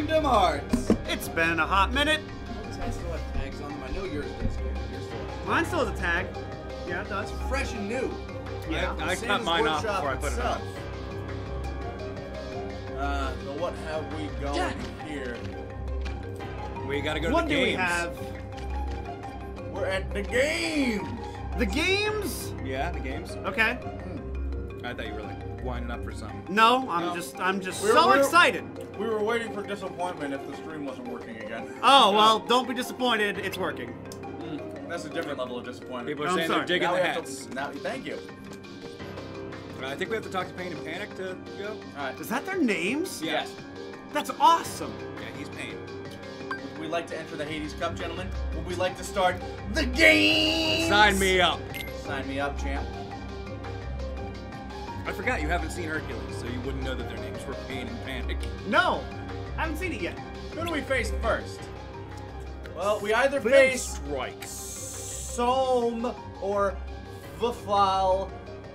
Kingdom Hearts. It's been a hot minute. All these guys still have tags on them. I know yours does. Yours still has. Mine still has a tag. Yeah, it does. It's fresh and new. Yeah, I cut mine off before I put it on. So what have we going here? We gotta go to the games. What do we have? We're at the games! The games? Yeah, the games. Okay. I thought you were like winding up for something. No, I'm just so excited. We were waiting for disappointment if the stream wasn't working again. Oh, well, don't be disappointed. It's working. That's a different level of disappointment. People are saying they're digging the hats. Thank you. I think we have to talk to Pain and Panic to go. Alright. Is that their names? Yes. That's awesome. Yeah, he's Pain. Would we like to enter the Hades Cup, gentlemen? Would we like to start the game? Sign me up. Sign me up, champ. I forgot you haven't seen Hercules, so you wouldn't know that their names were Pain and Panic. No! I haven't seen it yet. Who do we face first? Well, we either face Solm or Vafal.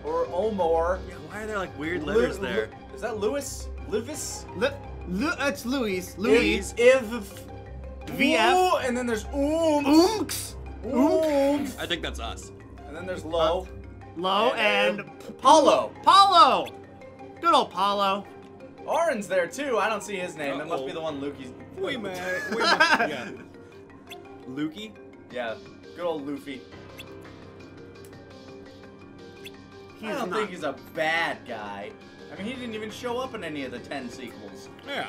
Or Omar. Yeah, why are there like weird letters there? Is that Lewis? Livis? It's Louise. Louise. VF. And then there's Oomks. Oomks. I think that's us. And then there's Lo. Lo and Paulo. Paulo. Good old Paulo. Auron's there too. I don't see his name. That must be the one Lukey's. Yeah. Lukey? Yeah. Good old Luffy. I don't think he's a bad guy. I mean, he didn't even show up in any of the 10 sequels. Yeah,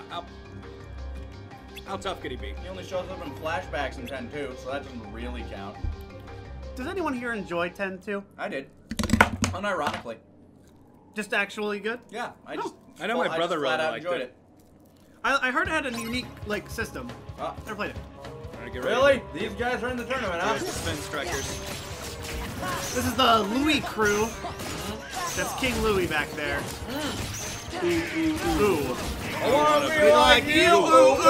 how tough could he be? He only shows up in flashbacks in 10-2, so that doesn't really count. Does anyone here enjoy 10-2? I did. Unironically. Just actually good? Yeah. I know my brother really liked it. I heard it had a unique, like, system. Never played it. Really? These guys are in the tournament, huh? Spin strikers. This is the Louis crew. That's King Louis back there. Ooh, ooh, ooh. I wanna be like you, ooh, ooh.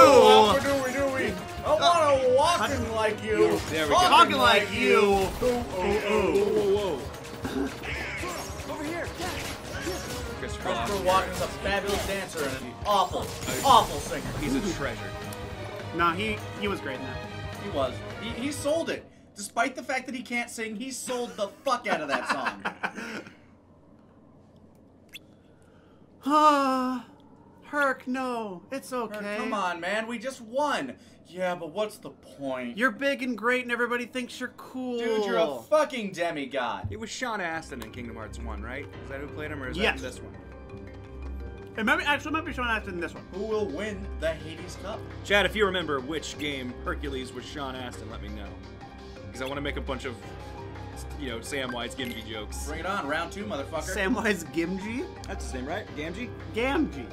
I wanna walking like you. There we go. Talking like you. Ooh, ooh, ooh. Over here. Christopher Walken's a fabulous dancer and an awful singer. He's a treasure. Nah, he was great in that. He was. He sold it. Despite the fact that he can't sing, he sold the fuck out of that song. Herc, no. It's okay. Herc, come on, man. We just won. Yeah, but what's the point? You're big and great and everybody thinks you're cool. Dude, you're a fucking demigod. It was Sean Astin in Kingdom Hearts 1, right? Is that who played him or is that in this one? It might be Sean Astin in this one. Who will win the Hades Cup? Chad, if you remember which game Hercules was Sean Astin, let me know. I want to make a bunch of, you know, Samwise Gamgee jokes. Bring it on, round two, motherfucker. Samwise Gamgee? That's his name, right? Gamgee? Gamgee.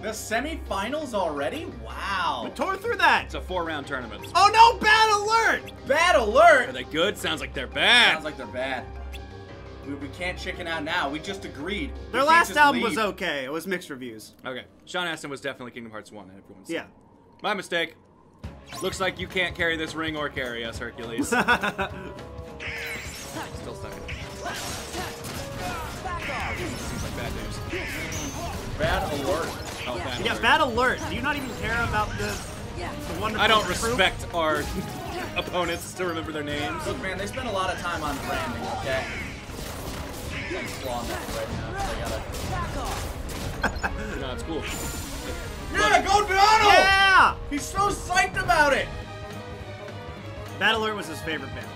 The semifinals already? Wow. We tore through that. It's a 4-round tournament. Oh no, bad alert! Bad alert! Are they good? Sounds like they're bad. Sounds like they're bad. We can't chicken out now. We just agreed. Their last album was okay. It was mixed reviews. Okay. Sean Astin was definitely Kingdom Hearts 1. Everyone's yeah. My mistake. Looks like you can't carry this ring or carry us, Hercules. Still stuck in it. Seems like bad news. Bad alert. Oh, bad alert. Bad alert. Do you not even care about the wonderful I don't respect our opponents to remember their names. Look, man, they spend a lot of time on branding, okay? I'm clawing that right now, so I gotta... No, it's cool. Yeah, go Donald! Yeah! He's so psyched about it! Battle Alert was his favorite band.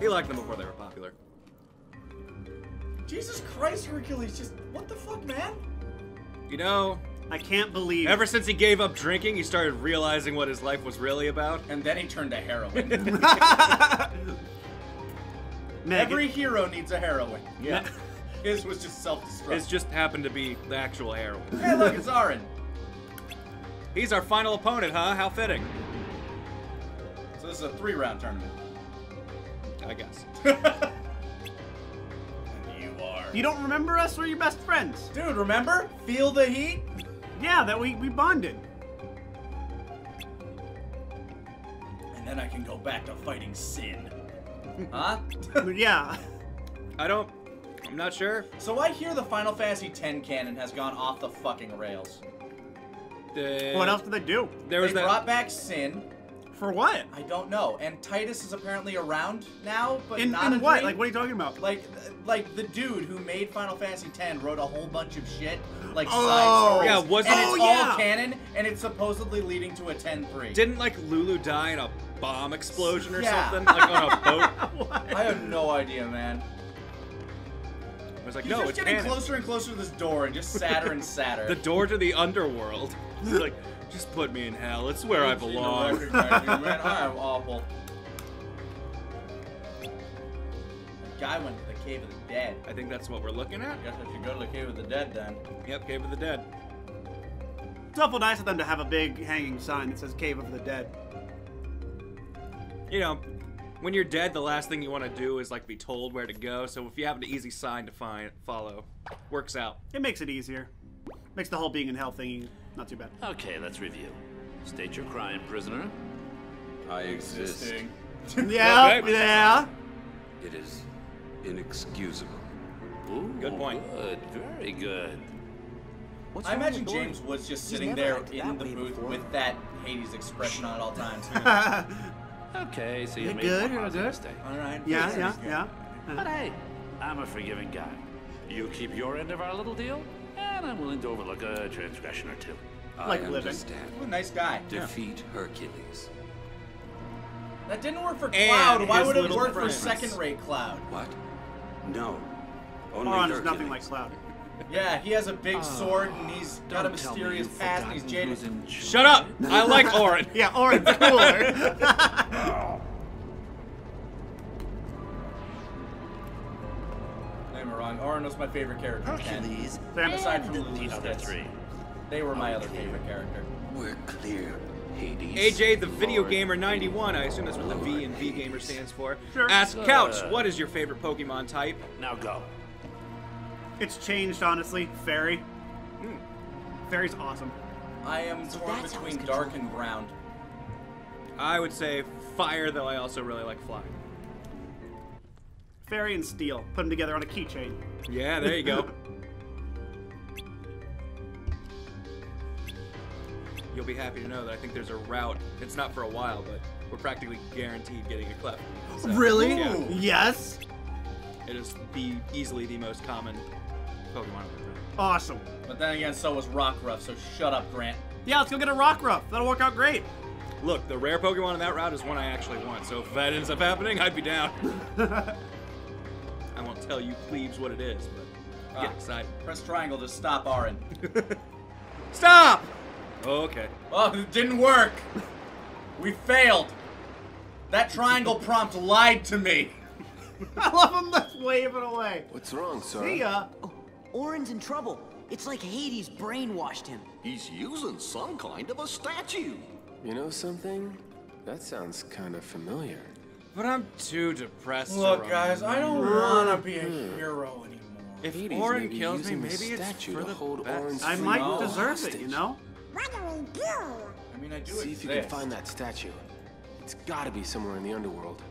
He liked them before they were popular. Jesus Christ, Hercules, just, what the fuck, man? You know... I can't believe... Ever since he gave up drinking, he started realizing what his life was really about. And then he turned to heroin. Every hero needs a heroine. Yeah. His was just self-destruct. His just happened to be the actual heroine. Hey, look, it's Auron. He's our final opponent, huh? How fitting. So this is a 3-round tournament. I guess. You are. You don't remember us? We're your best friends. Dude, remember? Feel the heat? Yeah, that we bonded. And then I can go back to fighting Sin. Huh? Yeah. I don't... I'm I'm not sure. So I hear the Final Fantasy X canon has gone off the fucking rails. What else did they do? They brought back Sin. For what? I don't know. And Tidus is apparently around now, but not in what? Like, what are you talking about? Like the dude who made Final Fantasy X wrote a whole bunch of shit, like side stories. Yeah, it's all canon, and it's supposedly leading to a 10-3. Didn't like Lulu die in a bomb explosion or something, like on a boat? What? I have no idea, man. I was like, no, it's canon. Getting closer and closer to this door, and just sadder and sadder. The door to the underworld. It's like. Just put me in hell. It's where I belong. You, man. I'm awful. The guy went to the Cave of the Dead. I think that's what we're looking at. Guess I should go to the Cave of the Dead then. Yep, Cave of the Dead. It's awful nice of them to have a big hanging sign that says Cave of the Dead. You know, when you're dead, the last thing you want to do is like be told where to go. So if you have an easy sign to follow, works out. It makes it easier. Makes the whole being in hell thing. Not too bad. Okay, let's review. State your crime, prisoner. I exist. Yeah, okay. Yeah. It is inexcusable. Ooh, good point. Good, very good. I imagine James was just sitting there in the booth with that Hades expression on at all times. Okay, so you made a mistake. All right. Yeah. But hey, I'm a forgiving guy. You keep your end of our little deal. And I'm willing to overlook a transgression or two. Like I understand. What a nice guy. Defeat Hercules. That didn't work for Cloud. And why would it work for second-rate Cloud? What? No. Only Hercules. Is nothing like Cloud. Yeah, he has a big sword and he's got a mysterious past and he's jaded. Shut up! I like Auron. Yeah, Auron's cooler. Auron was my favorite character. Hercules, aside from Lulu's three. They were my other favorite character. We're clear, Hades. AJ, the video gamer 91. I assume that's what the V and V gamer stands for. Sure. Ask Couch, what is your favorite Pokemon type? Now go. It's changed, honestly. Fairy. Fairy's awesome. I am torn between dark and ground. I would say fire, though I also really like flying. Fairy and steel. Put them together on a keychain. Yeah, there you go. You'll be happy to know that I think there's a route. It's not for a while, but we're practically guaranteed getting a clip. So, really? Yeah. Yes. It is easily the most common Pokemon. Awesome. But then again, so was Rockruff. So shut up, Grant. Yeah, let's go get a Rockruff. That'll work out great. Look, the rare Pokemon on that route is one I actually want. So if that ends up happening, I'd be down. I won't tell you plebes what it is, but get excited. Press triangle to stop Auron. Stop! Okay. Oh, it didn't work. We failed. That triangle prompt lied to me. I love him just waving away. What's wrong, sir? See ya. Oh, Auron's in trouble. It's like Hades brainwashed him. He's using some kind of a statue. You know something? That sounds kind of familiar. But I'm too depressed. Look, guys, I don't want to be a hero anymore. If Auron kills me, maybe it's for the whole best. I might deserve it, you know? What do we do? I mean, I do exist. See if you can find that statue. It's got to be somewhere in the underworld.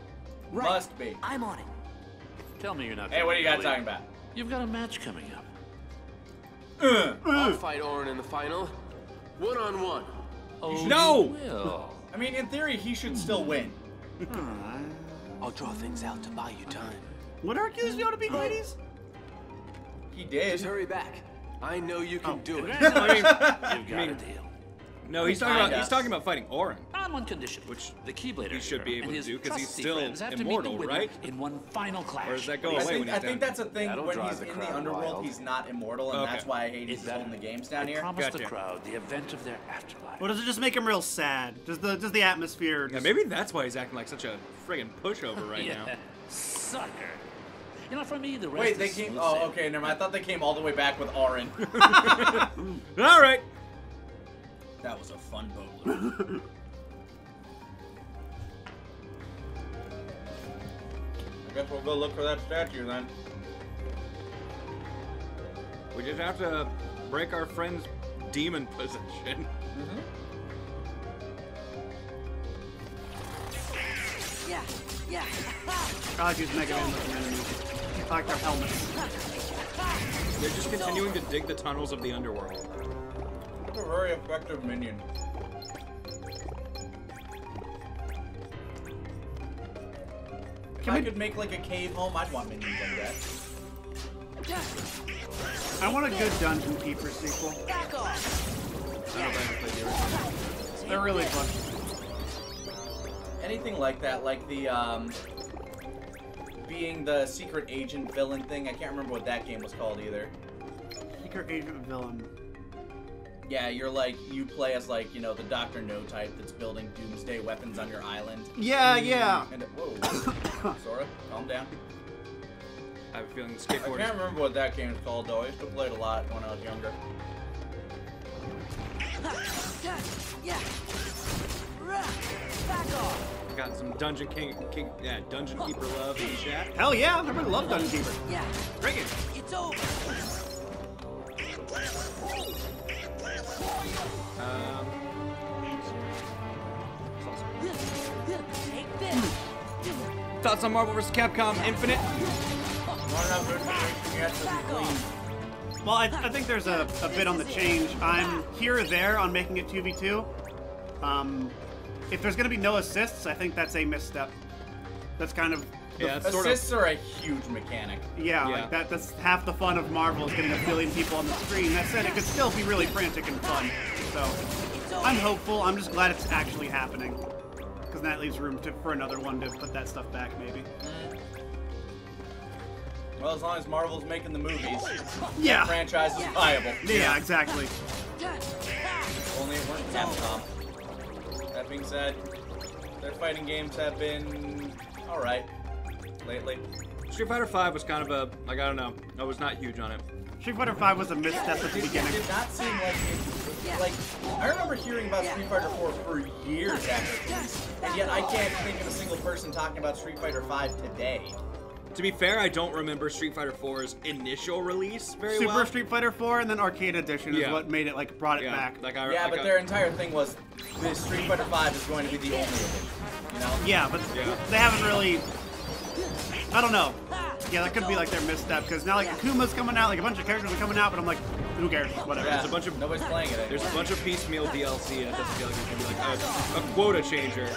Right. Must be. I'm on it. Tell me you're not. Hey, what are you guys talking about? You've got a match coming up. I'll fight Auron in the final. One-on-one. Oh, no! I mean, in theory, he should still win. I'll draw things out to buy you time. Would Hercules be able to beat Hades? He did. Just hurry back. I know you can do it. You've got a deal. No, he's talking about fighting Auron. On one condition, which the Keyblader he should be able to do because he's still immortal, right? In one final clash. Or does that go away when he's I think that's a thing when he's in the underworld, he's not immortal, and that's why Hades is holding the games down here. Promise the crowd the event of their afterlife. Well, does it just make him real sad? Does the atmosphere? Yeah, maybe that's why he's acting like such a friggin' pushover right now. Sucker. You know, for me, the rest. Wait, they came. Oh, okay, never mind. I thought they came all the way back with Auron. All right. That was a fun boat. I guess we'll go look for that statue then. We just have to break our friend's demon possession. Yeah. I like these Mega Man looking enemies. I like their helmets. They're just continuing to dig the tunnels of the underworld. That's a very effective minion. If I could make like a cave home, I'd want minions like that. I want a good Dungeon Keeper sequel. Back off. I don't know if I ever played the original. They're really fun. Anything like that, like the being the secret agent villain thing. I can't remember what that game was called either. Secret agent villain. Yeah, you're like, you play as like, you know, the Dr. No type that's building doomsday weapons on your island. Yeah, yeah. And, whoa. Sora, calm down. I have a feeling skateboarding. I can't remember what that game is called though. I used to play it a lot when I was younger. Yeah. Back off. Got some Dungeon Keeper love in the chat. Hell yeah, I've never loved Dungeon Keeper. Yeah. Bring it. It's over. Take this. Thoughts on Marvel vs. Capcom Infinite? Well, I think there's a bit on the change. I'm here or there on making it 2v2. If there's going to be no assists, I think that's a misstep. That's kind of... Yeah, assists are a huge mechanic. Yeah, like that's half the fun of Marvel, is getting a billion people on the screen. That said, it could still be really frantic and fun. So, I'm hopeful. I'm just glad it's actually happening. Because that leaves room for another one to put that stuff back, maybe. Well, as long as Marvel's making the movies, the franchise is viable. Yeah, exactly. Only it weren't Capcom. That being said, their fighting games have been alright lately. Street Fighter V was kind of a, like, I don't know, I was not huge on it. Street Fighter V was a misstep at the beginning. It did not seem like it, like, I remember hearing about Street Fighter IV for years after, and yet I can't think of a single person talking about Street Fighter V today. To be fair, I don't remember Street Fighter IV's initial release very well. Super Street Fighter IV and then Arcade Edition is what made it, like, brought it back. Like but their entire thing was, the Street Fighter V is going to be the only edition, you know? Yeah, but they haven't really, I don't know. Yeah, that could be, like, their misstep, because now, like, Akuma's coming out, like, a bunch of characters are coming out, but I'm like, who cares? Whatever. Yeah, there's a bunch of, nobody's playing it anymore. There's a bunch of piecemeal DLC, and it doesn't feel like it's going to be, like, a quota changer.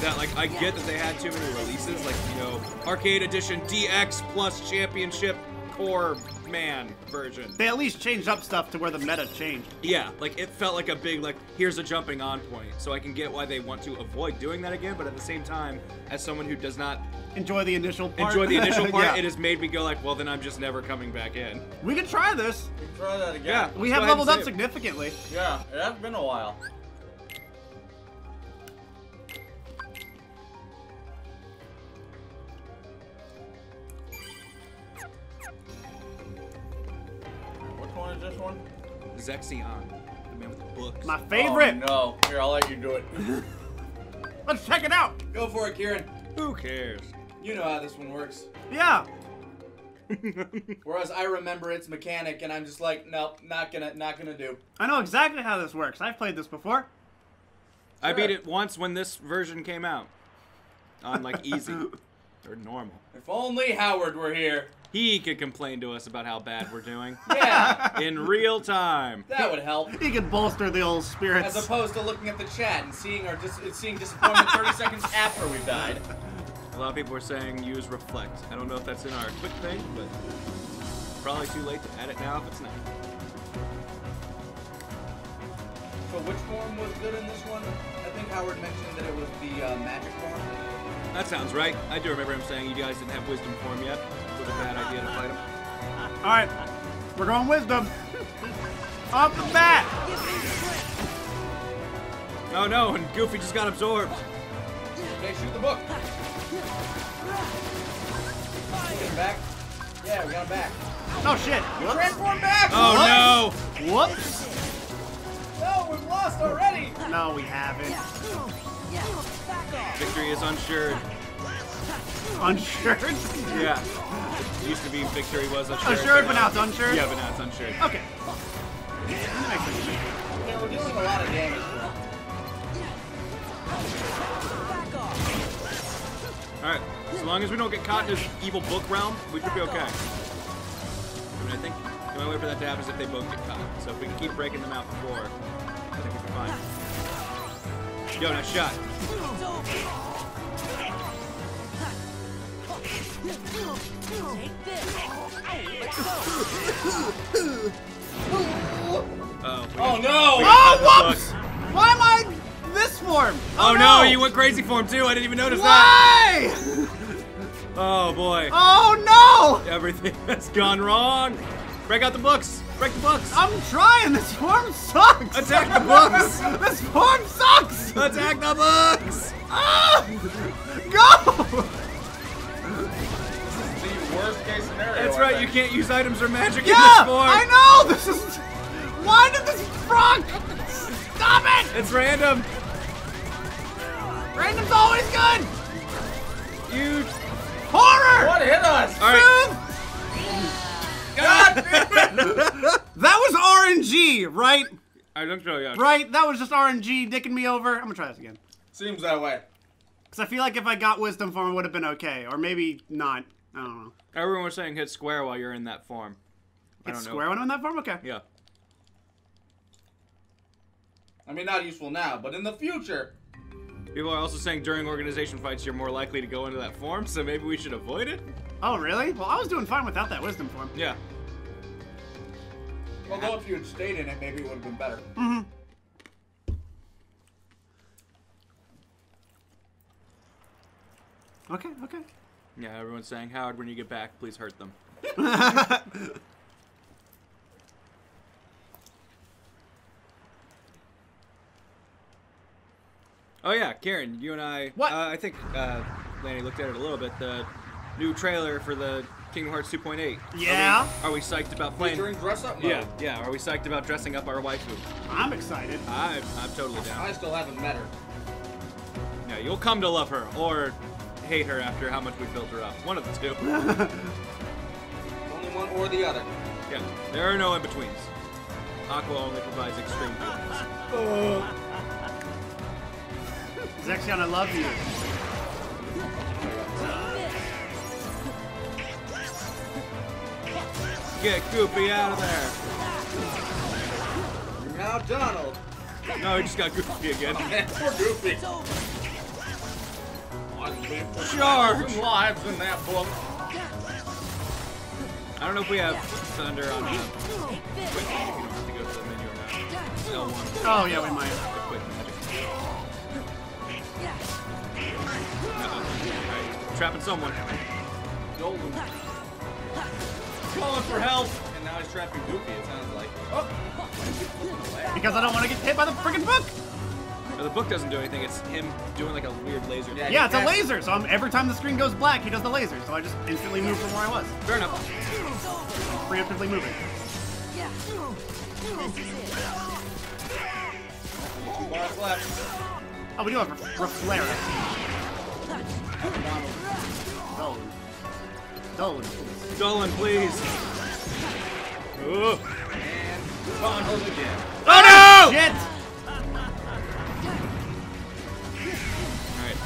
That, like, I get that they had too many releases, like, you know, Arcade Edition DX Plus Championship Core Man version. They at least changed up stuff to where the meta changed. Yeah, like, it felt like a big, like, here's a jumping on point. So I can get why they want to avoid doing that again, but at the same time, as someone who does not... enjoy the initial part. Enjoy the initial part. It has made me go like, well, then I'm just never coming back in. We could try this. We could try that again. Yeah, we have leveled up significantly. Yeah, it has been a while. Which one is this one? Zexion, the man with the books. My favorite. Oh, no, here, I'll let you do it. Let's check it out. Go for it, Kieran. Who cares? You know how this one works. Yeah. Whereas I remember its mechanic, and I'm just like, nope, not gonna do. I know exactly how this works. I've played this before. Sure. I beat it once when this version came out, on like easy or normal. If only Howard were here. He could complain to us about how bad we're doing. Yeah. In real time. That would help. He could bolster the old spirits. As opposed to looking at the chat and seeing our seeing disappointment 30 seconds after we died. A lot of people were saying use reflect. I don't know if that's in our quick thing, but probably too late to add it now if it's not. So which form was good in this one? I think Howard mentioned that it was the magic form. That sounds right. I do remember him saying you guys didn't have wisdom form yet. A bad idea to fight him. All right, we're going wisdom. Off the bat. Oh no, and Goofy just got absorbed. Okay, shoot the book. Get him back. Yeah, we got him back. Oh shit. We transformed back. Oh no. Whoops. No, we've lost already. No, we haven't. Victory is unsure. Unsure? Yeah. It used to be victory was assured. Assured, but now it's unsure? Yeah, but now it's unsure. Okay. Yeah, we're doing a lot of damage. Alright, as long as we don't get caught in this evil book realm, we should be okay. I mean, I think The only way for that to happen is if they both get caught. So if we can keep breaking them out before, I think we'll be fine. Yo, nice shot. Take this. Oh no! Oh, whoops! Why am I this form? Oh, no, you went crazy form too. I didn't even notice that. Oh boy. Oh no! Everything has gone wrong. Break out the books. Break the books. I'm trying. This form sucks. Attack the books. This form sucks. Attack the books. Go! Worst case scenario. That's right, you can't use items or magic in this form. I know! This is... Why did this frog... Stop it! It's random. Random's always good! You... Horror! What hit us? All right. God damn it! That was RNG, right? I don't know, yeah. Right? That was just RNG dicking me over. I'm gonna try this again. Seems that way. Because I feel like if I got wisdom form, it would have been okay. Or maybe not. I don't know. Everyone was saying hit square while you're in that form. Hit square when I'm in that form? Okay. Yeah. I mean, not useful now, but in the future. People are also saying during organization fights, you're more likely to go into that form, so maybe we should avoid it? Oh, really? Well, I was doing fine without that wisdom form. Yeah. Although if you had stayed in it, maybe it would have been better. Mm-hmm. Okay, okay. Yeah, everyone's saying, Howard, when you get back, please hurt them. Oh yeah, Karen, you and I, what? I think Lanny looked at it a little bit, the new trailer for the Kingdom Hearts 2.8. Yeah? Are we psyched about playing? During dress-up mode? Yeah, yeah, are we psyched about dressing up our waifu? I'm excited. I'm totally down. I still haven't met her. Yeah, you'll come to love her, or... hate her after how much we built her up. One of the two. Only one or the other. Yeah, there are no in-betweens. Aqua only provides extreme goodness. Zexion, I love you. Get Goopy out of there. Now Donald. No, he just got Goopy again. Poor Goopy. Charge! Lives in that book. I don't know if we have thunder on. Quick magic. You don't have to go to the menu or not. Still one. Oh yeah, we might. Quick magic. Uh-oh. Right. Trapping someone. Golden. Calling for help. And now he's trapping Goopy. It sounds like. Oh. Because I don't want to get hit by the freaking book. No, the book doesn't do anything, it's him doing like a weird laser. Yeah, it's a laser, so every time the screen goes black, he does the laser, so I just instantly move from where I was. Fair enough. Preemptively moving. Yeah. Oh, we do have Reflera. Dolan. Dolan, please. Dolan, please. And Donald again. Oh, no! Shit!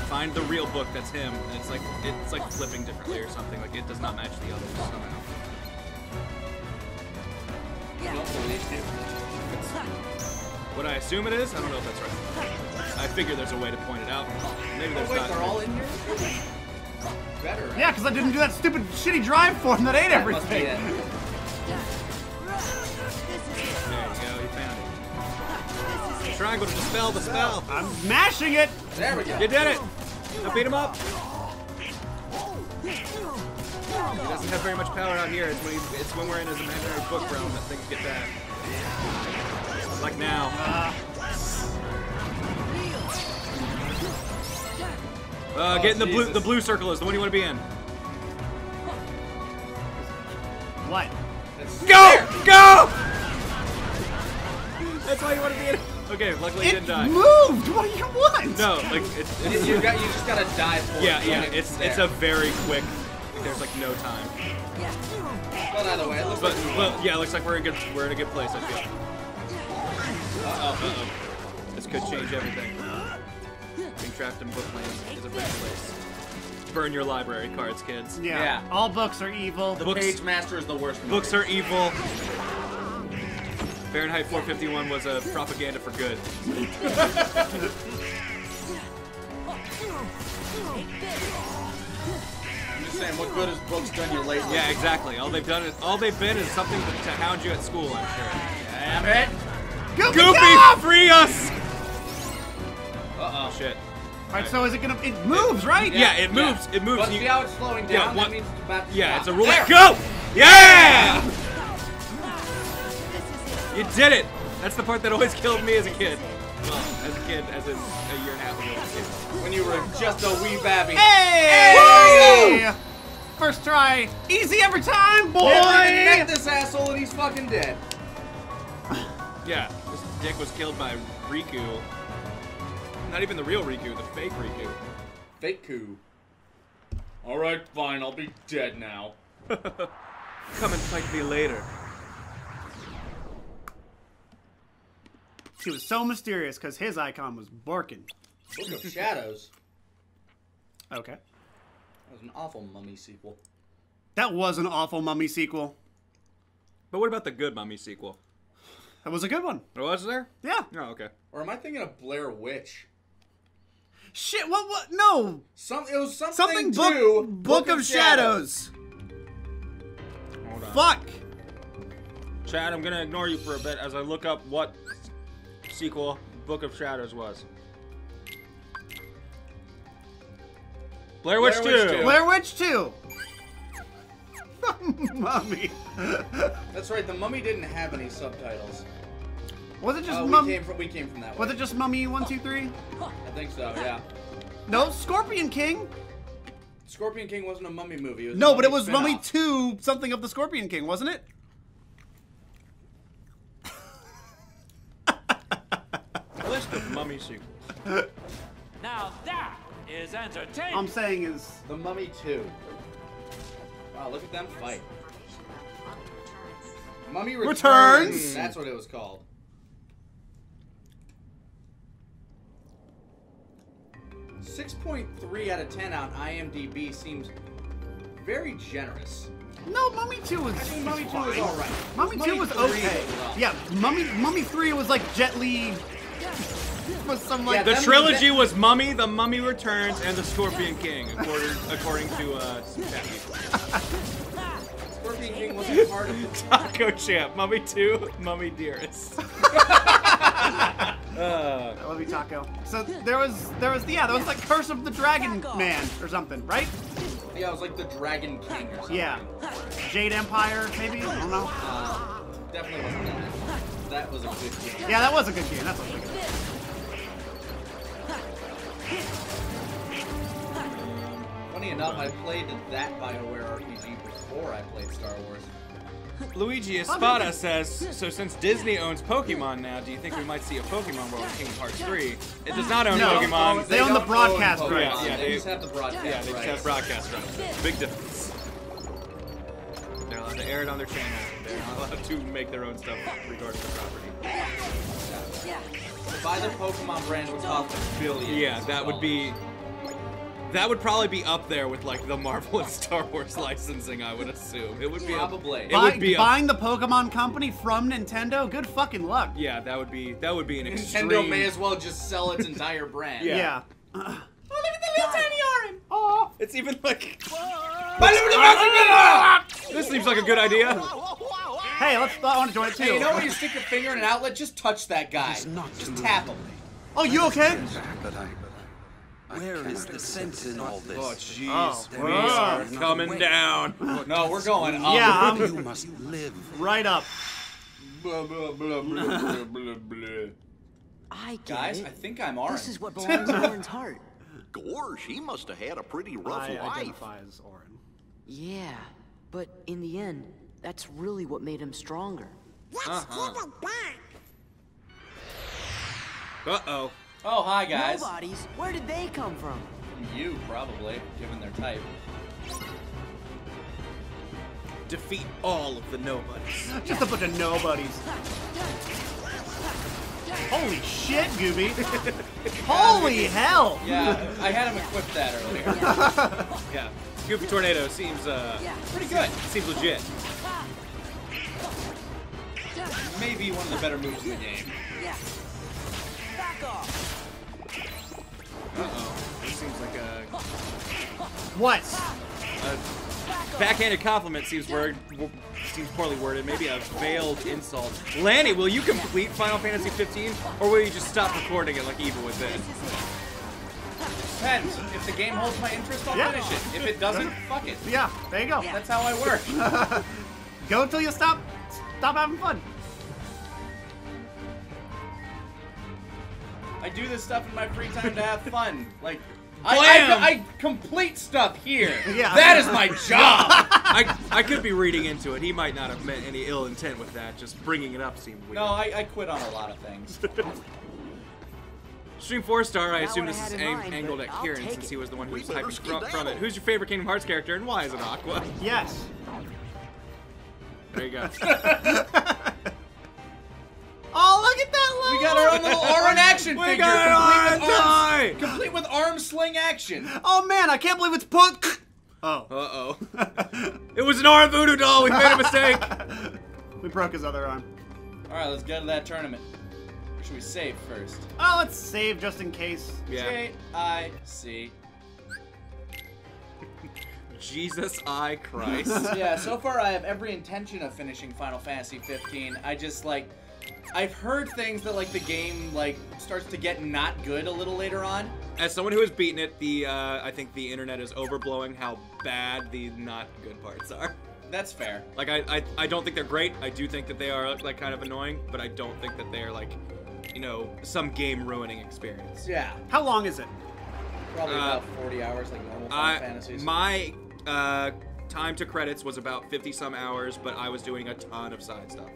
Find the real book that's him, and it's like flipping differently or something. Like it does not match the others somehow. What I assume it is, I don't know if that's right. I figure there's a way to point it out. Maybe there's not. They're all in here. Better. Right? Yeah, because I didn't do that stupid shitty drive form that ate everything. There you go. You found it. Triangle to dispel the spell. I'm mashing it. There we go. You did it. Now beat him up. He doesn't have very much power out here. It's when we're in his imaginary book realm that things get bad. Like now. Getting the blue circle is the one you want to be in. What? Go! Go! That's why you want to be in it. Okay, luckily it didn't die. It moved! What do you want? No, like, it's you just gotta dive for it. Yeah, yeah, it's a very quick, like, there's like no time. Well, either way, it looks like... Well, yeah, it looks like we're in a good place, I feel. Uh-oh. This could change everything. Being trapped in bookland is a bad place. burn your library cards, kids. Yeah. All books are evil. The Page Master is the worst. Books are evil. Fahrenheit 451 was a propaganda for good. I'm just saying, what good has books done you lately? Yeah, exactly. All they've been is something to hound you at school, I'm sure. Damn it! Goofy, free us! Uh-oh. Shit. Alright, so is it gonna... It moves, right? Yeah, it moves. It moves. But see how it's slowing down? Yeah, that means it's about to stop. It's a roulette. Go! Yeah! You did it! That's the part that always killed me as a kid. Well, as a kid, as in a year and a half ago. When you were just a wee babby. Hey! Woo! First try. Easy every time, boy! Never met this asshole and he's fucking dead. Yeah, this dick was killed by Riku. Not even the real Riku, the fake Riku. Fake coup. Alright, fine, I'll be dead now. Come and fight me later. He was so mysterious because his icon was barking. Book of Shadows. Okay. That was an awful Mummy sequel. That was an awful Mummy sequel. But what about the good Mummy sequel? That was a good one. It was there? Yeah. Oh, okay. Or am I thinking of Blair Witch? Shit, what, no. It was something to Book of Shadows. Hold on. Fuck. Chad, I'm gonna ignore you for a bit as I look up what sequel Book of Shadows was. Blair Witch 2. Blair Witch 2. Mummy. That's right. The Mummy didn't have any subtitles. Was it just Mummy? We came from that. Was it just Mummy 1, 2, 3? I think so. Yeah. No, Scorpion King. Scorpion King wasn't a Mummy movie. It was no, but it was Mummy 2 something of the Scorpion King, wasn't it? List of Mummy sequels. Now that is entertaining. I'm saying is the Mummy 2. Wow, look at them fight. Mummy Returns. That's what it was called. $6.3 out of 10 on IMDb seems very generous. No, Mummy 2 was. I mean, Mummy 2 was all right. Mummy 2 was okay. Yeah, Mummy 3 was like Jet Li. The trilogy was Mummy, The Mummy Returns, and The Scorpion King, according to Scorpion King wasn't part of the Taco Champ, Mummy 2, Mummy Dearest. I love you, Taco. So there was like Curse of the Dragon Man or something, right? Yeah, it was like the Dragon King or something. Yeah. Jade Empire, maybe? I don't know. Definitely wasn't that. That was a good game. Yeah, that was a good game. That's a good game. Funny enough, I played that BioWare RPG before I played Star Wars. Luigi Espada says, so since Disney owns Pokemon now, do you think we might see a Pokemon World in Kingdom Hearts 3? It does not own Pokemon. They own the broadcast rights. Yeah, they just have the broadcast rights. Yeah, they just have broadcast rights. Big difference. They're allowed to air it on their channel. They're not allowed to make their own stuff regarding the property. To buy the Pokemon brand would cost $1 billion. Yeah, that would be... That would probably be up there with like the Marvel and Star Wars licensing, I would assume. It would be probably. Buying the Pokemon company from Nintendo. Good fucking luck. Yeah, that would be an extreme. Nintendo may as well just sell its entire brand. Yeah. Oh, look at the little tiny Auron. Oh, it's even like. This seems like a good idea. Hey, I want to join it too. Hey, you know when you stick your finger in an outlet, just touch that guy. Just tap him. Oh, you okay? Where is the sense in all this? Oh, jeez. Oh, we are coming down. No, we're going up. Yeah, you must live. Right up. Blah, blah, blah, blah, blah, blah. Guys, I think I'm Auron. This is what belongs in Auron's heart. Gorge, he must have had a pretty rough life. I identify as Auron. Yeah, but in the end, that's really what made him stronger. Let's give him back. Uh-oh. Oh, hi, guys. Nobodies. Where did they come from? You, probably, given their type. Defeat all of the nobodies. Just a bunch of nobodies. Holy shit, Gooby! Holy hell! Yeah, I had him equip that earlier. Yeah, Goofy Tornado seems pretty good. Seems legit. Maybe one of the better moves in the game. Uh-oh. This seems like a... What? A backhanded compliment seems poorly worded. Maybe a veiled insult. Lanny, will you complete Final Fantasy 15? Or will you just stop recording it like Eva was in? Depends. If the game holds my interest, I'll finish it. If it doesn't, fuck it. Yeah, there you go. That's how I work. Go until you stop having fun. I do this stuff in my free time to have fun. Like, I complete stuff here. Yeah. That is my job. I could be reading into it. He might not have meant any ill intent with that. Just bringing it up seemed weird. No, I quit on a lot of things. Stream 4-star, I assume this is angled at Kieran since he was the one who was hyper from it. Who's your favorite Kingdom Hearts character and why is it Aqua? Yes. There you go. Oh, look at that level! We got our own little Auron action figure! We got our complete with arm sling action! Oh man, I can't believe it's it was an Auron voodoo doll! We made a mistake! We broke his other arm. Alright, let's go to that tournament. Or should we save first? Oh, let's save just in case. Yeah. J-I-C. Jesus I Christ. Yeah, so far I have every intention of finishing Final Fantasy 15. I just like... I've heard things that like the game like starts to get not good a little later on. As someone who has beaten it, the I think the internet is overblowing how bad the not good parts are. That's fair. Like I don't think they're great. I do think that they are like kind of annoying, but I don't think that they're like, you know, some game ruining experience. Yeah. How long is it? Probably about 40 hours like normal Final Fantasies. My time to credits was about 50 some hours, but I was doing a ton of side stuff.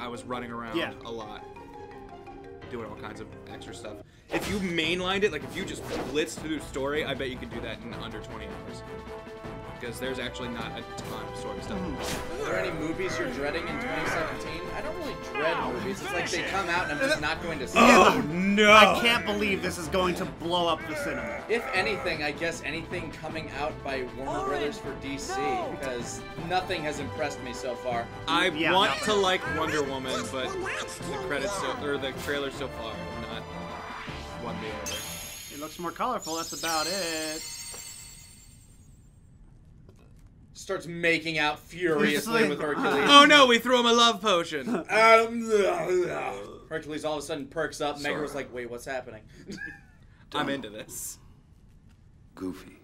I was running around a lot, doing all kinds of extra stuff. If you mainlined it, like if you just blitzed through the story, I bet you could do that in under 20 hours. Because there's actually not a ton of story stuff. Are there any movies you're dreading in 2017? I don't really dread movies. It's like they come out and I'm just not going to see them. No! I can't believe this is going to blow up the cinema. If anything, I guess anything coming out by Warner Brothers for DC, because nothing has impressed me so far. I want to like Wonder Woman, but the credits or the trailer so far have not won me over. It looks more colorful. That's about it. Starts making out furiously with Hercules. Oh no, we threw him a love potion. Hercules all of a sudden perks up. Mega's was like, wait, what's happening? I'm into this. Goofy.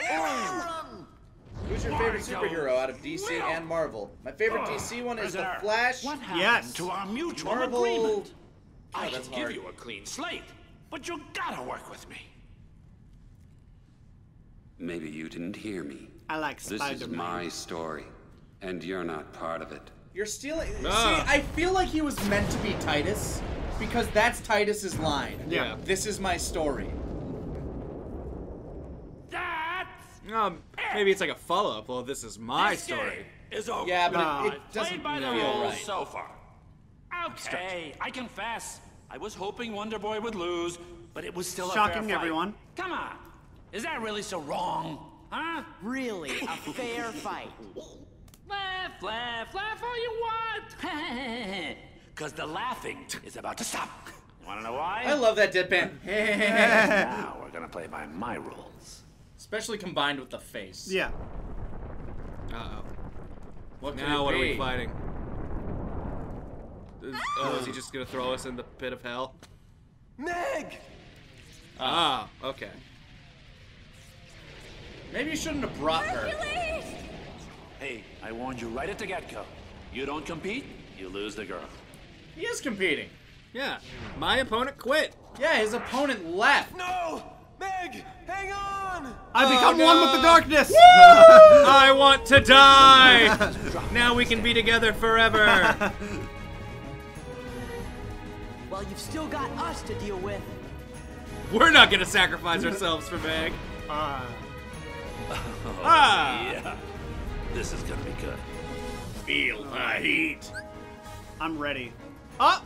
Who's your favorite superhero out of DC and Marvel? My favorite DC one is The Flash. What happened to our mutual agreement? I can give you a clean slate, but you gotta work with me. Maybe you didn't hear me. I like Spider-Man. This is my story, and you're not part of it. You're stealing. See, I feel like he was meant to be Tidus, because that's Tidus's line. Yeah. This is my story. Maybe it's like a follow-up. Well, this is my story. Is over. Yeah, but it doesn't feel right so far. Okay, I confess. I was hoping Wonder Boy would lose, but it was still shocking a fair everyone. Fight. Come on. Is that really so wrong? Huh? Really? A fair fight? Laugh, laugh, laugh all you want! Because the laughing is about to stop. Want to know why? I love that deadpan. Now we're going to play by my rules. Especially combined with the face. Yeah. Uh-oh. Now what are we fighting? Oh, is he just going to throw us in the pit of hell? Meg! Ah, okay. Maybe you shouldn't have brought her. Hey, I warned you right at the get-go. You don't compete, you lose the girl. He is competing. Yeah. My opponent quit. Yeah, his opponent left. No! Meg, hang on! I become one with the darkness! Woo! I want to die! Now we can be together forever. Well, you've still got us to deal with. We're not gonna sacrifice ourselves for Meg. Oh, yeah. This is gonna be good. Feel the heat. I'm ready. Oh!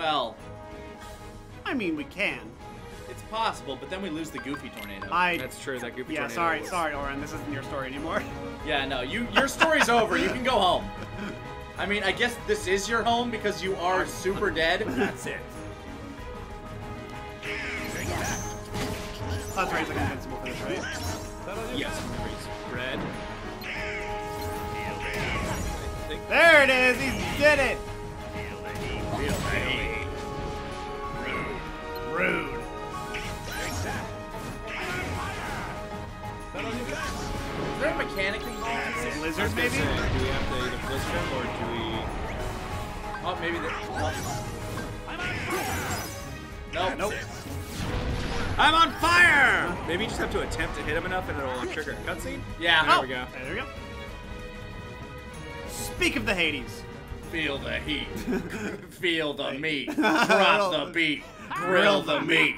Well... I mean, we can. It's possible, but then we lose the Goofy Tornado. That's true, that Goofy Tornado. Yeah, sorry, Auron, this isn't your story anymore. Yeah, no, your story's over. You can go home. I mean, I guess this is your home because you are super dead. That's it. That's right, it's like invincible for this, right? Yes, red. There it is! He did it! Rude. Is there a mechanic involved? Lizards, maybe? Do we have to either blitz them or do we... Oh, maybe the... No, nope. I'm on fire! Maybe you just have to attempt to hit him enough and it'll trigger a cutscene? Yeah. There we go. There we go. Speak of the Hades. Feel the heat. Feel the meat. Drop the beat. Grill the meat.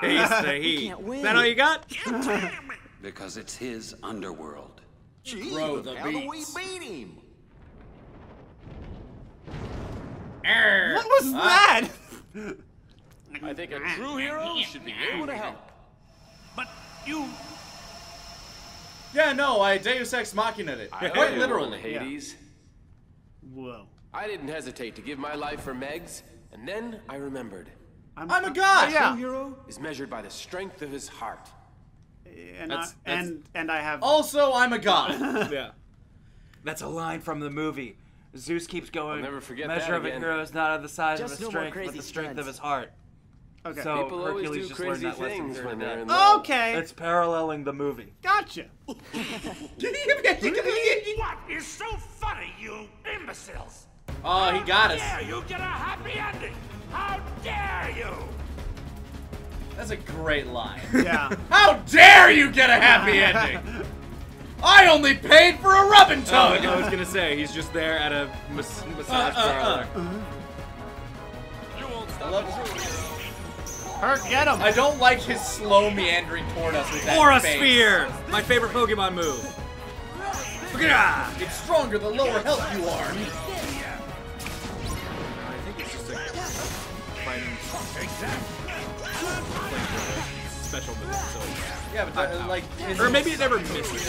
Taste the heat. Is that all you got? Because it's his underworld. Gee, throw the beats. How do we beat him? Arr, what was that? I think a true hero should be able to help. But you... Yeah, no, I Deus Ex Machina'd it. Quite literally. Hades. Yeah. Whoa. I didn't hesitate to give my life for Megs, and then I remembered. I'm a god! Yeah. A true hero is measured by the strength of his heart. And, that's... and I have... Also, I'm a god. Yeah. That's a line from the movie. Zeus keeps going, never forget measure of a hero is not of the size of his strength, but the strength of his heart. Okay. So people Hercules just learned that lesson when they're in love. Okay. It's paralleling the movie. Gotcha. What is so funny, you imbeciles? Oh, he got us. How dare you get a happy ending? How dare you? That's a great line. Yeah. How dare you get a happy ending? I only paid for a rubbin' tug! I was gonna say, he's just there at a massage parlor. You won't stop. I love Herc, get him! I don't like his slow meandering toward us with that Aura face. Sphere! My favorite Pokemon move. Look at that! It's stronger the lower health you are. I think it's just a fighting exact. Special move, so yeah, but like, or maybe it never misses.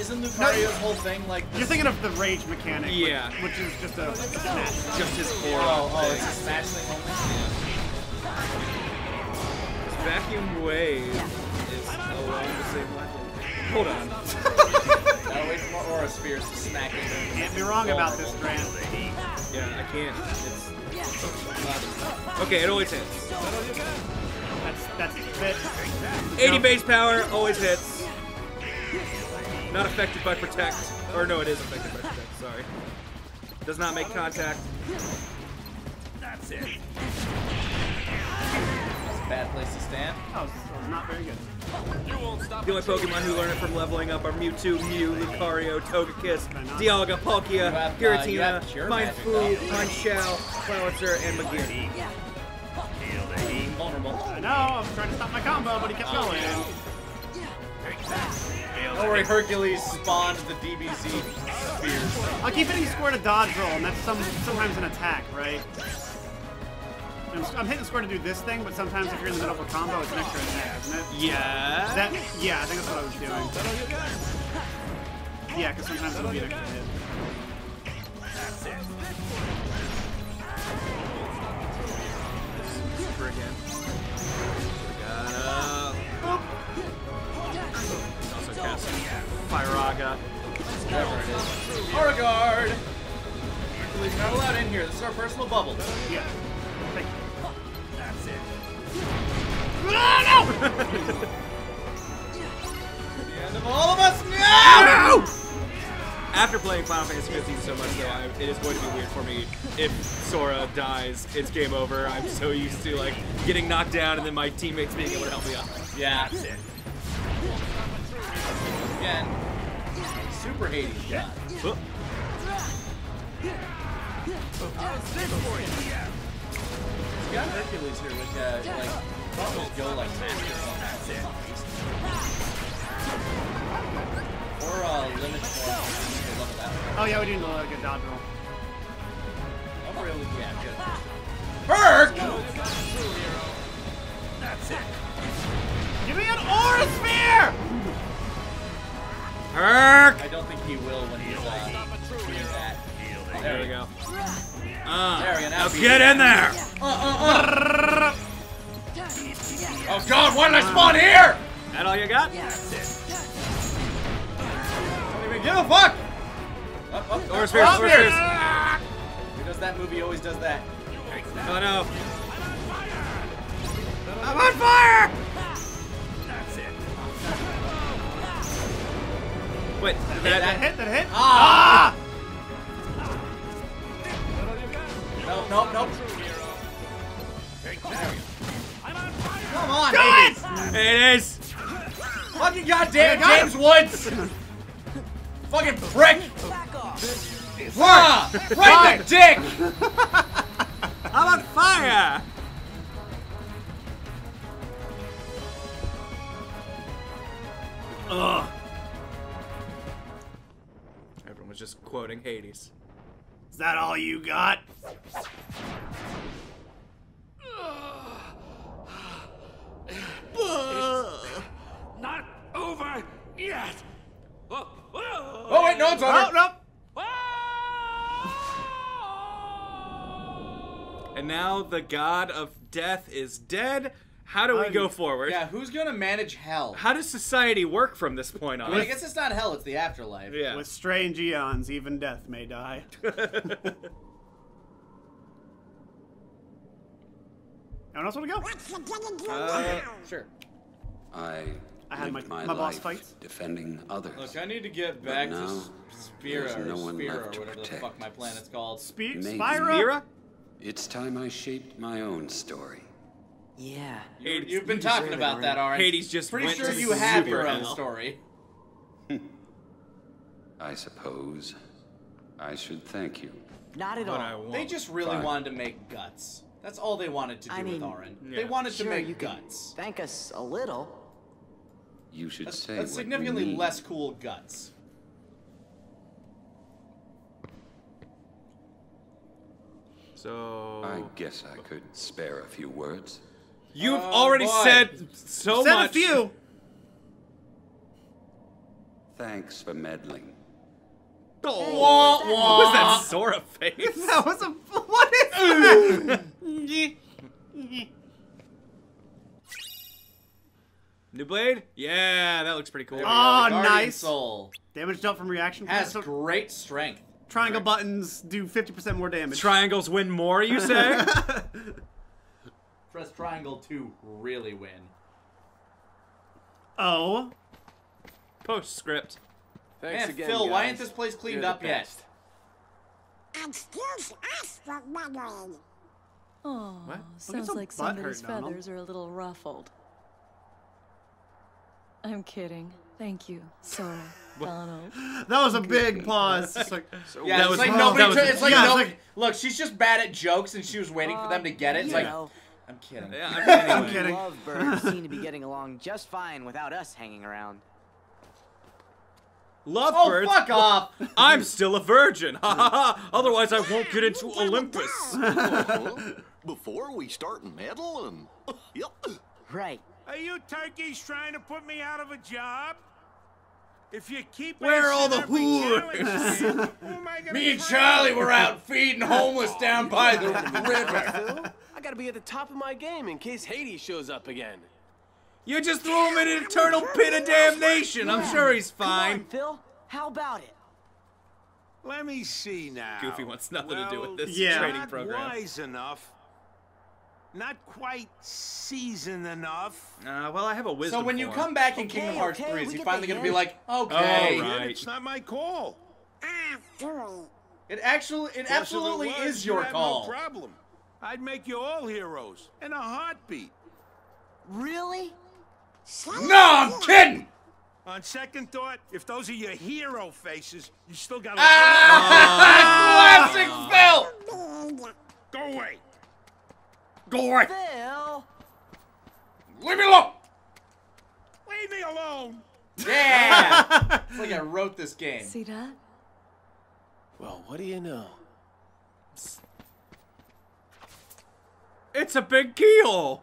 Isn't Lucario's whole thing like? You're thinking of the rage mechanic, yeah, which is just a just his aura. Oh, it's a smash thing. Yeah. Vacuum wave is along the same line. Hold on. Gotta wait for more aura spheres to smack it. Can't be wrong about this, Grant. Yeah, I can't. It's okay, it always hits. That's it. 80 base power, always hits. Not affected by protect. Or no, it is affected by protect, sorry. Does not make contact. That's it. That's a bad place to stand. Oh, so not very good. The only Pokemon who learn it from leveling up are Mewtwo, Mew, Lucario, Togekiss, Dialga, Palkia, Giratina, Minefool, Punch-Out, Clouser, and Magearna. Yeah. Vulnerable. I know, I was trying to stop my combo, but he kept going. Don't worry, Hercules spawned the DBZ spears. I keep hitting square to dodge roll, and that's sometimes an attack, right? I'm hitting square to do this thing, but sometimes if you're in the middle of a combo, it's an extra attack, isn't it? Yeah. Yeah, I think that's what I was doing. Yeah, because sometimes it'll be an extra hit. That's it. Again. Got he's also casting Pyraga. Whatever it is. Aura Guard! Hercules not allowed in here. This is our personal bubble. Yeah. Thank you. That's it. Oh, no! The end of all of us. No! After playing Final Fantasy 15 so much, though, it is going to be weird for me if Sora dies. It's game over. I'm so used to like getting knocked down and then my teammates being able to help me up. Yeah, that's it. Again, super Hades. Yeah. Oh. He's got Hercules here, which like just go like that. That's it. Or limit form. Oh yeah, we do know how to get dodge roll. I'm really good. Herc! That's it. Give me an aura sphere! Herc! I don't think he will when he's doing that. There we go. Now get in there! Oh god, why did I spawn here? That all you got? That's it. I don't even give a fuck! Up, aura spheres, aura spheres. Who does that movie always does that? Oh no. I'm on fire! That's it. Wait, that hit? Ah! Nope, nope, nope. I'm on fire! Come on, Hades! Hades! Fucking goddamn James Woods! Fucking prick! Wow! Right the dick! I'm on fire! Ugh. Everyone was just quoting Hades. Is that all you got? It's not over yet. Oh wait, no, it's over. No. And now the god of death is dead. How do we go forward? Yeah, who's gonna manage hell? How does society work from this point on? I mean, I guess it's not hell, it's the afterlife. Yeah. With strange eons, even death may die. Anyone else want to go? What's the beginning sure. I had my boss fights defending others. Look, I need to get back to Spira, or Spira, or whatever the fuck my planet's called. Spira? It's time I shaped my own story. Yeah. You've been talking about that, Auron. Hades just pretty went sure to you have your own story. I suppose I should thank you. Not at all. They just really wanted to make guts. That's all they wanted to do with Auron. Yeah. They wanted to make guts. Thank us a little. You should say that's significantly less cool guts. So I guess I could spare a few words. You've already said so much. A few. Thanks for meddling. Oh, what was that Sora face? That was a what is that? New blade? Yeah, that looks pretty cool. Oh, nice. Soul. Damage dealt from reaction. Has great strength. Triangle buttons do 50% more damage. Triangles win more, you say? Press triangle to really win. Oh. Postscript. Thanks again, Phil, guys. Why ain't this place cleaned up yet? Excuse us for muttering. Oh, what? Sounds like somebody's feathers are a little ruffled. I'm kidding. Thank you, Sora. Donald. That was a big pause. It's like, yeah, it's like nobody. It's like nobody. Look, she's just bad at jokes, and she was waiting for them to get it. It's like, I'm kidding. Yeah, I'm kidding. Lovebirds seem to be getting along just fine without us hanging around. Lovebirds? Oh, fuck off! I'm still a virgin. Ha ha ha! Otherwise, I won't get into Olympus. Before we start meddling. Right. Are you turkeys trying to put me out of a job? If you keep where are all the hooters? Me and Charlie were out feeding homeless down by the river. I gotta be at the top of my game in case Hades shows up again. You just threw him in an eternal pit of damnation. I'm sure he's fine. Come on, Phil, how about it? Let me see now. Goofy wants nothing to do with this training program. Not wise enough. Not quite seasoned enough. Well, I have a wisdom. So when you come back in Kingdom Hearts 3, is he finally going to be like, okay, it's not my call. It absolutely is your call. No problem. I'd make you all heroes in a heartbeat. Really? No, I'm kidding. On second thought, if those are your hero faces, you still got. Ah! Classic Phil. Go away. Go away! Phil! Leave me alone! Leave me alone! Yeah! It's like I wrote this game. See that? Well, what do you know? It's a big keyhole.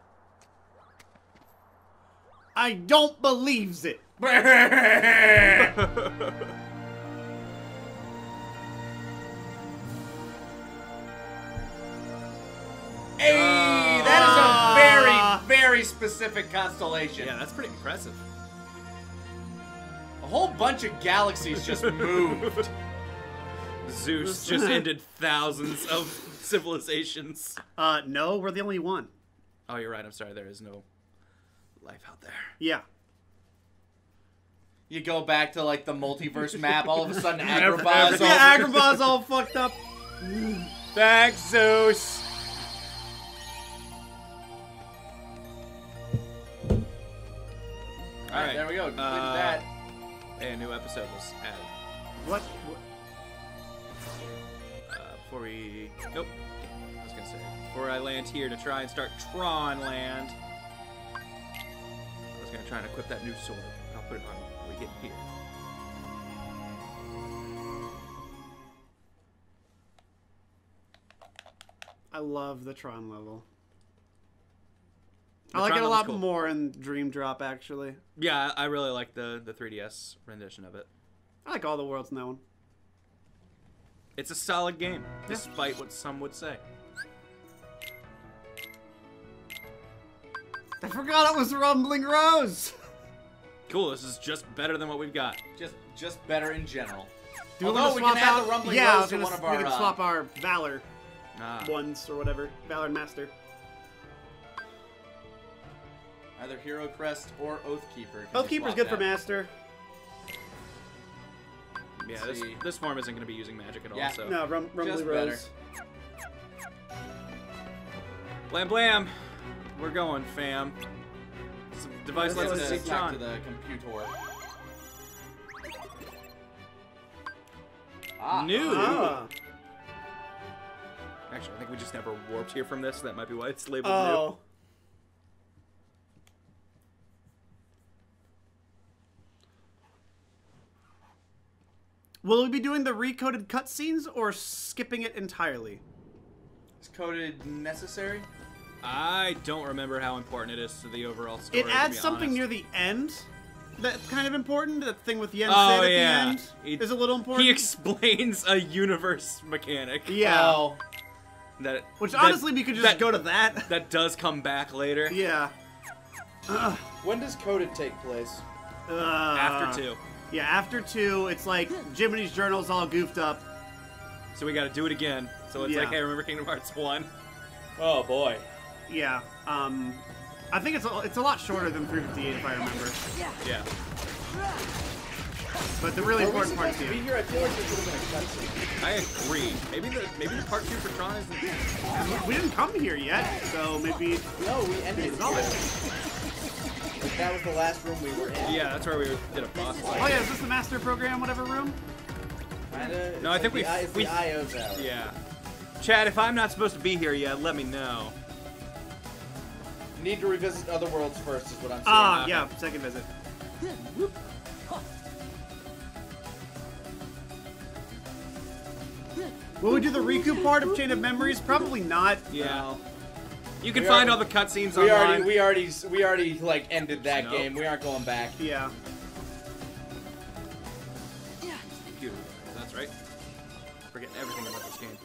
I don't believes it. Hey, that is a very, very specific constellation. Yeah, that's pretty impressive. A whole bunch of galaxies just moved. Zeus just ended thousands of civilizations. No, we're the only one. Oh, you're right. I'm sorry. There is no life out there. Yeah. You go back to, like, the multiverse map. All of a sudden, Agrabah's all... Yeah, Agrabah's all fucked up. Thanks, Zeus. All right, there we go. Completed that. A new episode was added. What? Before we... Nope. I was going to say. Before I land here to try and start Tron Land, I was going to try and equip that new sword. I'll put it on when we get here. I love the Tron level. I like it a lot more in Dream Drop, actually. Yeah, I really like the 3DS rendition of it. I like all the worlds known. It's a solid game, despite what some would say. I forgot it was Rumbling Rose! Cool, this is just better than what we've got. Just better in general. Do Although we can add the Rumbling Rose to one of our... we can swap our Valor ones or whatever. Valor Master. Either Hero Crest or Oathkeeper. Oathkeeper's good for Master. Yeah, this form isn't going to be using magic at all, so... No, Rumbly Rose. Blam Blam! We're going, fam. Some device lets us see Tron. Let's talk to the computer. New! Actually, I think we just never warped here from this, so that might be why it's labeled new. Will we be doing the recoded cutscenes or skipping it entirely? Is coded necessary? I don't remember how important it is to the overall story. It adds something near the end that's kind of important. That thing with Yen said at the end is a little important. He explains a universe mechanic. Yeah. Which honestly, we could just go to that. That does come back later. Yeah. When does coded take place? After 2. Yeah, after 2, it's like Jiminy's Journal's all goofed up. So we gotta do it again. So it's like, hey, remember Kingdom Hearts 1? Oh, boy. Yeah. I think it's a lot shorter than 358, if I remember. Yeah. But the really important part is here. I feel like this would have been a cutscene. I agree. Maybe the part 2 for Tron isn't... We didn't come here yet, so maybe... No, we ended it. Like that was the last room we were in. Yeah, that's where we did a boss fight. Oh yeah, is this the master program, whatever room? Kinda, no, I think we the IO tower. Yeah. Chad, if I'm not supposed to be here yet, let me know. Need to revisit other worlds first, is what I'm saying. Ah, yeah, second visit. Will we do the Riku part of Chain of Memories? Probably not. Yeah. You can find all the cutscenes online. We already like ended that game. We aren't going back. Yeah. Computer. That's right. Forgetting everything about this game.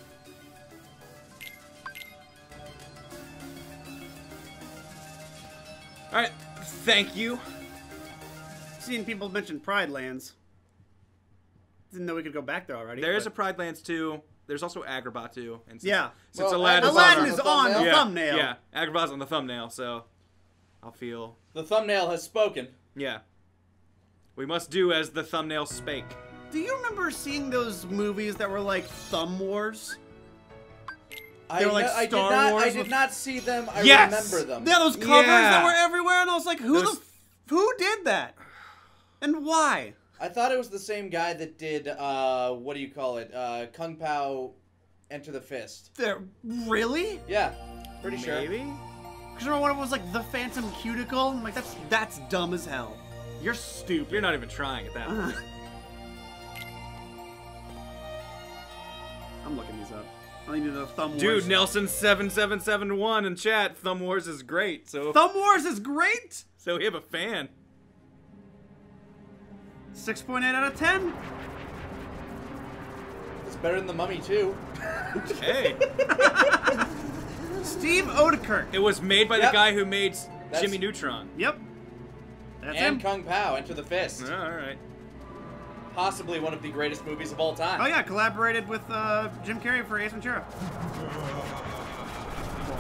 All right. Thank you. Seen people mention Pride Lands. Didn't know we could go back there already. There is a Pride Lands too. There's also Agrabah, too. And since Aladdin is on the thumbnail. Yeah, Agrabah's on the thumbnail, so I'll feel... The thumbnail has spoken. Yeah. We must do as the thumbnail spake. Do you remember seeing those movies that were like Thumb Wars? They were like Star Wars. I did not see them. I remember them. Yeah, those covers that were everywhere, and I was like, who did that? And why? I thought it was the same guy that did, what do you call it, Kung Pao Enter the Fist. Really? Yeah, pretty sure. Maybe? Because remember when it was like the Phantom Cuticle? I'm like, that's dumb as hell. You're stupid. You're not even trying at that point. I'm looking these up. I needed a Thumb Wars. Dude, Nelson7771 in chat, Thumb Wars is great, so... Thumb Wars is great?! So we have a fan. 6.8 out of 10. It's better than The Mummy, too. Hey. Steve Odekirk. It was made by the guy who made Jimmy Neutron. Yep. That's him. And Kung Pao, Enter the Fist. Oh, all right. Possibly one of the greatest movies of all time. Oh, yeah. Collaborated with Jim Carrey for Ace Ventura.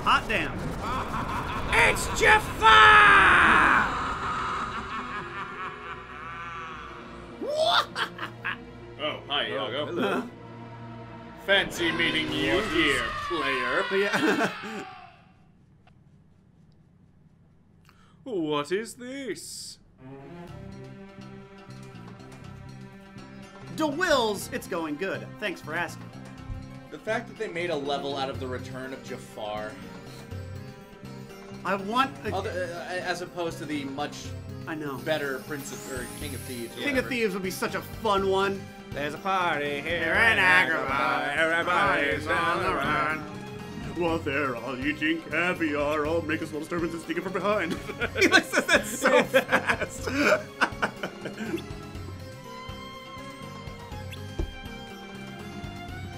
Hot damn. It's Jafar! Oh, hi, Iago. Hello. Fancy meeting you here, player. Yeah. What is this? DeWills, it's going good. Thanks for asking. The fact that they made a level out of the Return of Jafar. I want as opposed to the much... I know. Better Prince of, or King of Thieves. King of Thieves would be such a fun one. There's a party here in Agrabah. Everybody's on the run. While they're all eating caviar, I'll make a small disturbance and sneak it from behind. He like says that so fast.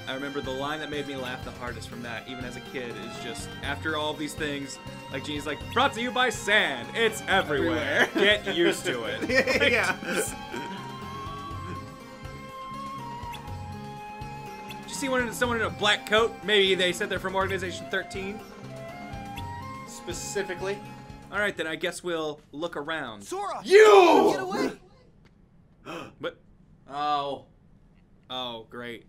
I remember the line that made me laugh the hardest from that, even as a kid, is just after all these things, like Genie's like, brought to you by sand, it's everywhere. Get used to it. Yeah. Did you see someone in a black coat? Maybe they said they're from Organization 13? Specifically. All right, then I guess we'll look around. Sora! You! Get away! What? Oh. Oh, great.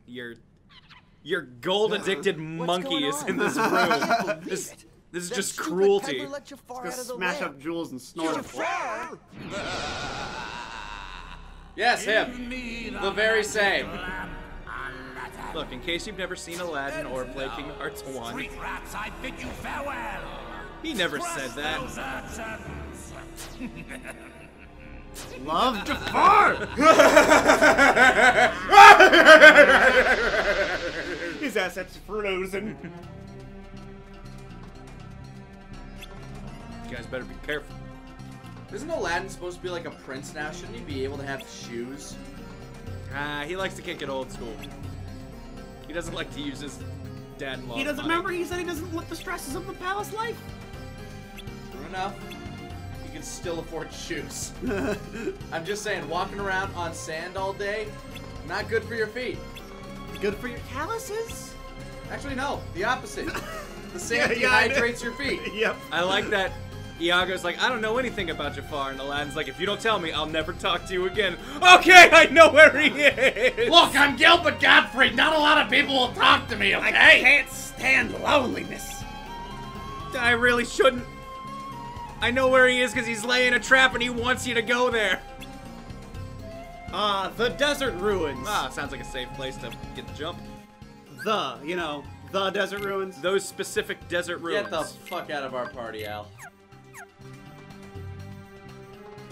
Your gold-addicted monkey is in this room. This is just cruelty. Let's go smash up Jules and snort. Yes, him. The very same. Look, in case you've never seen Aladdin or played Kingdom Hearts 1. He never said that. Love Jafar! His assets frozen. You guys better be careful. Isn't Aladdin supposed to be like a prince now? Shouldn't he be able to have shoes? Ah, he likes to kick it old school. He doesn't like to use his dad-in-law. He doesn't remember. He said he doesn't want the stresses of the palace life. True enough. Can still afford shoes. I'm just saying, walking around on sand all day, not good for your feet. Good for your calluses? Actually, no. The opposite. The sand dehydrates your feet. Yep. I like that Iago's like, I don't know anything about Jafar, and Aladdin's like, if you don't tell me, I'll never talk to you again. Okay, I know where he is! Look, I'm Gilbert Gottfried. Not a lot of people will talk to me, okay? I can't stand loneliness. I really shouldn't. I know where he is because he's laying a trap and he wants you to go there. Ah, the desert ruins. Ah, sounds like a safe place to get the jump. The, you know, the desert ruins. Those specific desert ruins. Get the fuck out of our party, Al.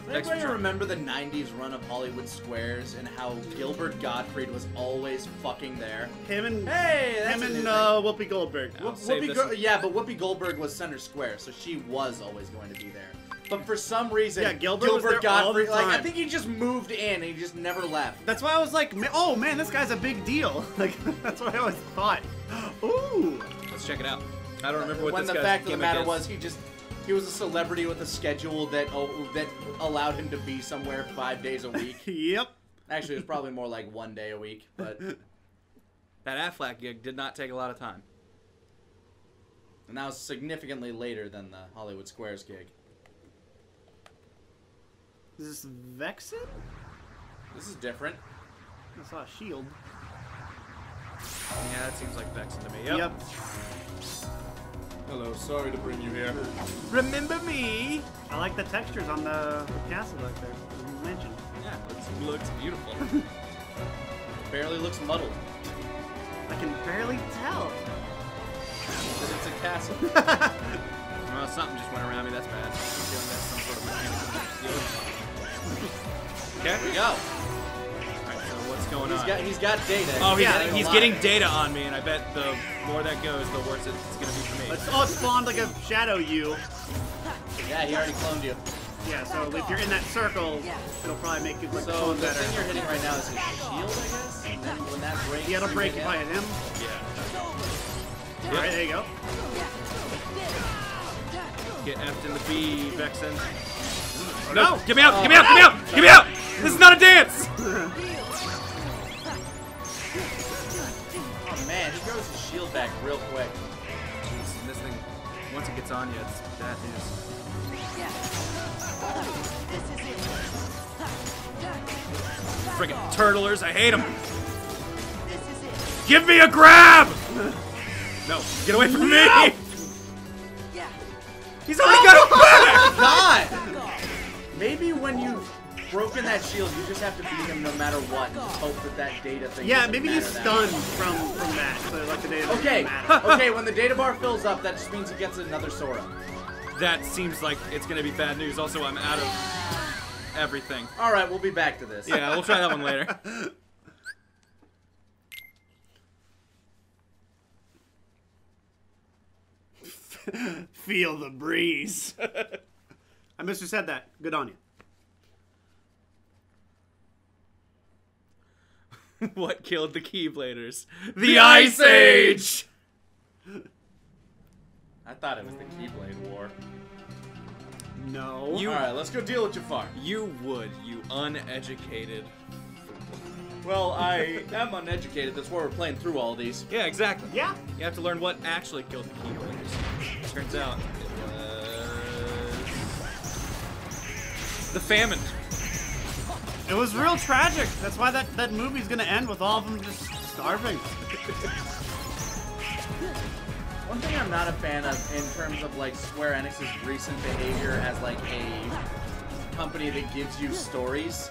Does anybody remember the 90s run of Hollywood Squares and how Gilbert Gottfried was always fucking there? Him and Whoopi Goldberg. Yeah, but Whoopi Goldberg was center square, so she was always going to be there. But for some reason, yeah, Gilbert Gottfried, like, I think he just moved in and he just never left. That's why I was like, oh man, this guy's a big deal. Like, that's what I always thought. Ooh. Let's check it out. I don't remember what this guy's fact of the matter was, he just... He was a celebrity with a schedule that that allowed him to be somewhere 5 days a week. Yep. Actually, it was probably more like 1 day a week, but... That Affleck gig did not take a lot of time. And that was significantly later than the Hollywood Squares gig. Is this Vexen? This is different. I saw a shield. Yeah, that seems like Vexen to me. Yep. Hello, sorry to bring you here. Remember me? I like the textures on the castle out there, as you mentioned. Yeah, it looks beautiful. It barely looks muddled. I can barely tell. Because it's a castle. Well, something just went around me, that's bad. I'm feeling that's some sort of mechanical. Okay, here we go. Alright, so what? what's going on. He's got data. Oh, he's getting data on me, and I bet the more that goes, the worse it's going to be for me. It's all spawned like a shadow you. Yeah, he already cloned you. Yeah, so if you're in that circle, it'll probably make you look so the better. So the thing you're hitting right now is his shield, I guess? And then when that breaks... Yeah, it'll break if I hit him. Yeah. Alright, there you go. Get effed in the B, Vexen. Oh, no! Get me out! Get me out! Get me out! Get me out! This is not a dance! Oh man, he throws his shield back real quick. Jeez, this thing, once it gets on you, it's bad news. Friggin' turtlers, I hate them! Give me a grab! No, get away from me! He's already got a back! God! Maybe when you've broken that shield, you just have to beat him no matter what. Just hope that that data thing. Yeah, maybe he's stunned from that. So like the data. Okay, okay. When the data bar fills up, that just means he gets another Sora. That seems like it's gonna be bad news. Also, I'm out of everything. All right, we'll be back to this. Yeah, we'll try that one later. Feel the breeze. I must have said that. Good on you. What killed the Keybladers? The Ice Age! I thought it was the Keyblade War. No. Alright, let's go deal with Jafar. You would, you uneducated. Well, I am uneducated. That's why we're playing through all these. Yeah, exactly. Yeah. You have to learn what actually killed the Keybladers. Turns out... the famine. It was real tragic. That's why that movie's gonna end with all of them just starving. One thing I'm not a fan of in terms of like Square Enix's recent behavior as like a company that gives you stories.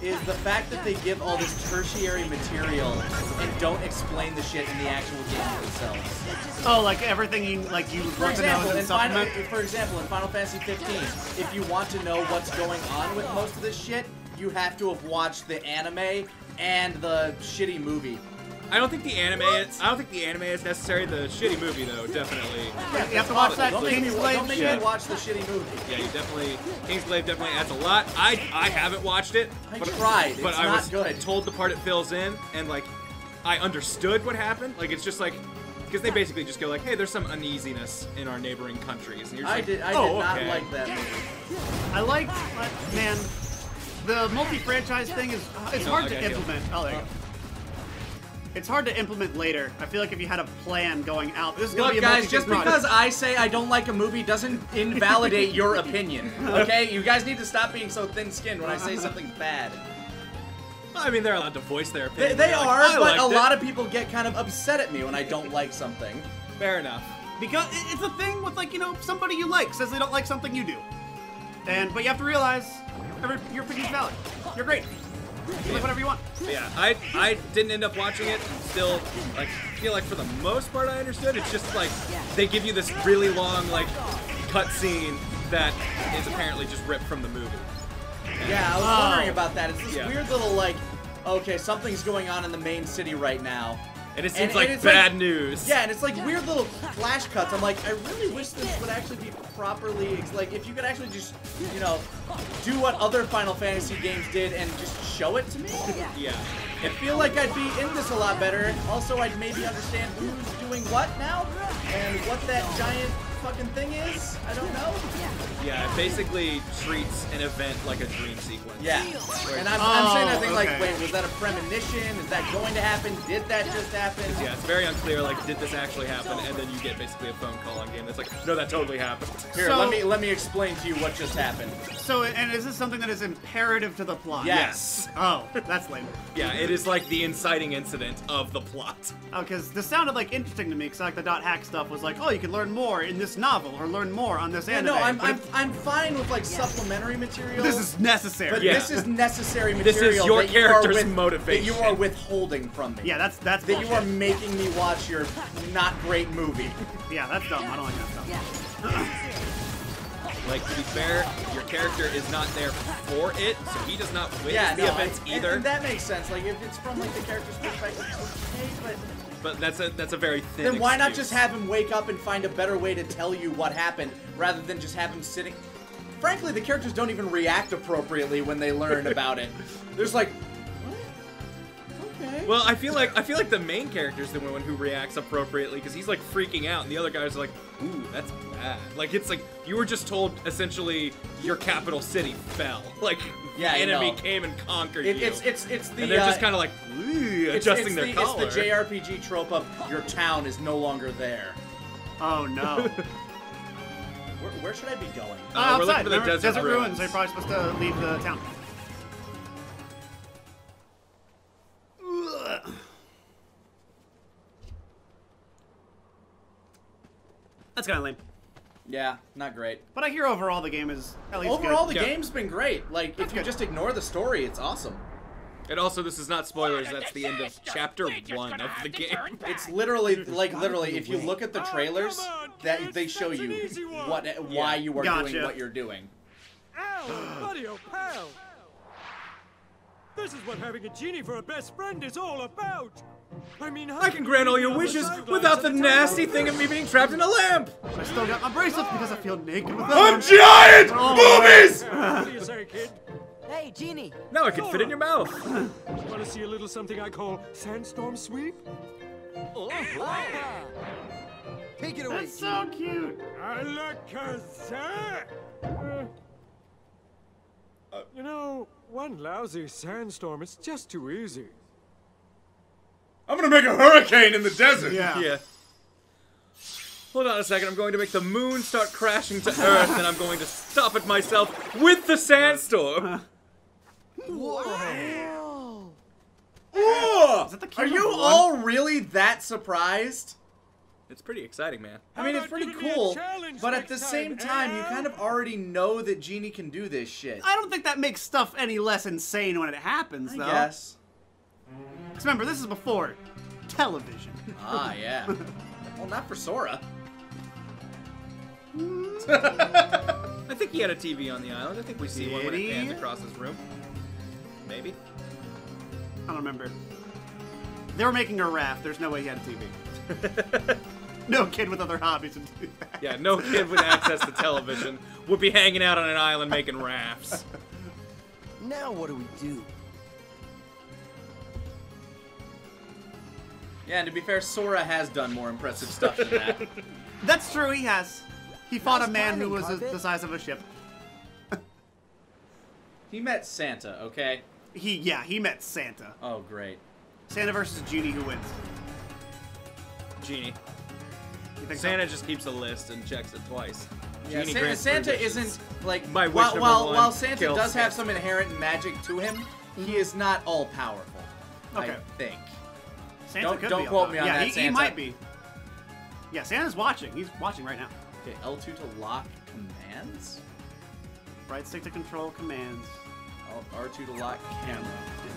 Is the fact that they give all this tertiary material and don't explain the shit in the actual game themselves. Oh, like everything you like you want to know in supplement? For example, in Final Fantasy 15, if you want to know what's going on with most of this shit, you have to have watched the anime and the shitty movie. I don't think the anime. I don't think the anime is necessary. The shitty movie, though, definitely. Yeah, you have to watch that Kingsblade. Don't make me watch the shitty movie. Yeah, you definitely. Kingsblade definitely adds a lot. I haven't watched it. But I tried. It's not good. Told the part it fills in, and like, I understood what happened. Like, it's just like, because they basically just go like, hey, there's some uneasiness in our neighboring countries. And you're just like, I did not like that movie. I liked, man, the multi-franchise thing is it's hard to implement. Oh, there you go. It's hard to implement later. I feel like if you had a plan going out, this is gonna be a guys, just because I say I don't like a movie doesn't invalidate your opinion. Okay, you guys need to stop being so thin-skinned when I say something's bad. I mean, they're allowed to voice their opinion. They are, like, but a lot of people get kind of upset at me when I don't like something. Fair enough. Because it's a thing with like, you know, somebody you like says they don't like something you do, and but you have to realize your opinion's valid. You're great. Yeah. Like whatever you want. Yeah, I didn't end up watching it. And still, like, feel like for the most part I understood. It's just like they give you this really long like cutscene that is apparently just ripped from the movie. And yeah, I was wondering about that. It's this weird little like, okay, something's going on in the main city right now. And it seems like bad news. Yeah, and it's like weird little flash cuts. I'm like, I really wish this would actually be properly, like, if you could actually just, you know, do what other Final Fantasy games did and just show it to me. Yeah. I feel like I'd be in this a lot better. Also, I'd maybe understand who's doing what now and what that giant fucking thing is. I don't know. Yeah, it basically treats an event like a dream sequence. Yeah. And I'm saying that thing like, wait, was that a premonition? Is that going to happen? Did that just happen? Yeah, it's very unclear, like, did this actually happen? And then you get basically a phone call on game that's like, no, that totally happened. Here, so, let me explain to you what just happened. So, and is this something that is imperative to the plot? Yes. Oh, that's lame. Yeah, it is like the inciting incident of the plot. Oh, because this sounded like interesting to me, because like the .hack stuff was like, oh, you can learn more in this novel or learn more on this anime. No, I'm fine with like supplementary material. This is necessary. But this is necessary material. This is your character's motivation. That you are withholding from me. Yeah, that's that bullshit. You are making me watch your not great movie. Yeah, that's dumb. I don't like that stuff. Like, to be fair, your character is not there for it, so he does not win the events either. And that makes sense. Like, if it's from, like, the character's perspective, it's okay, but... But that's a very thin excuse. Then why not just have him wake up and find a better way to tell you what happened, rather than just have him sitting... Frankly, the characters don't even react appropriately when they learn about it. There's like... Okay. Well, I feel like the main character's the one who reacts appropriately because he's like freaking out, and the other guys are like, "Ooh, that's bad." Like it's like you were just told essentially your capital city fell. Like the enemy came and conquered you. And they're just kind of like adjusting their collar. It's the JRPG trope of your town is no longer there. Oh no. Where should I be going? We're looking for the desert ruins. So you're probably supposed to leave the town. That's kind of lame. Yeah, not great. But I hear overall the game is at least good. Overall, the game's been great. Like, if you just ignore the story, it's awesome. And also, this is not spoilers. That's the end of chapter 1 of the game. It's literally, if you look at the trailers, that they show you why you are doing what you're doing. Ow, buddy, oh pal. This is what having a genie for a best friend is all about. I mean, I can grant all your wishes without the nasty thing of me being trapped in a lamp. I still got my bracelets because I feel naked with them. I'm giant! Boobies! What do you say, kid? Hey, Genie. Now I can fit in your mouth. Want to see a little something I call sandstorm sweep? Oh, wow. Take it away. That's so cute. I like her. You know. One lousy sandstorm, it's just too easy. I'm gonna make a hurricane in the desert! Yeah. Hold on a second, I'm going to make the moon start crashing to Earth, and I'm going to stop it myself with the sandstorm! Whoa! Whoa! Are you all really that surprised? It's pretty exciting, man. I mean, it's pretty cool, but at the same time, you kind of already know that Genie can do this shit. I don't think that makes stuff any less insane when it happens, though. Yes. Because remember, this is before television. Ah, yeah. Well, not for Sora. I think he had a TV on the island. I think we see one when it pans across his room. Maybe. I don't remember. They were making a raft. There's no way he had a TV. No kid with other hobbies would do that. Yeah, no kid with access to television would be hanging out on an island making rafts. Now what do we do? Yeah, and to be fair, Sora has done more impressive stuff than that. That's true, he has. He fought a man who was the size of a ship. He met Santa, okay? He met Santa. Oh, great. Santa versus Genie, who wins? Genie. Santa just keeps a list and checks it twice. Yeah, Santa isn't like while Santa does have some inherent magic to him, he is not all powerful. Okay. I think. Santa could be. Don't quote me on that. He might be. Yeah, Santa's watching. He's watching right now. Okay, L2 to lock commands. Right stick to control commands. R2 to lock camera.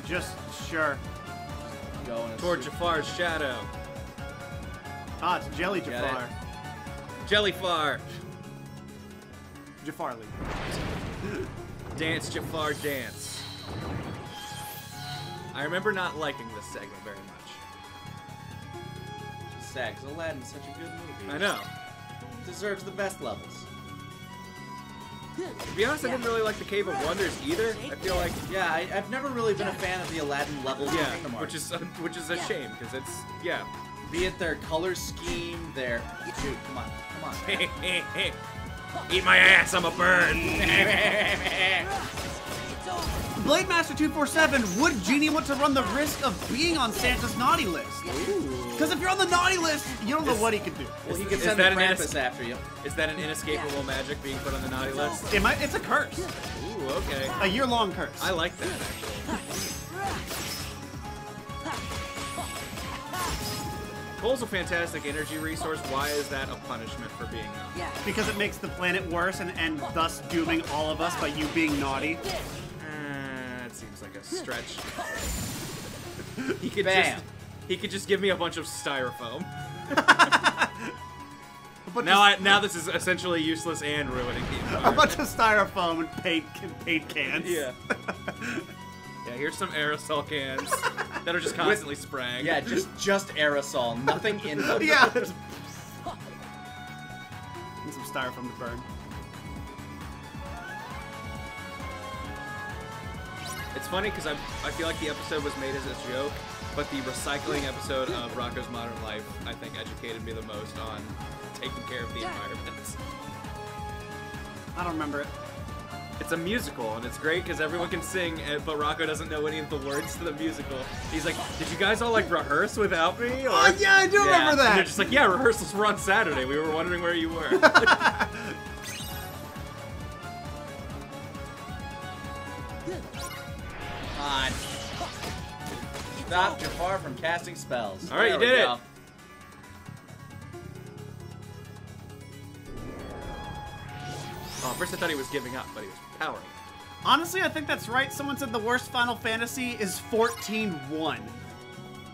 Just sure. Going toward Jafar's shadow. Ah, it's Jelly Jafar. Jellyfar. Jafar Lee. Dance Jafar dance. I remember not liking this segment very much. It's sad, because Aladdin's such a good movie. I know. It deserves the best levels. To be honest, I didn't really like the Cave of Wonders either. I feel like, I've never really been a fan of the Aladdin levels. Yeah, which is a shame because it's Be it their color scheme, their dude. Come on. Eat my ass! I'm a bird. Blade Master 247. Would Genie want to run the risk of being on Santa's naughty list? Because if you're on the naughty list, you don't know what he could do. Well, he could send the Krampus after you. Is that an inescapable magic being put on the naughty list? It might. It's a curse. Ooh, okay. A year-long curse. I like that actually. Coal's a fantastic energy resource. Why is that a punishment for being naughty? Yeah. Because it makes the planet worse and thus dooming all of us by you being naughty. That seems like a stretch. He could just give me a bunch of styrofoam. Now this is essentially useless and ruining the A bunch of styrofoam and paint cans. Yeah. Yeah, here's some aerosol cans that are just constantly spraying. Yeah, just aerosol, nothing in them. Yeah. And some styrofoam to burn. It's funny because I feel like the episode was made as a joke, but the recycling episode of Rocco's Modern Life, I think, educated me the most on taking care of the environment. I don't remember it. It's a musical, and it's great because everyone can sing, but Rocco doesn't know any of the words to the musical. He's like, did you guys all, like, rehearse without me? Or, oh, yeah, I do remember that! And they're just like, yeah, rehearsals were on Saturday. We were wondering where you were. God. Stop Jafar from casting spells. All right, you did it. Oh, first I thought he was giving up, but he was powering. Honestly, I think that's right. Someone said the worst Final Fantasy is 14-1.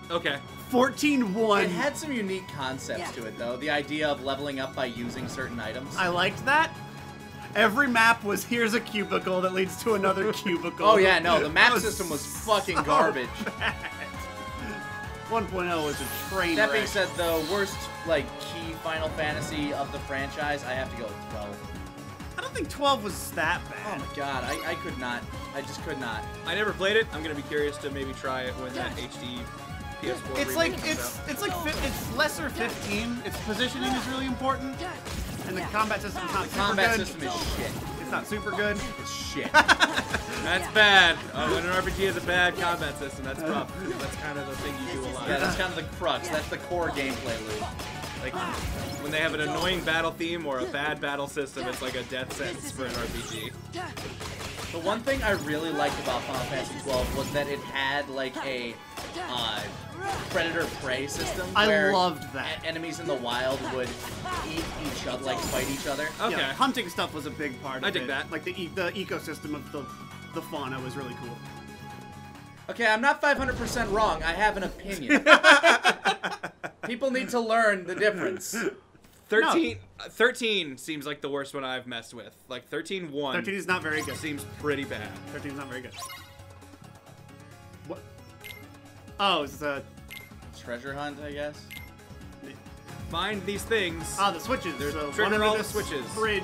Okay. 14-1. It had some unique concepts to it, though. The idea of leveling up by using certain items. I liked that. Every map was, here's a cubicle that leads to another cubicle. Oh, yeah, no, the map system was fucking garbage. 1.0 was a train wreck. That being said, the worst, like, key Final Fantasy of the franchise, I have to go with 12. I don't think 12 was that bad. Oh my god, I could not. I just could not. I never played it. I'm gonna be curious to maybe try it when that HD PS4 it's lesser 15. Its positioning is really important, and the combat system is not. The combat system is shit. It's not super good. It's shit. That's bad. When an RPG has a bad combat system, that's rough. That's kind of the thing you do a lot. Yeah, that's kind of the crux. That's the core gameplay loop. Like, when they have an annoying battle theme or a bad battle system, it's like a death sentence for an RPG. The one thing I really liked about Final Fantasy XII was that it had, like, a predator-prey system. I loved that. Enemies in the wild would eat each other, like, fight each other. Okay. Yeah, hunting stuff was a big part of it. I dig that. Like, the ecosystem of the fauna was really cool. Okay, I'm not 500% wrong. I have an opinion. People need to learn the difference. 13 seems like the worst one I've messed with. Like 13-1. 13 is not very good. Seems pretty bad. 13 is not very good. What? Oh, it's a treasure hunt, I guess. Find these things. Ah, the switches. There's trigger all the switches. Bridge.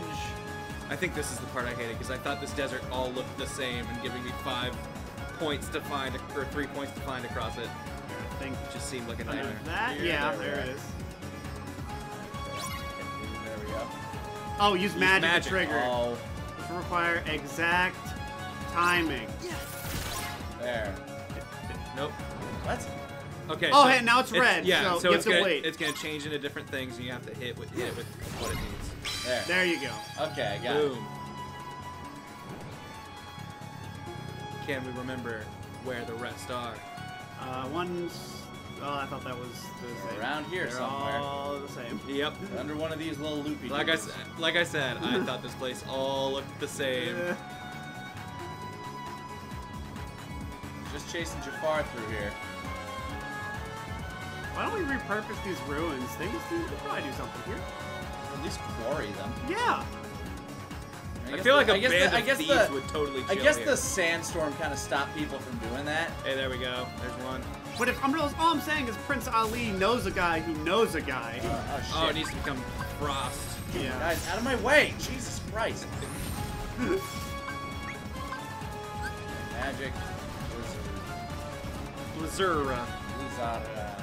I think this is the part I hated because I thought this desert all looked the same and giving me 5 points to find or 3 points to find across it. Thing just seemed like a nightmare. That? Yeah, there it is. There we go. Oh, use magic to trigger. Oh. This will require exact timing. There. Nope. What? Okay. Oh, so hey, now it's red. Yeah, so you have to wait. It's going to change into different things, and you have to hit it with what it needs. There. There you go. Okay, I got it. Boom. Can we remember where the rest are? Oh, I thought that was the same. Around here somewhere. All the same. Yep. Under one of these little loopy. Like I said, I thought this place all looked the same. Just chasing Jafar through here. Why don't we repurpose these ruins? We could probably do something here. Or at least quarry them. Yeah. I feel like a band of thieves would totally chill here. The sandstorm kind of stopped people from doing that. Hey, there we go. There's one. But if all I'm saying is Prince Ali knows a guy who knows a guy. Oh, it needs to become frost. Yeah. Guys, out of my way! Jesus Christ. Magic. Blizzura. Blizzara.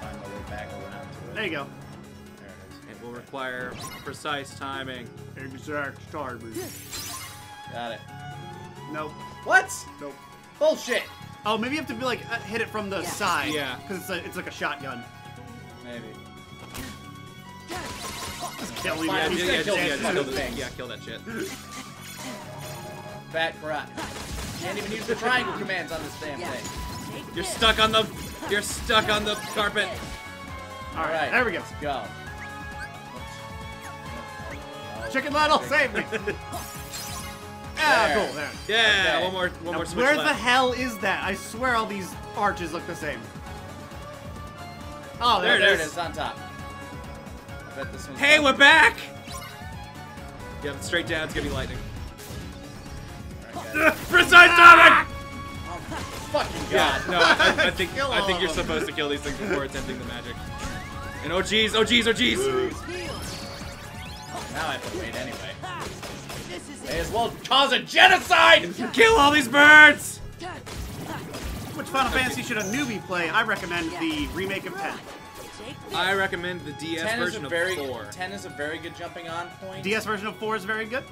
Find my way back around to it. There you go. Will require precise timing. Exact timing. Got it. Nope. What? Nope. Bullshit. Oh, maybe you have to be like hit it from the side. Yeah. Because it's like a shotgun. Maybe. Just kill me. Yeah, kill that shit. Fat crap. Can't even use the triangle commands on this damn thing. You're stuck on the carpet. All right. There we go. Let's go. Chicken Little, save me! Cool, there. Yeah, okay. one more switch left. Where the hell is that? I swear all these arches look the same. Oh, there it is. There it is, on top. bet this one's Hey, we're back! Yeah, but straight down, it's gonna be lightning. Right, precise timing! Oh, fucking god. Yeah, no, I think you're supposed to kill these things before attempting the magic. And oh geez, oh geez, oh geez! Now I have to wait anyway. May as well cause a genocide! Kill all these birds! Which Final Fantasy should a newbie play? I recommend the remake of 10. I recommend the DS version of 4. 10 is a very good jumping on point. DS version of 4 is very good.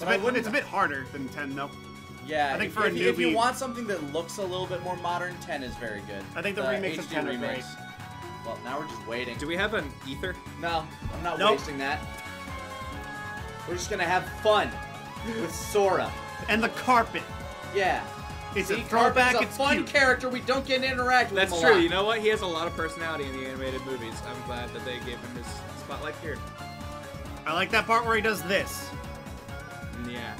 It's a bit harder than 10 though. Yeah, I think for a newbie, if you want something that looks a little bit more modern, 10 is very good. I think the remakes of 10 are great. Well, now we're just waiting. Do we have an ether? No, I'm not wasting that. We're just gonna have fun with Sora. And the carpet. Yeah. It's a throwback, it's a fun character, we don't get to interact with him a lot. That's true, you know what? He has a lot of personality in the animated movies. I'm glad that they gave him his spotlight here. I like that part where he does this. Yeah.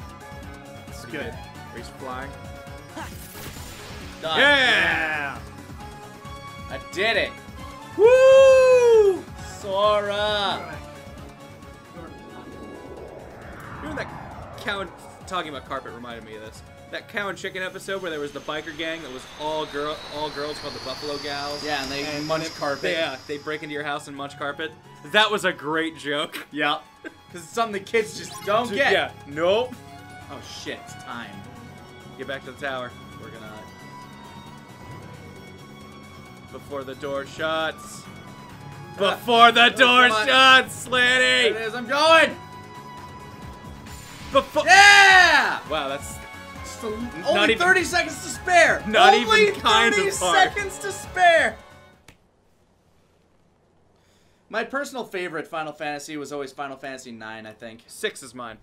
It's good. Where he's flying. Done. Yeah! I did it! Woo! Sora! You know that cow and... Talking about carpet reminded me of this. That cow and chicken episode where there was the biker gang that was all girls called the Buffalo Gals. Yeah, and they munch carpet. Yeah, they break into your house and munch carpet. That was a great joke. Yeah. Because it's something the kids just don't get. Yeah. Nope. Oh shit, it's time. Get back to the tower. We're gonna... Before the door shuts. Before the door shuts, Slanty! There it is, I'm going! Before... Yeah! Wow, that's... Only 30 seconds to spare! Not even kind of hard. 30 seconds to spare! My personal favorite Final Fantasy was always Final Fantasy IX, I think. 6 is mine.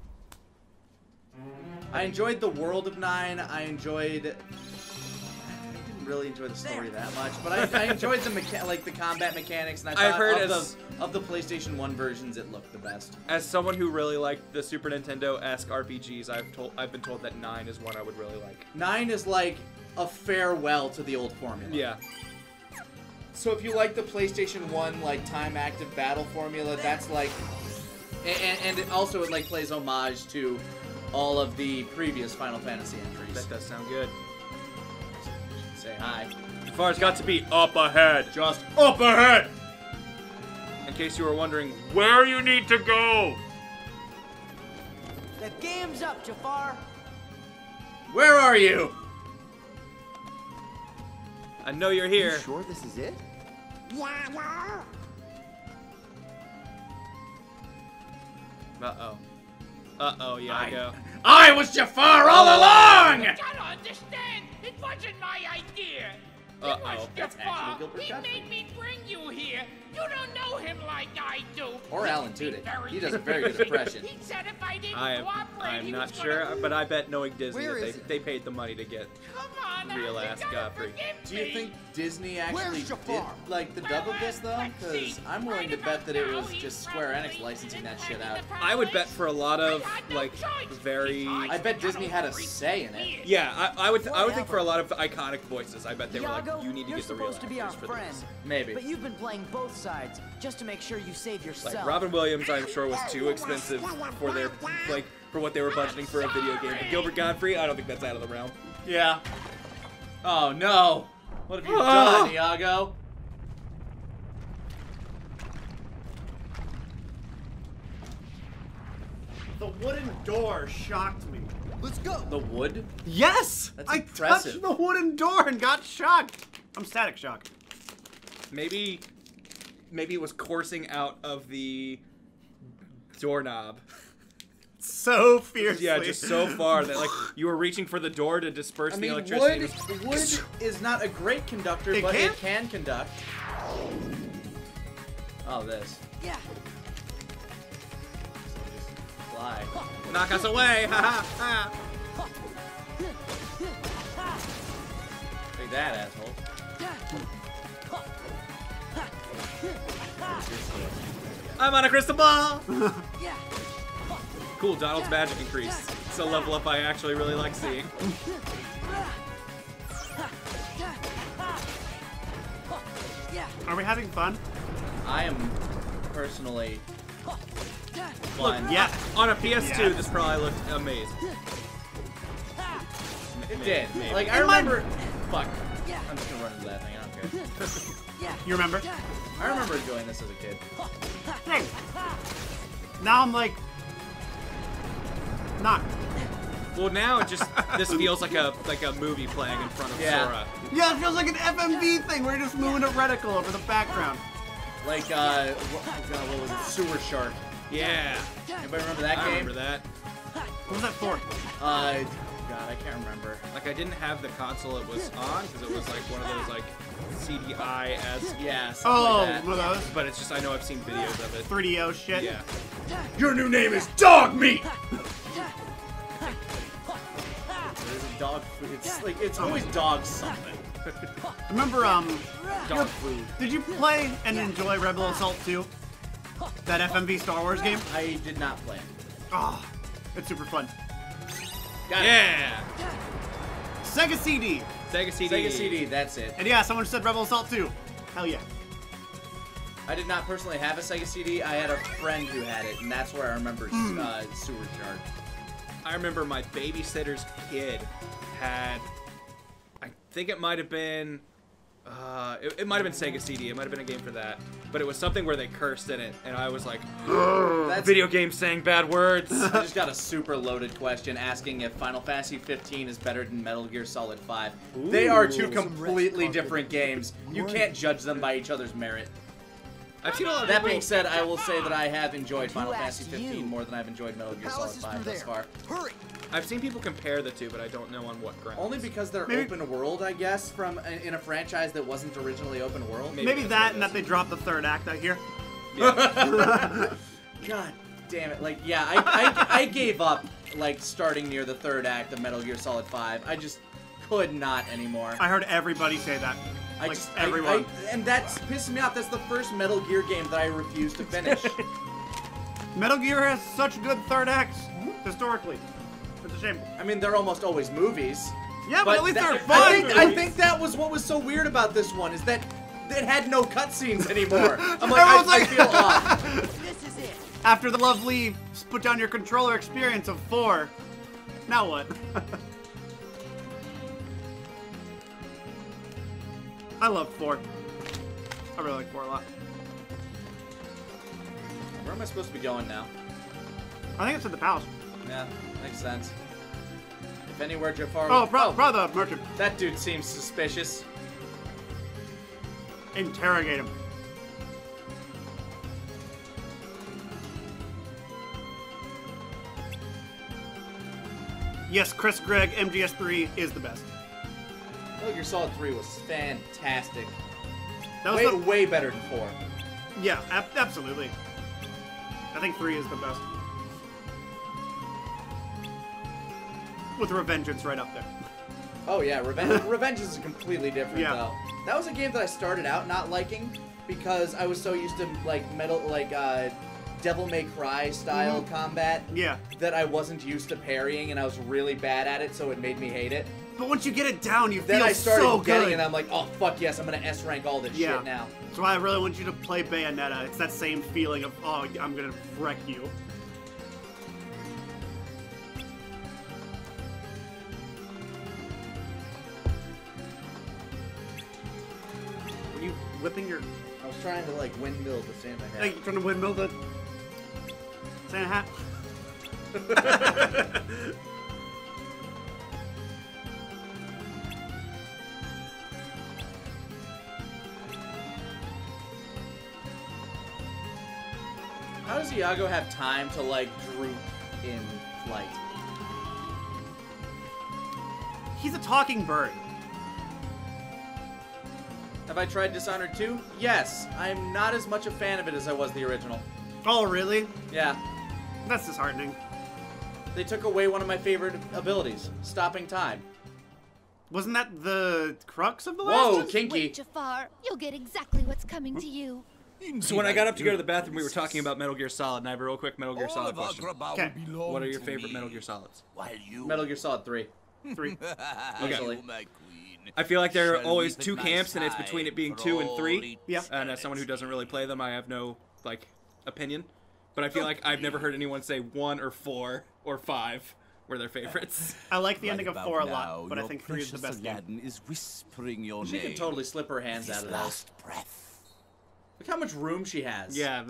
I enjoyed the world of 9. I didn't really enjoy the story that much, but I enjoyed the the combat mechanics, and I thought of the PlayStation 1 versions, it looked the best. As someone who really liked the Super Nintendo-esque RPGs, I've been told that 9 is one I would really like. 9 is like a farewell to the old formula. Yeah. So if you like the PlayStation 1 like time active battle formula, that's like, and it also like plays homage to all of the previous Final Fantasy entries. That does sound good. Say hi. Jafar's got to be up ahead, just up ahead. In case you were wondering where you need to go. The game's up, Jafar. Where are you? I know you're here. Are you sure this is it? Yeah. Uh-oh. Uh-oh, Iago. I was Jafar all along! You gotta understand, it wasn't my idea. It was Jafar. He made me bring you here. You don't know him like I do. Or Alan Tudyk. He does a very good impression. He said if I didn't cooperate, I'm not sure, but I bet knowing Disney that they paid the money to get real ass Godfrey. Do you think Disney actually did like the dub of this though? Because I'm willing to bet that it was just Square Enix licensing that shit out. I would bet for a lot of like I bet Disney had a say in it. Yeah, I would think for a lot of iconic voices, I bet they were like, you need to get the real actors for this. Maybe. But you've been playing both sides just to make sure you save yourself. Like Robin Williams, I'm sure was too expensive for their for what they were budgeting for a video game. But Gilbert Godfrey, I don't think that's out of the realm. Yeah. Oh no! What have you done, Iago? The wooden door shocked me. Let's go. The wood? Yes. That's impressive. I touched the wooden door and got shocked. I'm static shocked. Maybe it was coursing out of the doorknob. So fiercely. Yeah, just so far that like you were reaching for the door to disperse the electricity. Wood is not a great conductor, but it can conduct. Oh, this. Yeah. So just fly. Knock us away! Ha ha ha! Take that, asshole. I'm on a crystal ball! Cool, Donald's magic increased. It's a level up I actually really like seeing. Are we having fun? I am personally one. Look, yeah, on a PS2, yeah, this probably looked amazing. It did. Maybe. Like, I remember... Fuck. I'm just gonna run into that thing, I don't care. You remember? I remember enjoying this as a kid. Hey. Now I'm like... Not. Well, now it just... This feels like a movie playing in front of Sora. Yeah, it feels like an FMV thing. We're just moving a reticle over the background. Like, what was it? Sewer Shark. Yeah. Anybody remember that game? I remember that. What was that for? God, I can't remember. Like, I didn't have the console it was on, because it was, like, one of those, like, CDI-esque. Yeah, oh, one of those? But it's just, I know I've seen videos of it. 3DO shit? Yeah. Your new name is Dog Meat! Dog food. It's like it's always dog something. Remember dog food. Did you play and enjoy Rebel Assault 2? That FMV Star Wars game? I did not play it. Oh, it's super fun. Got it. Sega CD. Sega CD. Sega CD, that's it. And yeah, someone said Rebel Assault 2. Hell yeah. I did not personally have a Sega CD. I had a friend who had it, and that's where I remember Sewer Shark. I remember my babysitter's kid had, I think it might have been, it might have been Sega CD. It might have been a game for that, but it was something where they cursed in it, and I was like, video game saying bad words. I just got a super loaded question asking if Final Fantasy 15 is better than Metal Gear Solid 5. Ooh, they are two completely different games. You can't judge them by each other's merit. That being said, I will say that I have enjoyed Final Fantasy 15 more than I've enjoyed Metal Gear Solid 5 thus far. Hurry. I've seen people compare the two, but I don't know on what grounds. Only because they're open world, I guess, from in a franchise that wasn't originally open world. Maybe that and that they dropped the third act out here. Yeah. God damn it. Like, yeah, I gave up, like, starting near the third act of Metal Gear Solid 5. I just could not anymore. I heard everybody say that. Like, everyone. And that's pissing me off. That's the first Metal Gear game that I refuse to finish. Metal Gear has such good third acts, historically. It's a shame. I mean, they're almost always movies. Yeah, but at least they're fun. I think that was what was so weird about this one, is that it had no cutscenes anymore. I'm like, I feel off. This is it. After the lovely put down your controller experience of 4, now what? I love 4. I really like 4 a lot. Where am I supposed to be going now? I think it's at the palace. Yeah, makes sense. If anywhere, Jafar... Oh, brother, merchant. That dude seems suspicious. Interrogate him. Yes, Chris Gregg, MGS3 is the best. Metal Gear Solid 3 was fantastic. That was way better than 4. Yeah, absolutely. I think 3 is the best. With Revengeance right up there. Oh yeah, Revengeance is completely different though. That was a game that I started out not liking because I was so used to like Devil May Cry style combat. Yeah. That I wasn't used to parrying and I was really bad at it, so it made me hate it. But once you get it down, you feel so good. Then I started getting it, and I'm like, oh, fuck yes, I'm going to S-rank all this shit now. That's why I really want you to play Bayonetta. It's that same feeling of, oh, I'm going to wreck you. Were you whipping your... I was trying to, like, windmill the Santa hat. Like, you're trying to windmill the Santa hat? How does Iago have time to, like, droop in flight? He's a talking bird. Have I tried Dishonored 2? Yes. I'm not as much a fan of it as I was the original. Oh, really? Yeah. That's disheartening. They took away one of my favorite abilities, stopping time. Wasn't that the crux of the last one? Whoa, kinky. Wait, Jafar, you'll get exactly what's coming to you. So when I got up to go to the bathroom, we were talking about Metal Gear Solid, and I have a real quick Metal Gear Solid question. Okay. What are your favorite Metal Gear Solids? Metal Gear Solid 3. 3. Okay. I feel like there are always two camps, and it's between it being 2 and 3. Yeah. And as someone who doesn't really play them, I have no, like, opinion, but I feel like I've never heard anyone say 1 or 4 or 5 were their favorites. I like the ending of 4 a lot, but I think 3 is the best. Aladdin is whispering your name. She can totally slip her hands out of last breath. Look how much room she has. Yeah,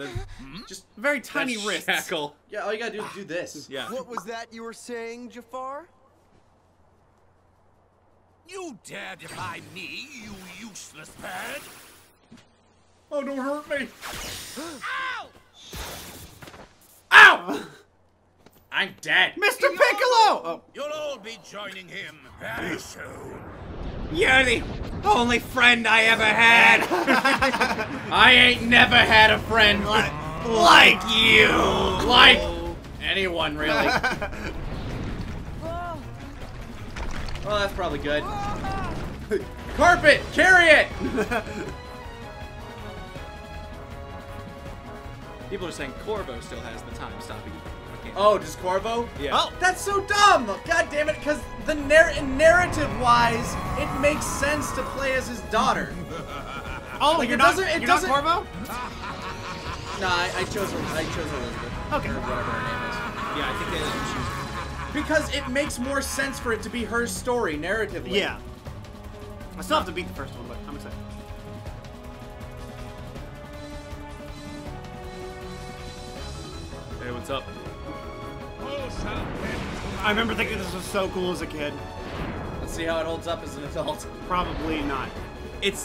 just very tiny wrists. Shackle. Yeah, all you gotta do is do this. Yeah. What was that you were saying, Jafar? You dare defy me, you useless bird! Oh, don't hurt me! Ow! Ow! I'm dead. Mr. Piccolo! Oh. You'll all be joining him very soon. You're the only friend I ever had. I ain't never had a friend like you, like anyone really. Well, that's probably good. Carpet, carry it. People are saying Corvo still has the time stopping. Oh, just Corvo? Yeah. Oh, that's so dumb! God damn it, because the narrative-wise, it makes sense to play as his daughter. Oh, like you're not Corvo? Nah, I chose Elizabeth. Okay. Or whatever her name is. Yeah, I think they didn't choose. Because it makes more sense for it to be her story narratively. Yeah. I still have to beat the first one, but I'm excited. Hey, what's up? I remember thinking this was so cool as a kid. Let's see how it holds up as an adult. Probably not. It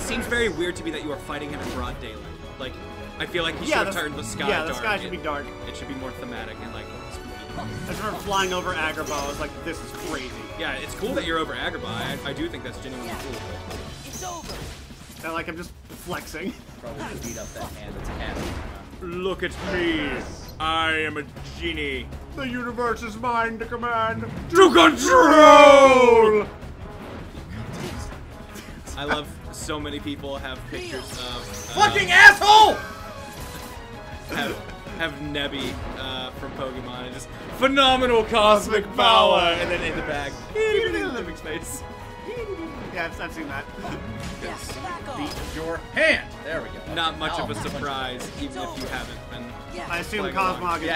seems very weird to me that you are fighting him in broad daylight. Like, I feel like he should have turned the sky dark. Yeah, the sky should be dark. It should be more thematic and like. I remember flying over Agrabah. I was like, this is crazy. Yeah, it's cool that you're over Agrabah. I do think that's genuinely cool. It's over. And like, I'm just flexing. Probably just beat up that hand. It's a hand. Look at me. I am a genie. The universe is mine to command, to control! I love so many people have pictures of... fucking asshole! Have Nebby from Pokemon and just, phenomenal cosmic power! And then in the back, living space. Yeah, I've seen that. Yes. Beat your hand! There we go. Not much of a surprise, even if you haven't been... I assume Cosmog is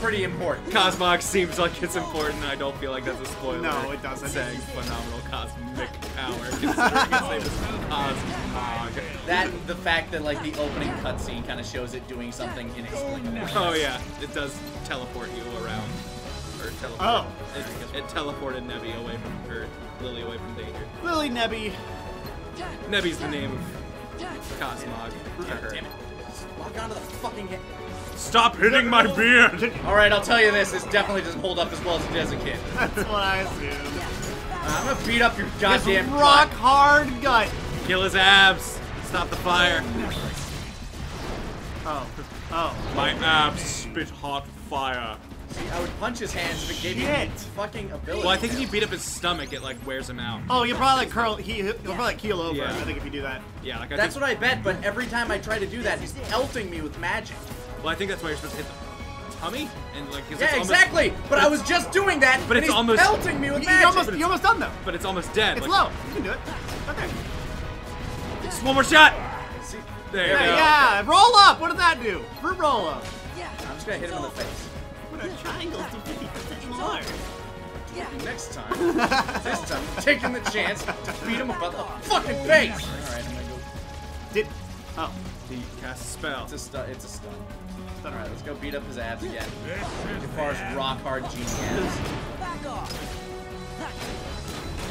pretty important. Cosmog seems like it's important. I don't feel like that's a spoiler. No, it doesn't. Saying phenomenal cosmic power. Considering its name is Cosmog. That the fact that like the opening cutscene kind of shows it doing something inexplicable. Oh yeah, it does teleport you around. Or teleport. Oh. It teleported Nebby away from her, Lily away from danger. Lily Nebby. Nebby's the name of Cosmog. Damn it! Just lock onto the fucking head. Stop hitting my beard! Alright, I'll tell you this, this definitely doesn't hold up as well as it does a kid. That's what I assume. I'm gonna beat up your goddamn rock hard gut! Kill his abs! Stop the fire! Oh. Oh. My abs spit hot fire. See, I would punch his hands if it gave me fucking ability. Well, I think if you beat up his stomach, it like wears him out. Oh, you'll probably like curl. He'll probably like, keel over. Yeah. I think if you do that. Yeah, like that's what I bet. But every time I try to do that, he's pelting me with magic. Well, I think that's why you're supposed to hit the tummy and like. Yeah, almost, exactly. But I was just doing that. But it's almost pelting me with magic. You almost done though. But it's almost dead. It's like, low. You can do it. Okay. Just one more shot. See, there you go. Yeah, roll up. What did that do? Fruit roll up. Yeah. I'm just gonna hit him in the face. Triangles to 50% more. Next time, this time, taking the chance to beat him about the fucking face. Alright, I'm gonna go. He cast a spell. It's a stun. Alright, let's go beat up his abs again. Jafar's rock hard genie abs. Back off.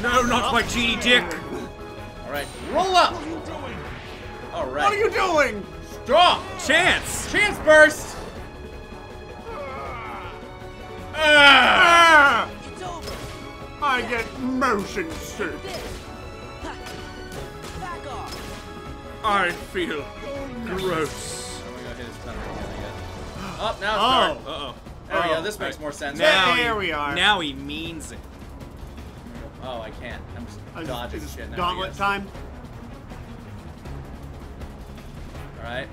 No, not my genie dick. Alright, roll up. Alright. What are you doing? Stop. Chance. Chance burst. It's over. I get motion sick. Back off. I feel gross. I'm gonna hit his tummy again. Up now. It's there we go. This makes more sense. Now there we are. Now he means it. Oh, I can't. I'm just dodging shit now. Gauntlet time. All right.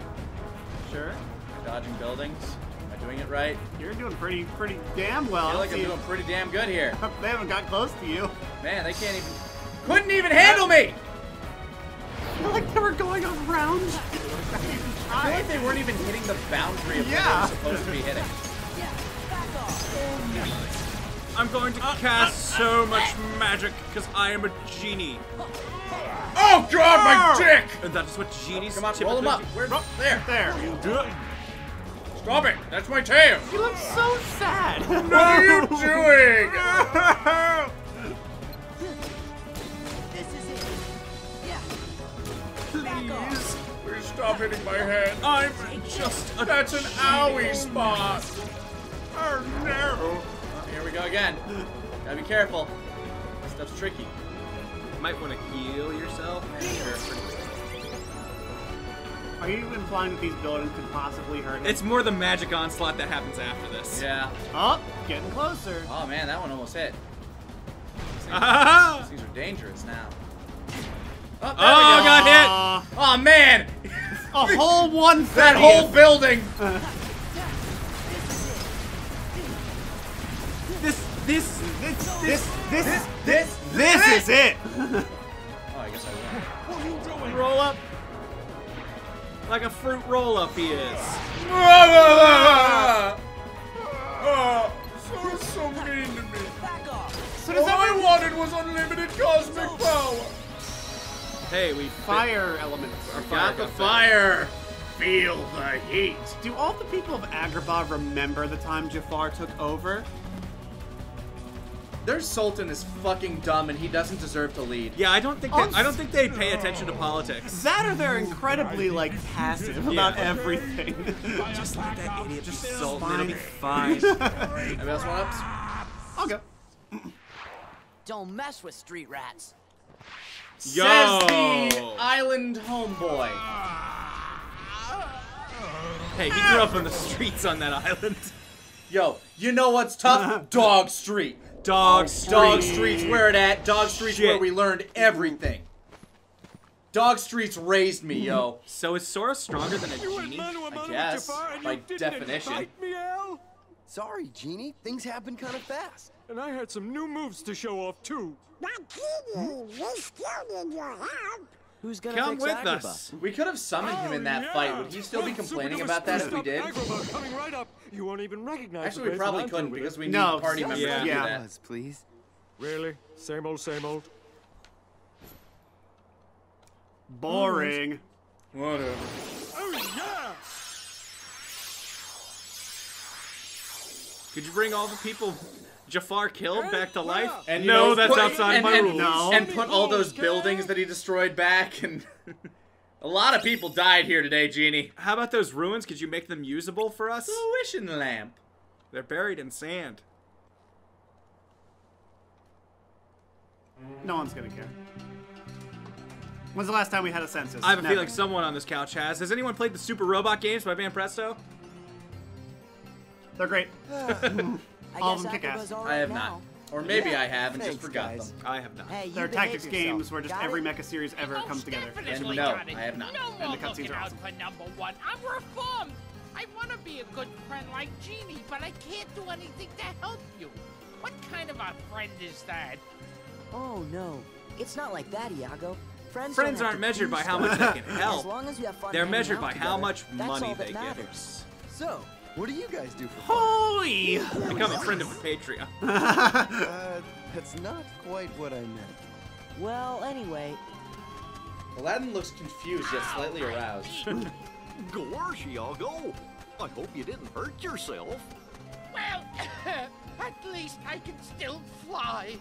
Sure. Dodging buildings. Doing it right. You're doing pretty damn well. I feel like I'm doing pretty damn good here. They haven't got close to you. Man, they couldn't even handle me! I feel like they were going around. I feel like they weren't even hitting the boundary of what they were supposed to be hitting. I'm going to cast so much magic because I am a genie. Oh god, my dick! And that is what genies typically roll them up. There. You do it. Stop it! That's my tail! You look so sad! No. What are you doing? This is it. Yeah. Please. Please stop hitting my head. I'm just a That's an owie spot! Oh no! Here we go again. Gotta be careful. This stuff's tricky. You might want to heal yourself. Are you implying that these buildings could possibly hurt us? It's more the magic onslaught that happens after this. Yeah. Oh, getting closer. Oh man, that one almost hit. These are dangerous now. Oh, got hit! Oh man! A whole one thing! That whole building! This is it! Oh, I guess I won. What are you doing? Roll up. Like a fruit roll-up he is. Sora's so mean to me. So all I wanted was unlimited cosmic power. Hey, we fire elements. Got the fire. Feel the heat. Do all the people of Agrabah remember the time Jafar took over? Their sultan is fucking dumb, and he doesn't deserve to lead. Yeah, I don't think they pay attention to politics. That, or they're incredibly like passive about everything. Just let that idiot be sultan; it'll be fine. Anybody else want ups? I'll go. Don't mess with street rats. Yo. Says the island homeboy. Hey, he grew up on the streets on that island. Yo, you know what's tough? Dog street. Dog streets, where it at? Dog streets, where we learned everything. Dog streets raised me, yo. So is Sora stronger than a genie? I guess, by definition. Sorry, Genie. Things happen kind of fast. And I had some new moves to show off too. Who's gonna come with us? We could have summoned him in that fight. Would he still be complaining about that if we did? Right up. You won't even recognize actually, we probably couldn't because we need party members to do that. Please. Really? Same old, same old. Boring. Whatever. Oh, yeah! Could you bring all the people Jafar killed back to life? And no, that's outside my rules. And put all those buildings that he destroyed back. And a lot of people died here today, Genie. How about those ruins? Could you make them usable for us? The wishing lamp. They're buried in sand. No one's gonna care. When's the last time we had a census? I have a feeling someone on this couch has. Has anyone played the Super Robot games by Van Presto? They're great. All of them kick ass. I have not. Or maybe I have and just forgot them. I have not. Hey, there are tactics games where just every mecha series ever comes together. And no, I have not. No more looking out for number one. I'm reformed. I want to be a good friend like Genie, but I can't do anything to help you. What kind of a friend is that? Oh, no. It's not like that, Iago. Friends aren't measured by how much they can help. They're measured by how much money they give. So... what do you guys do for fun? Holy! Become a friend of a Patreon. That's not quite what I meant. Well, anyway. Aladdin looks confused yet slightly aroused. Gorsh, Iago. I hope you didn't hurt yourself. Well, at least I can still fly.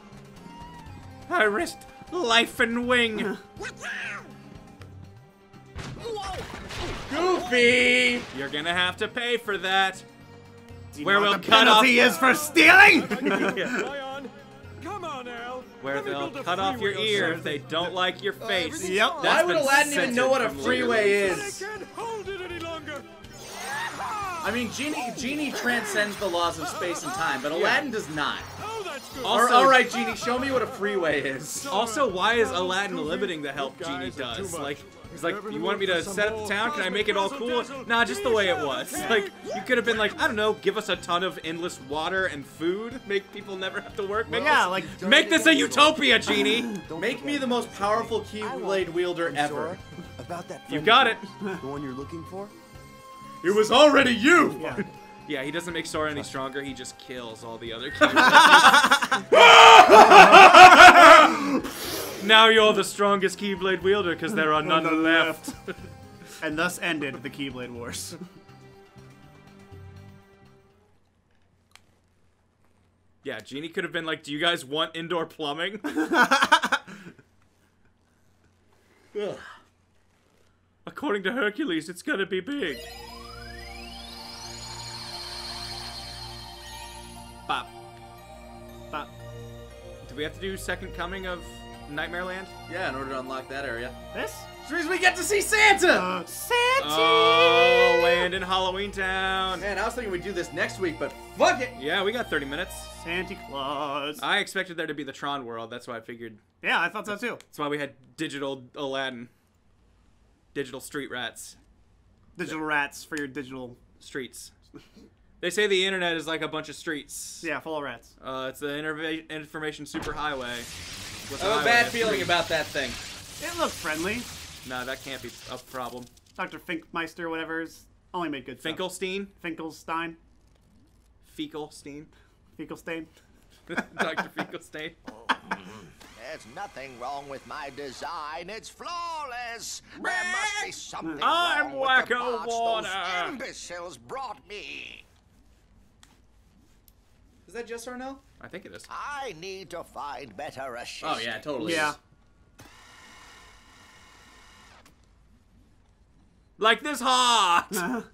I risked life and wing. Goofy! You're gonna have to pay for that. Where we'll cut off. The penalty is for stealing! Come on, Al. Where they'll cut off your ear if they don't like your face. Yep. Why would Aladdin even know what a freeway is? I can't hold it any longer. I mean, Genie transcends the laws of space and time, but Aladdin does not. Also, alright, Genie, show me what a freeway is. Also, why is Aladdin limiting the help Genie does? Like, He's like, you want me to set up the town? Can I make it all cool? Nah, just the way it was. Like, you could have been like, I don't know, give us a ton of endless water and food. Make people never have to work. Make, yeah, like, make this a utopia, Genie. Make me the most powerful Keyblade wielder ever. You got it. The one you're looking for? It was already you! Yeah. Yeah, he doesn't make Sora any stronger, he just kills all the other Keyblades. Now you're the strongest Keyblade wielder, because there are none left. And thus ended the Keyblade Wars. Yeah, Genie could have been like, do you guys want indoor plumbing? According to Hercules, it's gonna be big. Bop. Bop. Do we have to do Second Coming of Nightmare Land? Yeah, in order to unlock that area. This? Which means we get to see Santa! Santa! Oh, land in Halloween Town. Man, I was thinking we'd do this next week, but fuck it! Yeah, we got 30 minutes. Santa Claus. I expected there to be the Tron world, that's why I figured. Yeah, I thought so too. That's why we had digital Aladdin. Digital street rats. Digital rats for your digital streets. They say the internet is like a bunch of streets. Yeah, full of rats. It's the information superhighway. I have a bad feeling about that thing. It looked friendly. No, that can't be a problem. Dr. Finkmeister, whatever's only made good Finkelstein? Stuff. Finkelstein. Finkelstein. Finkelstein. Finkelstein. Dr. Finkelstein. There's nothing wrong with my design. It's flawless. There must be something wrong with the box those imbeciles brought me. Is that just Arnell? I think it is. I need to find better assistance. Oh yeah, totally. Yeah. Like this heart.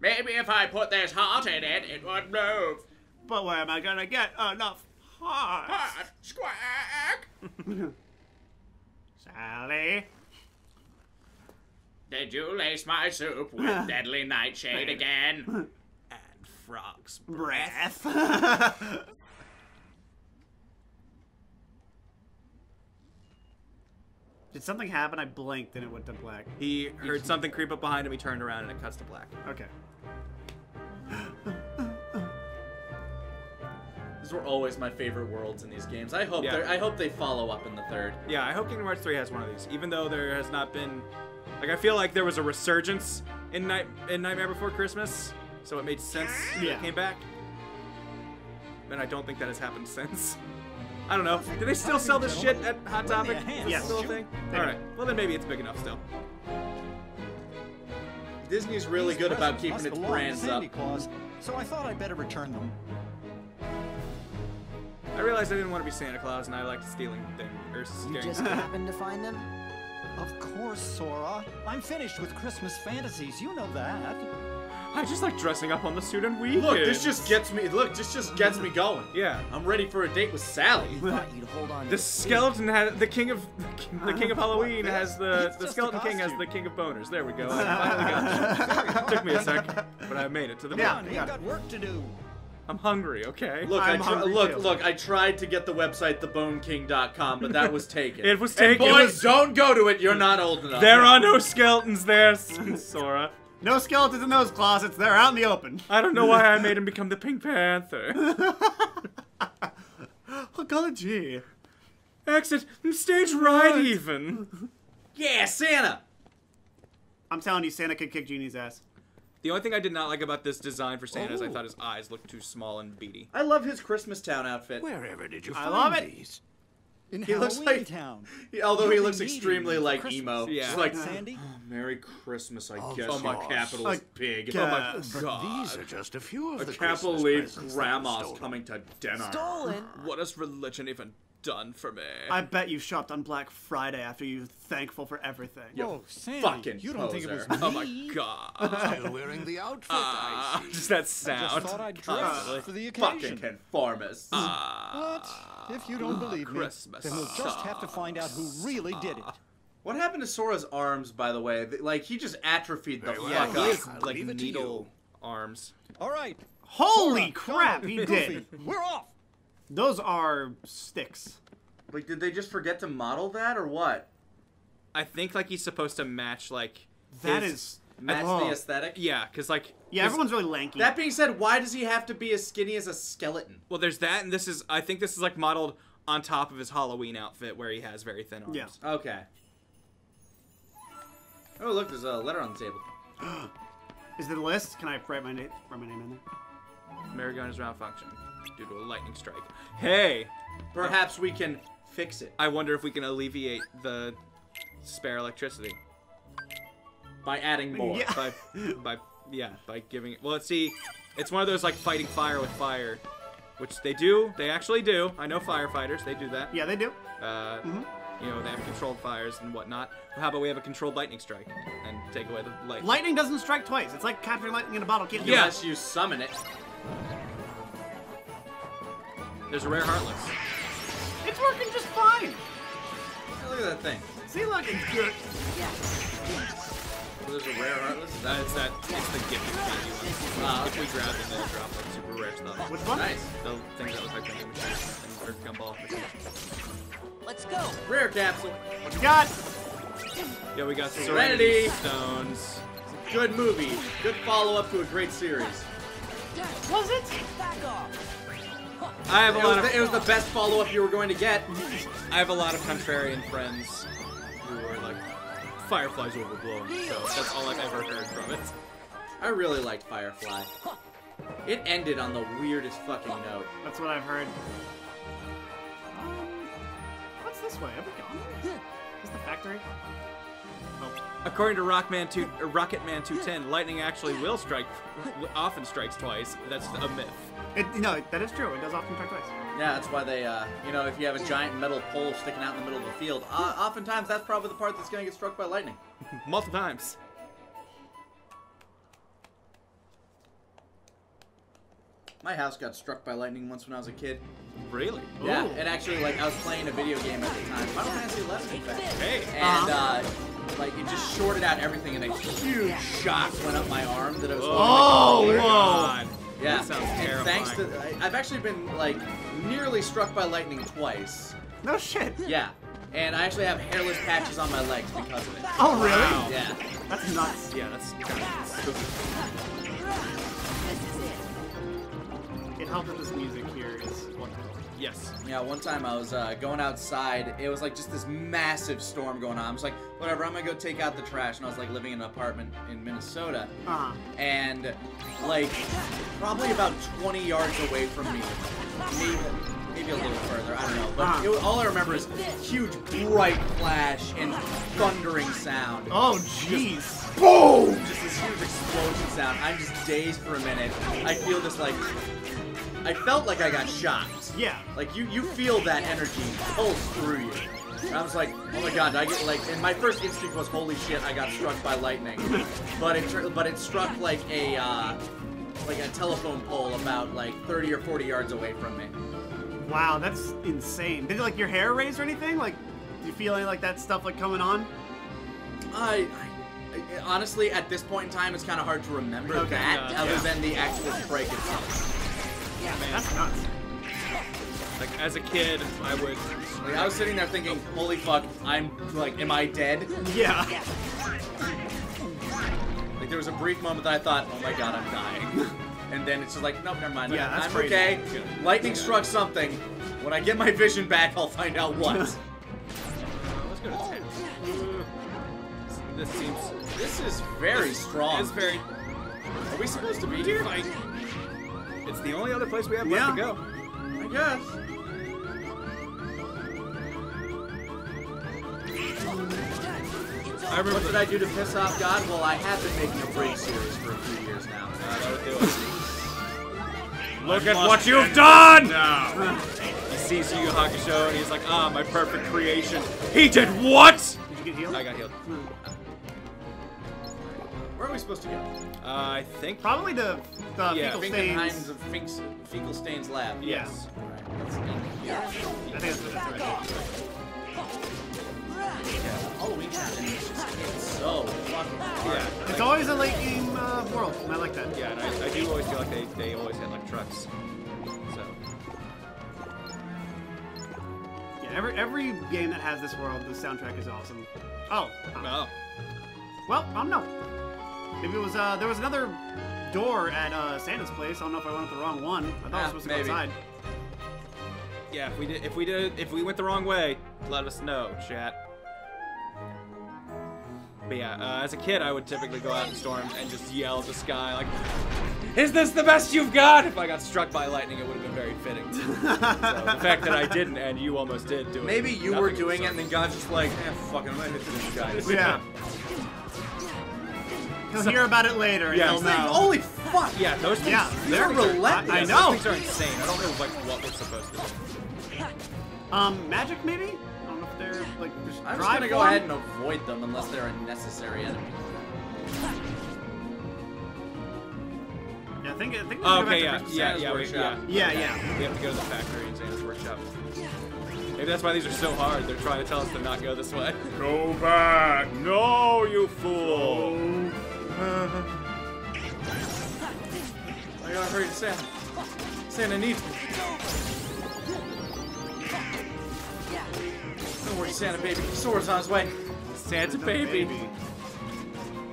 Maybe if I put this heart in it, it would move. But where am I gonna get enough hearts? Heart squawk. Sally. Did you lace my soup with deadly nightshade again? Frog's breath. Did something happen? I blinked and it went to black. He heard something creep up behind him. He turned around and it cuts to black. Okay. These were always my favorite worlds in these games. I hope I hope they follow up in the third. Yeah, I hope Kingdom Hearts 3 has one of these, even though there has not been. Like, I feel like there was a resurgence in Nightmare Before Christmas. So it made sense when it came back. And I don't think that has happened since. I don't know. Do they still sell this shit at Hot Topic? Yes. Still a thing? Alright. Well, then maybe it's big enough still. Disney's really good about keeping its brands up. So I thought I'd better return them. I realized I didn't want to be Santa Claus and I liked stealing things. You just happened to find them? Of course, Sora. I'm finished with Christmas fantasies. You know that. I just like dressing up on the suit and weekends. Look, this just gets me. Look, this just gets me going. Yeah, I'm ready for a date with Sally. You thought you'd hold on. The skeleton has the king of Halloween has the skeleton king has the king of boners. There we go. I finally got it. Took me a sec, but I made it to the mountain. Yeah, you got work to do. I'm hungry. Okay. Look, look. I tried to get the website theboneking.com, but that was taken. It was taken. And boys, don't go to it. You're not old enough. There are no skeletons there, Sora. No skeletons in those closets. They're out in the open. I don't know why I made him become the Pink Panther. Oh God, gee. Exit stage right, even. Yeah, Santa. I'm telling you, Santa could kick Genie's ass. The only thing I did not like about this design for Santa is I thought his eyes looked too small and beady. I love his Christmas Town outfit. Wherever did you find these? In he Halloween looks like, Town. Although he looks extremely like Christmas. Emo. Yeah. Just like, Sandy? Oh, Merry Christmas, I guess. Oh, my capital is big. Oh, my God. These are just a few of the Christmas presents. I can't believe Grandma's coming to dinner. Stolen? What has religion even done for me? I bet you shopped on Black Friday after you were thankful for everything. Oh, Sandy, fucking you don't think it was me? Oh, my God. Still wearing the outfit, I see. Just that sound. I just thought I'd dress for the occasion. Fucking conformist. What? If you don't believe me, then we'll just have to find out who really did it. What happened to Sora's arms, by the way? Like, he just atrophied the fuck up. Like, needle arms. All right. Holy crap, he did. We're off. Those are sticks. Like, did they just forget to model that, or what? I think like he's supposed to match like that is match the aesthetic. Yeah, because like everyone's really lanky. That being said, why does he have to be as skinny as a skeleton? Well, there's that, and this is I think this is like modeled on top of his Halloween outfit where he has very thin arms. Yeah. Okay. Oh look, there's a letter on the table. Is it a list? Can I write my name in there? Marigona's round function due to a lightning strike. Hey, perhaps we can fix it. I wonder if we can alleviate the spare electricity by adding more. Yeah. By giving it. Well, let's see. It's one of those like fighting fire with fire, which they do. They actually do. I know firefighters. They do that. Yeah, they do. You know, they have controlled fires and whatnot. Well, how about we have a controlled lightning strike and take away the light? Lightning doesn't strike twice. It's like capturing lightning in a bottle. Can't do unless you summon it. There's a rare Heartless. It's working just fine. Look at that thing. See, look, it's good. Yeah. Well, there's a rare Heartless. It's the gift you if we grab it, then drop like super rare stuff. Which one? Nice. The things that look like vending machines or gumball machines. Let's go. Rare capsule. What you got? Yeah, we got Serenity Stones. Good movie. Good follow-up to a great series. Was it? Back off. I have it was the best follow-up you were going to get. I have a lot of contrarian friends who are like, Firefly's overblown, so that's all I've ever heard from it. I really liked Firefly. It ended on the weirdest fucking note. That's what I've heard. This way, have we gone? Is the factory? Oh. According to Rocketman 210, lightning actually will strike, often strikes twice. That's a myth. No, that is true. It does often strike twice. Yeah, that's why they, you know, if you have a giant metal pole sticking out in the middle of the field, oftentimes that's probably the part that's going to get struck by lightning. Multiple times. My house got struck by lightning once when I was a kid. Really? Yeah, and actually, like, I was playing a video game at the time. Final Fantasy X, in fact. Hey. And, like, it just shorted out everything, and a huge shock went up my arm that I was... Oh, God. Yeah. That sounds terrifying. And thanks to... I've actually been, like, nearly struck by lightning twice. No shit. Yeah. And I actually have hairless patches on my legs because of it. Oh, really? Wow. Yeah. That's nuts. Yeah, that's kind of stupid. It helped that this music here is wonderful. Yes. Yeah, one time I was going outside. It was like just this massive storm going on. I was like, whatever, I'm going to go take out the trash. And I was like living in an apartment in Minnesota. And like probably about 20 yards away from me, maybe a little further, I don't know. But all I remember is huge bright flash and thundering sound. Oh, jeez. Boom! Just this huge explosion sound. I'm just dazed for a minute. I feel this like... I felt like I got shocked. Yeah. Like, you feel that energy pulse through you. And I was like, oh my god, I get, like... And my first instinct was, holy shit, I got struck by lightning. but it struck, like a telephone pole about, like, 30 or 40 yards away from me. Wow, that's insane. Did, like, your hair raise or anything? Like, do you feel any, like, that stuff, like, coming on? Honestly, at this point in time, it's kind of hard to remember other than the actual break itself. Yeah, man, that's nuts. Like, as a kid, I would... Like, I was sitting there thinking, holy fuck, I'm, like, am I dead? Yeah. Like, there was a brief moment that I thought, oh my god, I'm dying. And then it's just like, nope, never mind. Yeah, I'm okay. Lightning struck something. When I get my vision back, I'll find out what. Let's go to 10. This seems... This is very strong. It's very... Are we supposed to be here? Like, it's the only other place we have left to go. I guess. I remember what did I do to piss off God? Well, I have been making a break series for a few years now. Look at what you've done! No. He sees Yu Yu Hakusho and he's like, ah, my perfect creation. He did what? Did you get healed? I got healed. Where are we supposed to go? I think... Probably the Finkelstein's lab. Yes. Yeah. Alright, let's end it here. I think that's right. Yeah, Halloween Town is just so fucking hard. Yeah. It's always a late game world, and I like that. Yeah, and I do always feel like they always had, like, trucks. So... Yeah, every game that has this world, the soundtrack is awesome. Oh. No. Well, I don't know. Maybe it was, there was another door at Santa's place. I don't know if I went with the wrong one. I thought I was supposed to go outside. Yeah, if we went the wrong way, let us know, chat. But yeah, as a kid, I would typically go out in storms and just yell at the sky like, "Is this the best you've got?" If I got struck by lightning, it would have been very fitting. So the fact that I didn't and you almost did do it. Maybe you were doing it and then God's just like, eh, fucking, I'm gonna hit this guy. Yeah. He'll hear about it later. Yeah, and he'll know. Holy fuck! Yeah, those things, they're relentless. I know. Those things are insane. I don't know like what we're supposed to do. Magic maybe? I don't know if they're like. I'm just gonna go ahead and avoid them unless they're a necessary enemy. Yeah, I think. Oh, okay, yeah. We have to go to the factory and Santa's workshop. Maybe that's why these are so hard. They're trying to tell us to not go this way. Go back! No, you fool! Go. I gotta hurry to Santa. Santa needs me. Don't worry, Santa baby. Sora's on his way. Santa baby.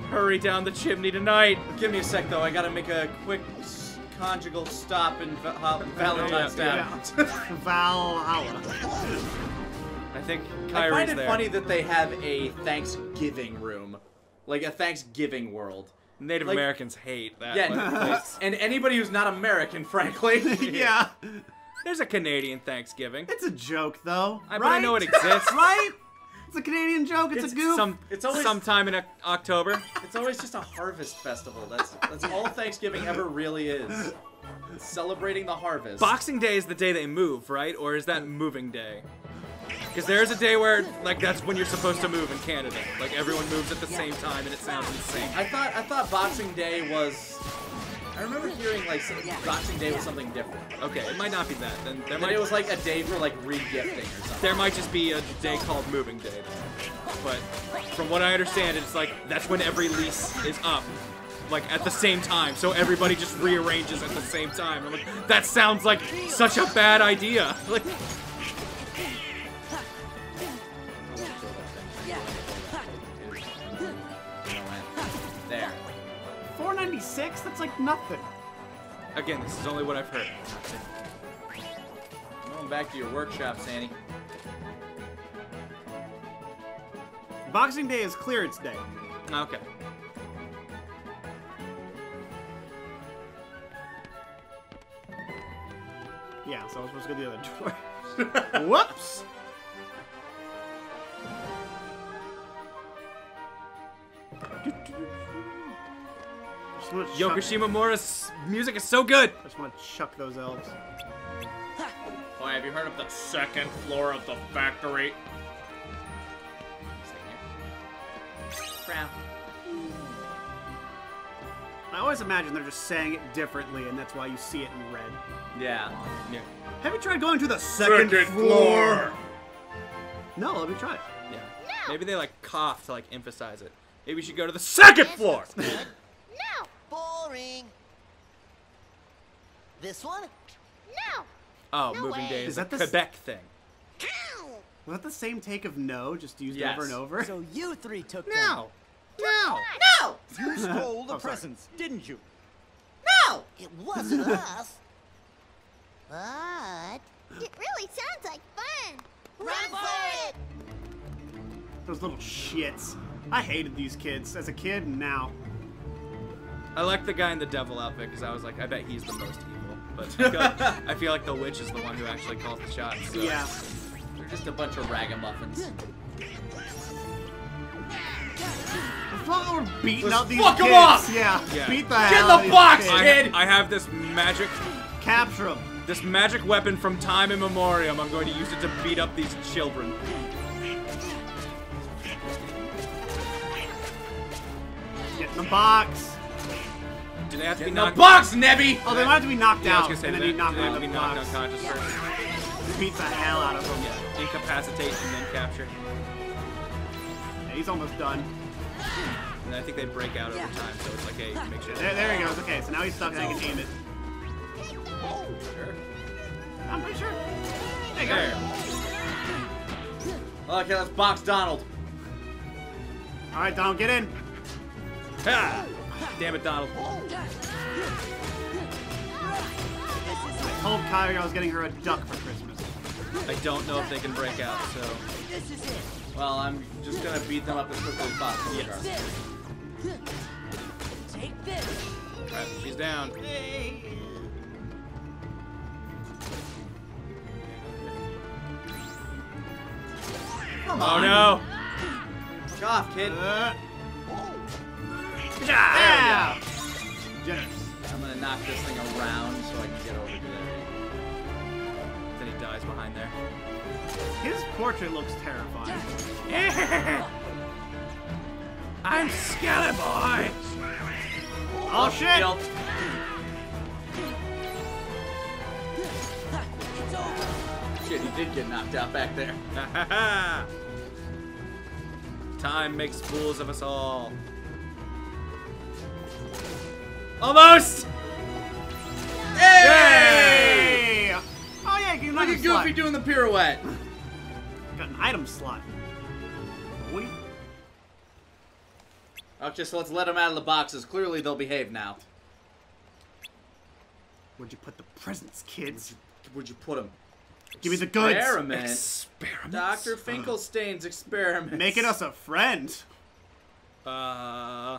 Hurry down the chimney tonight. Give me a sec, though. I gotta make a quick conjugal stop in Valentine's Town. Valhalla. I think Kyrie's there. I find it funny that they have a Thanksgiving room. Like a Thanksgiving world. Native Americans hate that. Yeah, and anybody who's not American, frankly. Yeah. There's a Canadian Thanksgiving. It's a joke, though. But I know it exists. Right? It's a Canadian joke. It's a goof. It's always sometime in October. It's always just a harvest festival. That's all Thanksgiving ever really is. It's celebrating the harvest. Boxing Day is the day they move, right? Or is that moving day? Because there's a day where, like, that's when you're supposed to move in Canada. Like, everyone moves at the same time, and it sounds insane. I thought Boxing Day was... I remember hearing, like, Boxing Day was something different. Okay, it might not be that. Then it was, like, a day for, like, re-gifting or something. There might just be a day called Moving Day. But from what I understand, it's, like, that's when every lease is up. Like, at the same time. So everybody just rearranges at the same time. I'm like, that sounds like such a bad idea. Like... There. 496? That's like nothing. Again, this is only what I've heard. Going back to your workshop, Sandy. Boxing Day is clearance day. Okay. Yeah, so I was supposed to go the other door. Whoops! Yokoshima Mora's music is so good! I just want to chuck those elves. Boy, have you heard of the second floor of the factory? I always imagine they're just saying it differently, and that's why you see it in red. Yeah. Have you tried going to the second floor? No, let me try it. Yeah. No. Maybe they like cough to like emphasize it. Maybe we should go to the second floor! No! Boring! This one? No! Oh, no moving day is that the Quebec thing. Was that the same take of no, just used over and over? So you three took no! Them. No! No! You stole the presents, didn't you? No! It wasn't us. But... It really sounds like fun! Run for it! Those little shits. I hated these kids as a kid and now. I like the guy in the devil outfit because I was like, I bet he's the most evil. But I feel like the witch is the one who actually calls the shots. So. Yeah. They're just a bunch of ragamuffins. We're beating up these kids. Off! Yeah. Beat the hell out of these kids. Get in the box, kid! I have this magic. Capture him. This magic weapon from time immemorial. I'm going to use it to beat up these children. Get in the box! Do they have to be knocked down? Box, Nebby! Oh, they might have to be knocked out, and then you knock them out of the box. Unconscious first. Beat the hell out of them. Yeah. Incapacitate and then capture. Yeah, he's almost done. And I think they break out over time, so it's like, hey, make sure. There he goes. Okay, so now he's stuck and I can aim it. Oh, sure. I'm pretty sure. There you go. Okay, let's box Donald. All right, Donald, get in. Ha! Damn it, Donald. I told Kyrie I was getting her a duck for Christmas. I don't know if they can break out, so... Well, I'm just gonna beat them up as quickly as possible. Yes. Take this. All right, she's down. Come on. Oh no! Watch off, kid. Yeah. There we go. I'm gonna knock this thing around so I can get over to there. Then he dies behind there. His portrait looks terrifying. I'm Skeleboy! Oh shit! Yelp. Shit, he did get knocked out back there. Time makes fools of us all. Almost! Hey! Yay! Oh yeah, you can look at Goofy doing the pirouette. Got an item slot. What? Okay, so let's let them out of the boxes. Clearly they'll behave now. Where'd you put the presents, kids? Where'd you put them? Give me the goods. Experiment. Experiments. Dr. Finkelstein's experiment. Making us a friend. A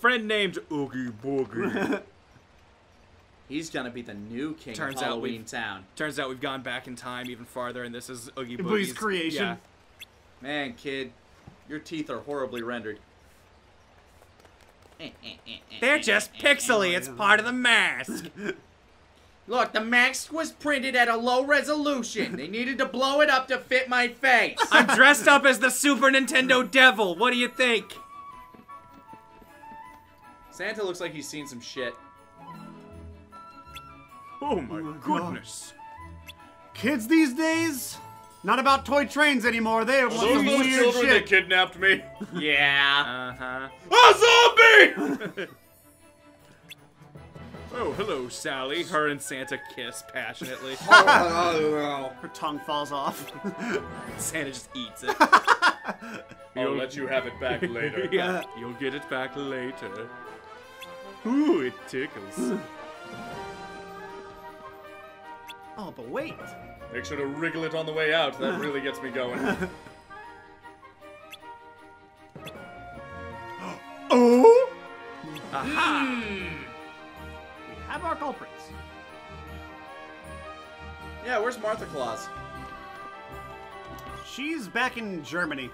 friend named Oogie Boogie. He's gonna be the new king of Halloween Town. Turns out we've gone back in time even farther, and this is Oogie Boogie's creation. Yeah. Man, kid, your teeth are horribly rendered. They're just pixely. It's part of the mask. Look, the mask was printed at a low resolution. They needed to blow it up to fit my face. I'm dressed up as the Super Nintendo Devil. What do you think? Santa looks like he's seen some shit. Oh my goodness. Kids these days, not about toy trains anymore. They have those weird children that kidnapped me. Yeah. A zombie! Oh, hello, Sally. Her and Santa kiss passionately. Her tongue falls off. Santa just eats it. I'll let you have it back later. Yeah. You'll get it back later. Ooh, it tickles. Oh, but wait. Make sure to wriggle it on the way out. That really gets me going. Oh! Aha! We have our culprits. Yeah, where's Martha Claus? She's back in Germany.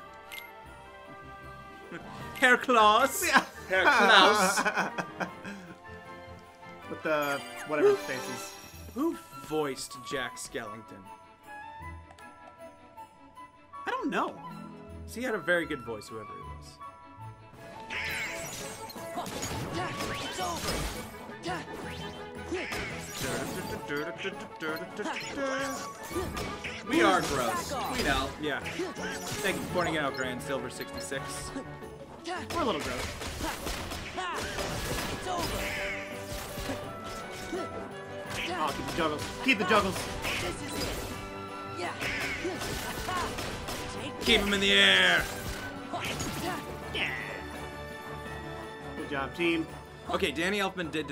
Herr Claus. Yeah. Herr Claus. With the whatever faces. Who voiced Jack Skellington? I don't know. So he had a very good voice, whoever he was. It's over. We are gross. We know. Yeah. Thank you for pointing out, Grand Silver 66. We're a little gross. It's over. Oh, keep the juggles. Keep the juggles. Keep him in the air. Yeah. Good job, team. Okay, Danny Elfman did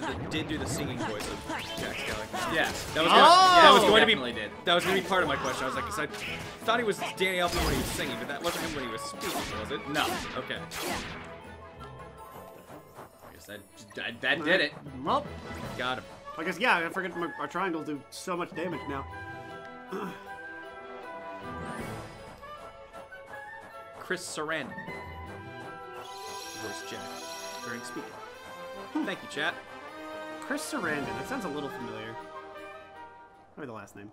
do the singing voice of Jack Skellington. Yeah, that was going to be part of my question. I was like, cause I thought he was Danny Elfman when he was singing, but that wasn't him when he was speaking, was it? No. Okay. I guess that did it. Well, got him. I guess, yeah, I forget our triangles do so much damage now. Chris Sarandon. Where's Jack? During speaking. Thank you, chat. Chris Sarandon. That sounds a little familiar. Maybe the last name.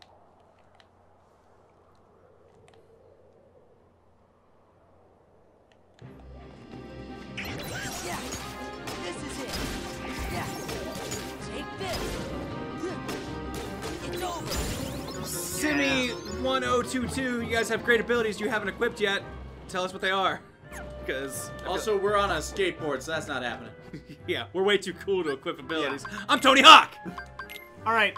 Yeah, this is it. Yeah. Take this. It's over. Simi 1022, you guys have great abilities you haven't equipped yet. Tell us what they are. Because also we're on a skateboard, so that's not happening. Yeah, we're way too cool to equip abilities. Yeah. I'm Tony Hawk! Alright,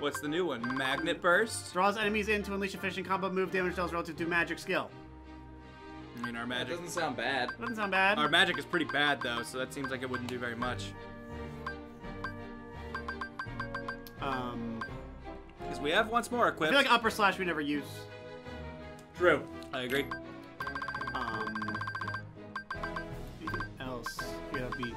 what's the new one? Magnet Burst? Draws enemies in to unleash a fishing combo move, damage deals relative to magic skill. I mean, our magic... That doesn't sound bad. Doesn't sound bad. Our magic is pretty bad, though, so that seems like it wouldn't do very much. Because we have once more equipped. I feel like upper slash we never use. True. I agree. Anything else? Yeah, be...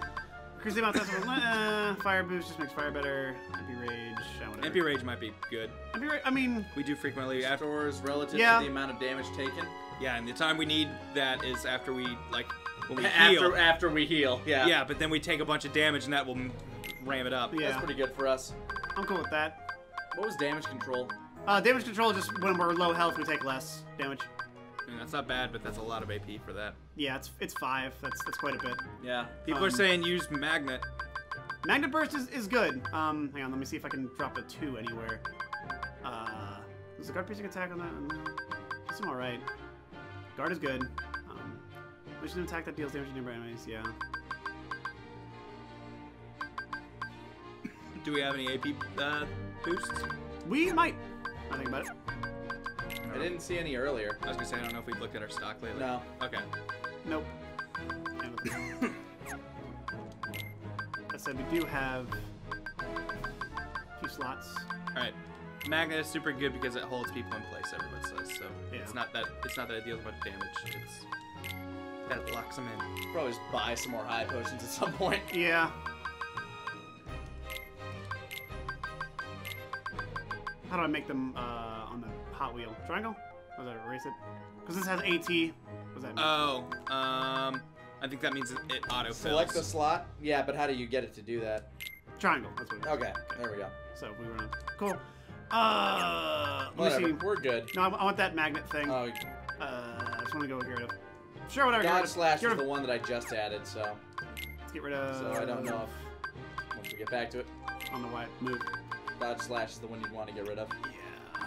Cruise Bounce, Fire Boost just makes Fire better. Empty Rage, whatever. Empty Rage might be good. Empty Rage, I mean... We do frequently... Stores relative to the amount of damage taken. Yeah, and the time we need that is after we, like, when we heal. After we heal, yeah. Yeah, but then we take a bunch of damage and that will ram it up. Yeah. That's pretty good for us. I'm cool with that. What was damage control? Damage control is just when we're low health, we take less damage. I mean, that's not bad, but that's a lot of AP for that. Yeah, it's 5. That's quite a bit. Yeah. People are saying use Magnet. Magnet Burst is good. Hang on, let me see if I can drop a 2 anywhere. Is the guard piercing attack on that? It's alright. Guard is good. Which is an attack that deals damage to nearby enemies, yeah. Do we have any AP boosts? We might. I think about it. I didn't see any earlier. I was gonna say, I don't know if we've looked at our stock lately. No. Okay. Nope. That said, we do have a few slots. Alright. Magnet is super good because it holds people in place, everyone says, so yeah. it's not that it deals much damage. It's that it locks them in. Probably just buy some more high potions at some point. Yeah. How do I make them on the Hot Wheel? Triangle? Or did I erase it? Because this has AT. What does that mean? Oh, I think that means it auto-fills. Select the slot? Yeah, but how do you get it to do that? Triangle. That's what it is. Okay, there we go. So we were on. Cool. Whatever. Let me see. We're good. No, I want that magnet thing. Oh. I just want to go with Gyarados. Sure, whatever. Dodge Slash is the one that I just added, so. Let's get rid of. So I don't know if once we get back to it. On the wide move. Dodge Slash is the one you'd want to get rid of. Yeah.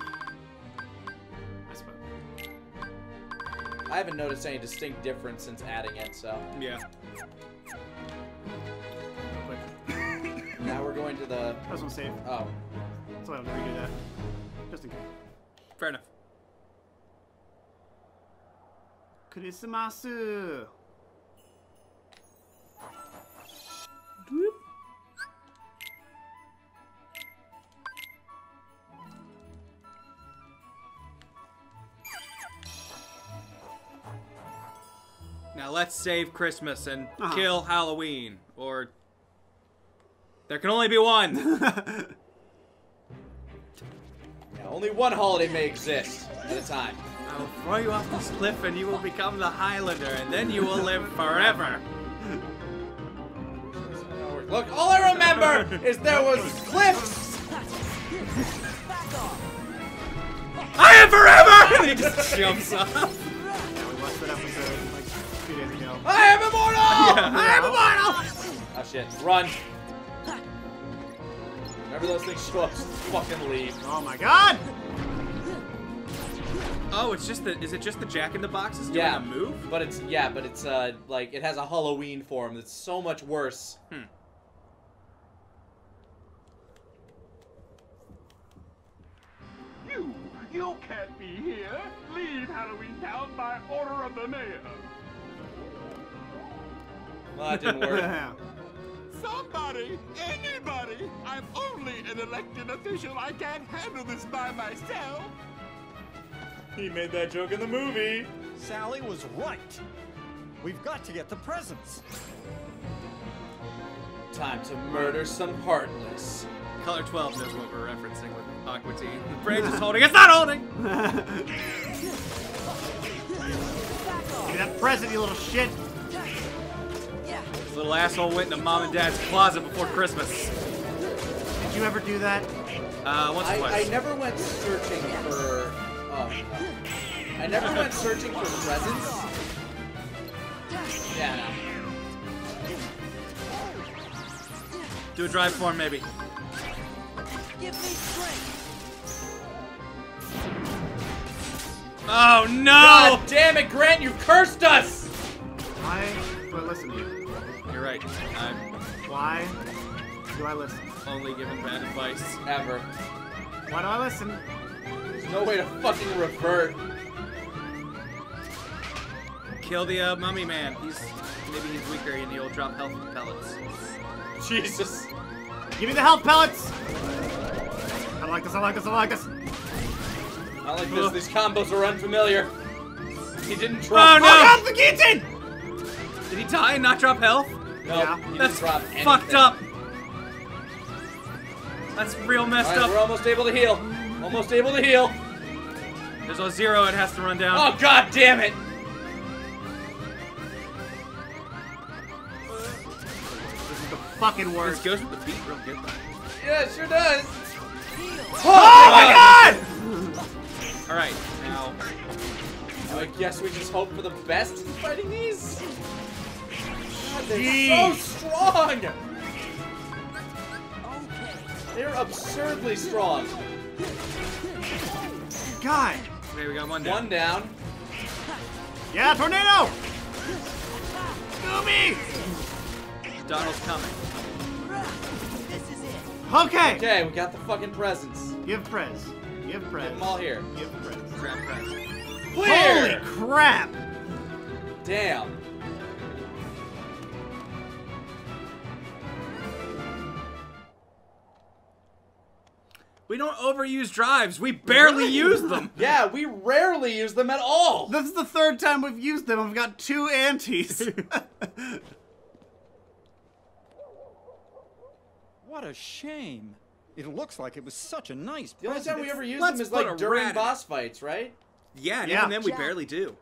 I suppose. I haven't noticed any distinct difference since adding it, so. Yeah. Now we're going to the. I was going to save. Oh. So I have to redo that. Just in case. Fair enough. Christmasu! Whoop. Now let's save Christmas and kill Halloween, or there can only be one. Yeah, only one holiday may exist at a time. I will throw you off this cliff, and you will become the Highlander, and then you will live forever. Look, all I remember is there was cliffs. I am forever. And he just jumps up. Yeah, we watched that episode. I am immortal! Yeah. I am immortal! Oh shit, run. Whenever those things show up, just fucking leave. Oh my god! Oh, it's just the, is it just the jack-in-the-boxes doing a move? But it's, yeah, but it's, like, it has a Halloween form that's so much worse. Hmm. You can't be here. Leave Halloween Town by order of the mayor. Well, that didn't work. Somebody, anybody, I'm only an elected official. I can't handle this by myself. He made that joke in the movie. Sally was right. We've got to get the presents. Time to murder some heartless. Color 12 knows what we're referencing with Aqua Teen. The bridge is holding. It's not holding! Give me that present, you little shit. This little asshole went into Mom and Dad's closet before Christmas. Did you ever do that? Once or twice. I never went searching for... I never went searching for presents. Yeah, no. Do a drive for him, maybe. Give me strength. Oh, no! God damn it, Grant, you cursed us! But listen to you. You're right. Why do I listen? Only given bad advice. Ever. Why do I listen? There's no way to fucking revert. Kill the mummy man. Maybe he's weaker and he'll drop health pellets. Jesus. Give me the health pellets! I like this, I like this, I like this. I like this. These combos are unfamiliar. He didn't drop. Oh no! Oh, God, the guillotine! Did he die and not drop health? No, yeah. That's fucked up. That's real messed up. We're almost able to heal. Almost able to heal. There's a zero. It has to run down. Oh god damn it! This is the fucking worst. This goes with the beat real good. Yeah, it sure does. Oh, oh my god! All right, now. I guess we just hope for the best in fighting these. God, they're so strong! They're absurdly strong. God! Okay, we got one down. One down. Yeah, tornado! Scooby! Donald's coming. This is it. Okay! Okay, we got the fucking presents. Give prez. Give prez. Get them all here. Give prez. Grab prez. Clear. Holy crap! Damn. We don't overuse drives. We barely use them. Yeah, we rarely use them at all. This is the third time we've used them. I've got two antis. What a shame. It looks like it was such a nice present. The only time we ever use them is like during boss fights, right? Yeah, and even then we barely do.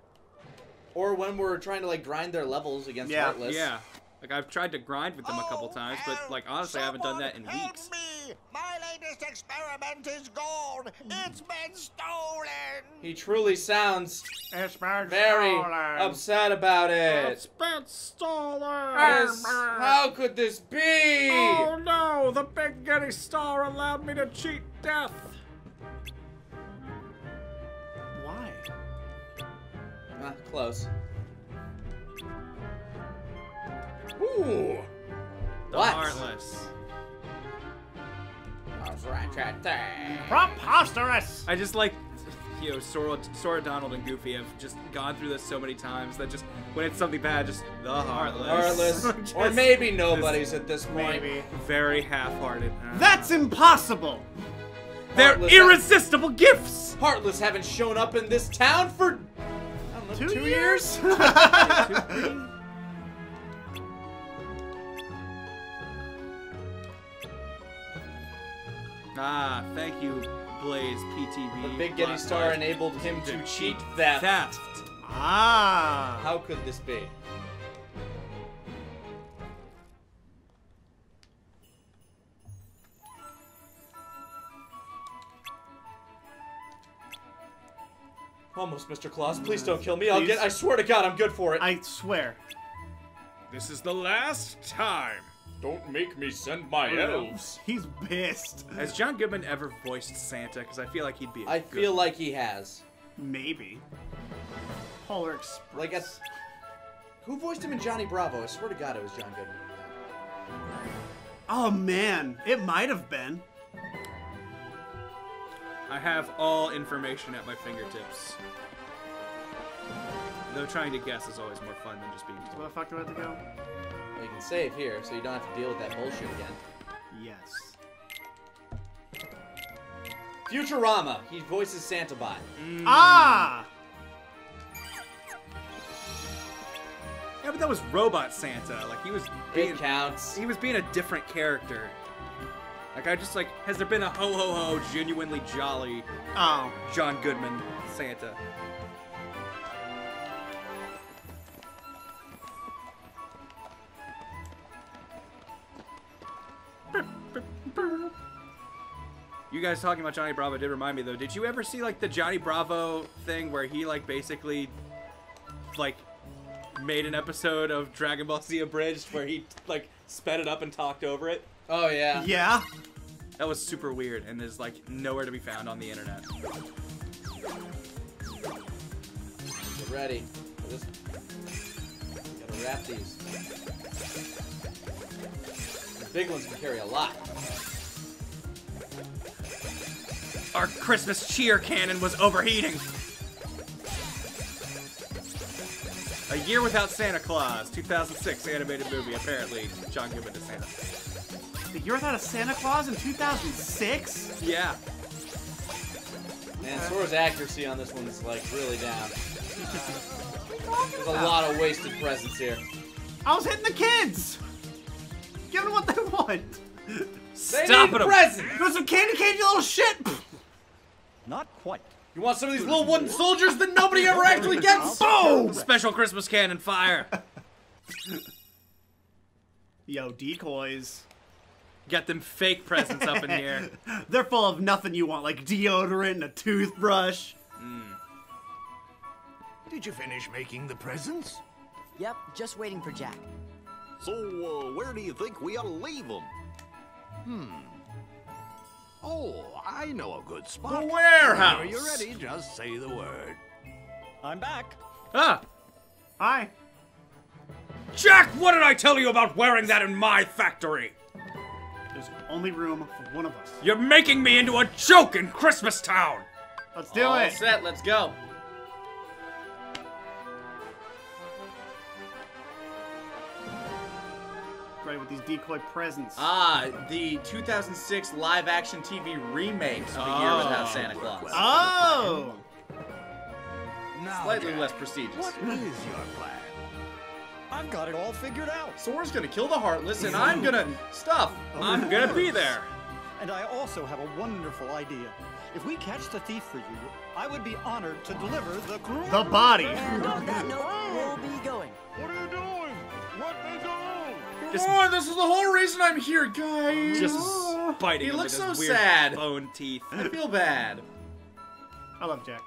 Or when we're trying to like grind their levels against Heartless. Yeah, like I've tried to grind with them a couple times, but like honestly I haven't done that in weeks. Me. My latest experiment is gone. It's been stolen. He truly sounds very upset about it. It's been stolen. How could this be? Oh no, the big Getty Star allowed me to cheat death. Close. Ooh! The Heartless. Preposterous! I just like, you know, Sora, Donald, and Goofy have just gone through this so many times that just, when it's something bad, just the Heartless. Heartless. Or maybe nobody's at this point. Maybe. Very half-hearted. That's impossible! Heartless. They're irresistible gifts! Heartless haven't shown up in this town for... 2 years? Ah, thank you, Blaze PTV. The big Getty Star enabled him to cheat theft. Ah! How could this be? Almost, Mr. Claus. Please don't kill me. I swear to God, I'm good for it. I swear. This is the last time. Don't make me send my elves. He's pissed. Has John Goodman ever voiced Santa? Because I feel like he'd be. I feel like he has. Maybe. Polar Express. Like, who voiced him in Johnny Bravo? I swear to God, it was John Goodman. Oh man, it might have been. I have all information at my fingertips. Though trying to guess is always more fun than just being told. Where the fuck do I have to go? Well, you can save here, so you don't have to deal with that bullshit again. Yes. Futurama. He voices Santabot. Mm. Ah! Yeah, but that was Robot Santa. Like, he was being... It counts. He was being a different character. Like, I just, like, has there been a ho-ho-ho genuinely jolly John Goodman Santa? You guys talking about Johnny Bravo did remind me, though. Did you ever see, like, the Johnny Bravo thing where he, like, basically, like, made an episode of Dragon Ball Z Abridged where he, like, sped it up and talked over it? Oh, yeah. Yeah? That was super weird and is, like, nowhere to be found on the internet. Get ready. Gotta wrap these. The big ones can carry a lot. Our Christmas cheer cannon was overheating. I A Year Without Santa Claus, 2006 animated movie, apparently. John Goodman is Santa. A Year Without a Santa Claus in 2006? Yeah. Man, Sora's accuracy on this one is, like, really down. There's a lot of wasted presents here. I was hitting the kids! Give them what they want! Stop it! Presents! You want some candy cane, you little shit! Not quite. You want some of these little wooden soldiers that nobody ever actually gets? Boom! Special Christmas cannon fire. Yo, decoys. Got them fake presents up in here. They're full of nothing you want, like deodorant and a toothbrush. Mm. Did you finish making the presents? Yep, just waiting for Jack. So, where do you think we ought to leave them? Oh, I know a good spot. The warehouse! Whenever you're ready, just say the word. I'm back. Ah! Hi. Jack, what did I tell you about wearing that in my factory? There's only room for one of us. You're making me into a joke in Christmas Town! Let's do it! All set, let's go. With these decoy presents. Ah, the 2006 live-action TV remake of A Year Without Santa Claus. Oh! Now, slightly less prestigious. What is your plan? I've got it all figured out. Sora's gonna kill the Heartless, and I'm gonna I'm gonna be there. And I also have a wonderful idea. If we catch the thief for you, I would be honored to deliver the body. On that note, we'll be going. What are you doing? What are you doing? Oh, this is the whole reason I'm here, guys. Just biting. He looks so sad. Bone teeth. I feel bad. I love Jack.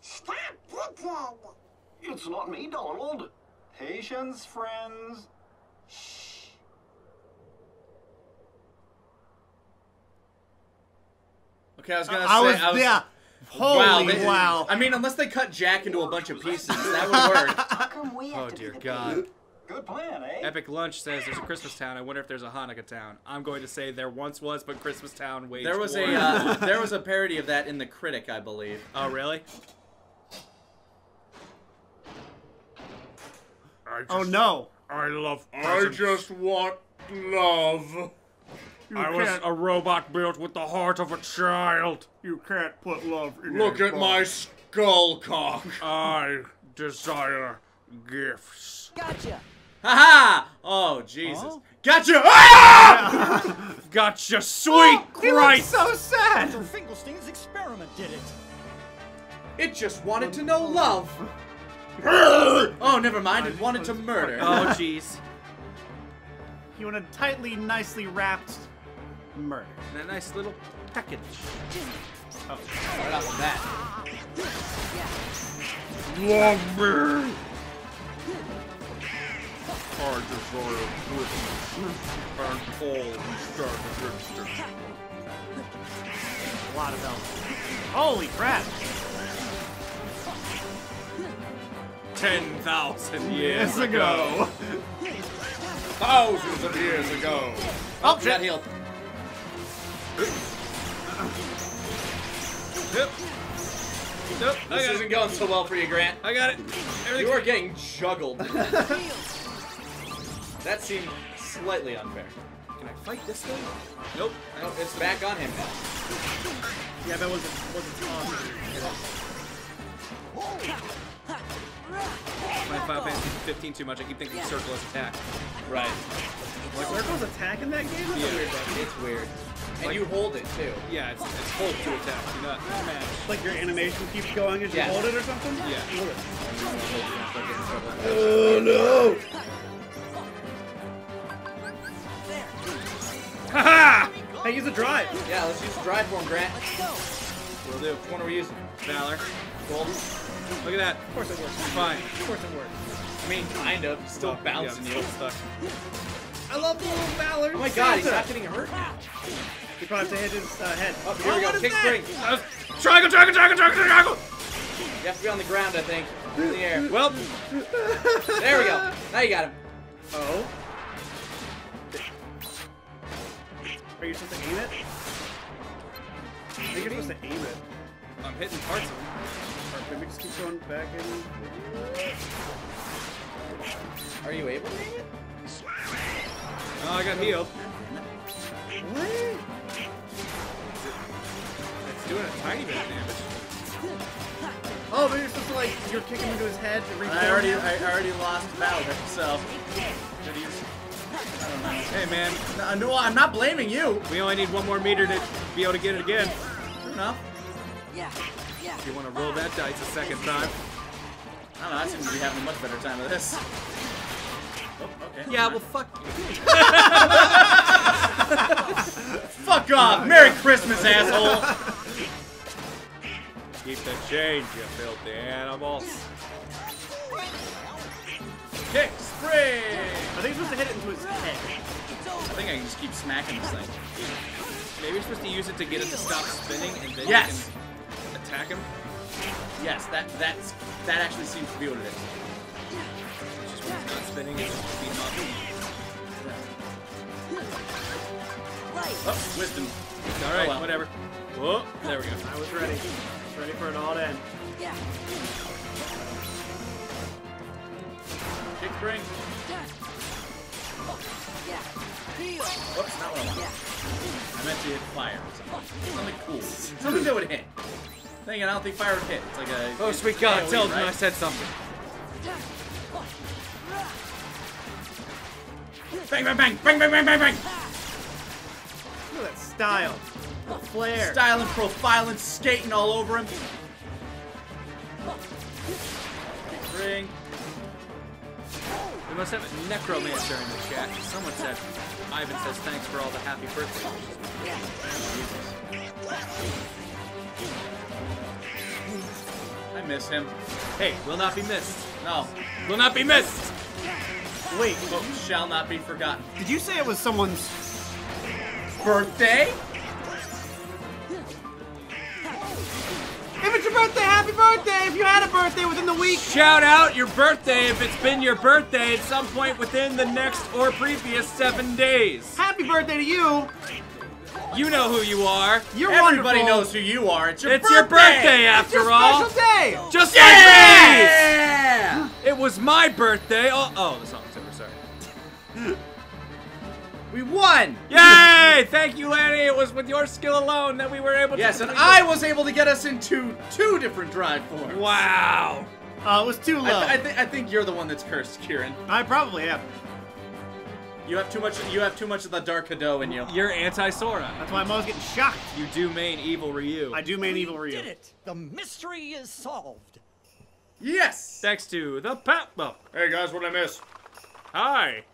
Stop it! It's not me, Donald. Patience, friends. Okay, I was gonna say, yeah. Holy wow. I mean, unless they cut Jack into a bunch of pieces, that would work. Oh, dear God. Good plan, eh? Epic Lunch says there's a Christmas Town. I wonder if there's a Hanukkah Town. I'm going to say there once was, but Christmas Town waged war. There was a parody of that in The Critic, I believe. Oh, really? Oh, no. I love presents. I just want love. I was a robot built with the heart of a child. You can't put love in Look at my skull cock. I desire gifts. Gotcha. Haha! Oh, Jesus. Huh? Gotcha! Ah! Gotcha, sweet Christ! He looks so sad! Dr. Finkelstein's experiment did it. It just wanted to know love. Oh, never mind. It wanted to murder. Oh, jeez. You want a tightly, nicely wrapped murder. And a nice little package. Oh, right off of that. Love me! Our desire of goodness, and all we start against it. A lot of elf. Holy crap! 10,000 years ago! Thousands of years ago. Oh, shit. Got healed. Nope. This isn't going so well for you, Grant. I got it. You are getting juggled. That seemed slightly unfair. Can I fight this thing? Nope. Nope. It's back on him now. Yeah, that wasn't on. My Final Fantasy 15 too much. I keep thinking Circle is attack. Right. Like, Circle's attack in that game? That's weird. It's weird. And like, you hold it too. Yeah, it's hold to attack. You're not smash. Like your animation keeps going as you hold it or something? Yeah. Oh no! Haha! Hey, use a drive. Yeah, let's use a drive for him, Grant. We'll do. Which one are we using? Valor. Gold. Look at that. Of course it works. Fine. Of course it works. I mean, kind of. Still bouncing you. Stuck. I love the little Valor. Oh my god, he's not getting hurt now. You probably have to hit his head. Oh, here we go. Kick spring. Triangle. You have to be on the ground, I think. In the air. Well. There we go. Now you got him. Oh. Are you supposed to aim it? I think you're supposed to aim it. I'm hitting parts of it. Alright, can we just keep going back in? Are you able to aim it? Oh, I got healed. What? It's doing a tiny bit of damage. Oh, but you're supposed to, like, you're kicking into his head to rebuild. I already lost valor, so... I don't know. Hey, man. No, I'm not blaming you. We only need one more meter to be able to get it again. Fair enough. If you want to roll that dice a second time. I don't know, I seem to be having a much better time with this. Oh, okay. Yeah, well, fuck you. Fuck off. Merry Christmas, asshole. Keep the change, you filthy animals. Kick, spray! I think you're supposed to hit it into his head. I think I can just keep smacking this thing. Maybe you're supposed to use it to get it to stop spinning and then yes, you can attack him. Yes, that actually seems to be what it is. It's just when it's not spinning, it's just beating off him. Oh, wisdom. Alright, oh, well, whatever. Whoa, there we go. I was ready. Ready for it all to end. Yeah. Kick spring. Yeah. Oops, not what I wanted. Yeah. I meant to hit fire. Something cool. Something that would hit. Dang it, I don't think fire would hit. It's like a... Oh, sweet God, tell me I said something. Bang, bang, bang, bang, bang, bang, bang, bang. Look at that style. Flair. Styling, profiling, skating all over him. Ring. We must have a necromancer in the chat. Someone said, Ivan says thanks for all the happy birthdays. I miss him. Hey, will not be missed. No. Will not be missed. Wait. Oh, shall not be forgotten. Did you say it was someone's birthday? If it's your birthday, happy birthday! If you had a birthday within the week, shout out your birthday if it's been your birthday at some point within the next or previous 7 days. Happy birthday to you! You know who you are. You're Everybody wonderful. Knows who you are. It's your birthday! It's your birthday, after all! It's your special day! Just like me! It was my birthday. Oh, the song's over, sorry. We won! Yay! Thank you, Lanny. It was with your skill alone that we were able to. Yes, and I was able to get us into 2 different drive forms. Wow! It was too low. I think you're the one that's cursed, Kieran. I probably am. You have too much. You have too much of the Dark Hado in you. You're anti-Sora. That's why I'm always getting shocked. You do main evil Ryu. I do main evil Ryu. Did it? The mystery is solved. Yes. Thanks to the pat bump. Hey guys, what did I miss? Hi.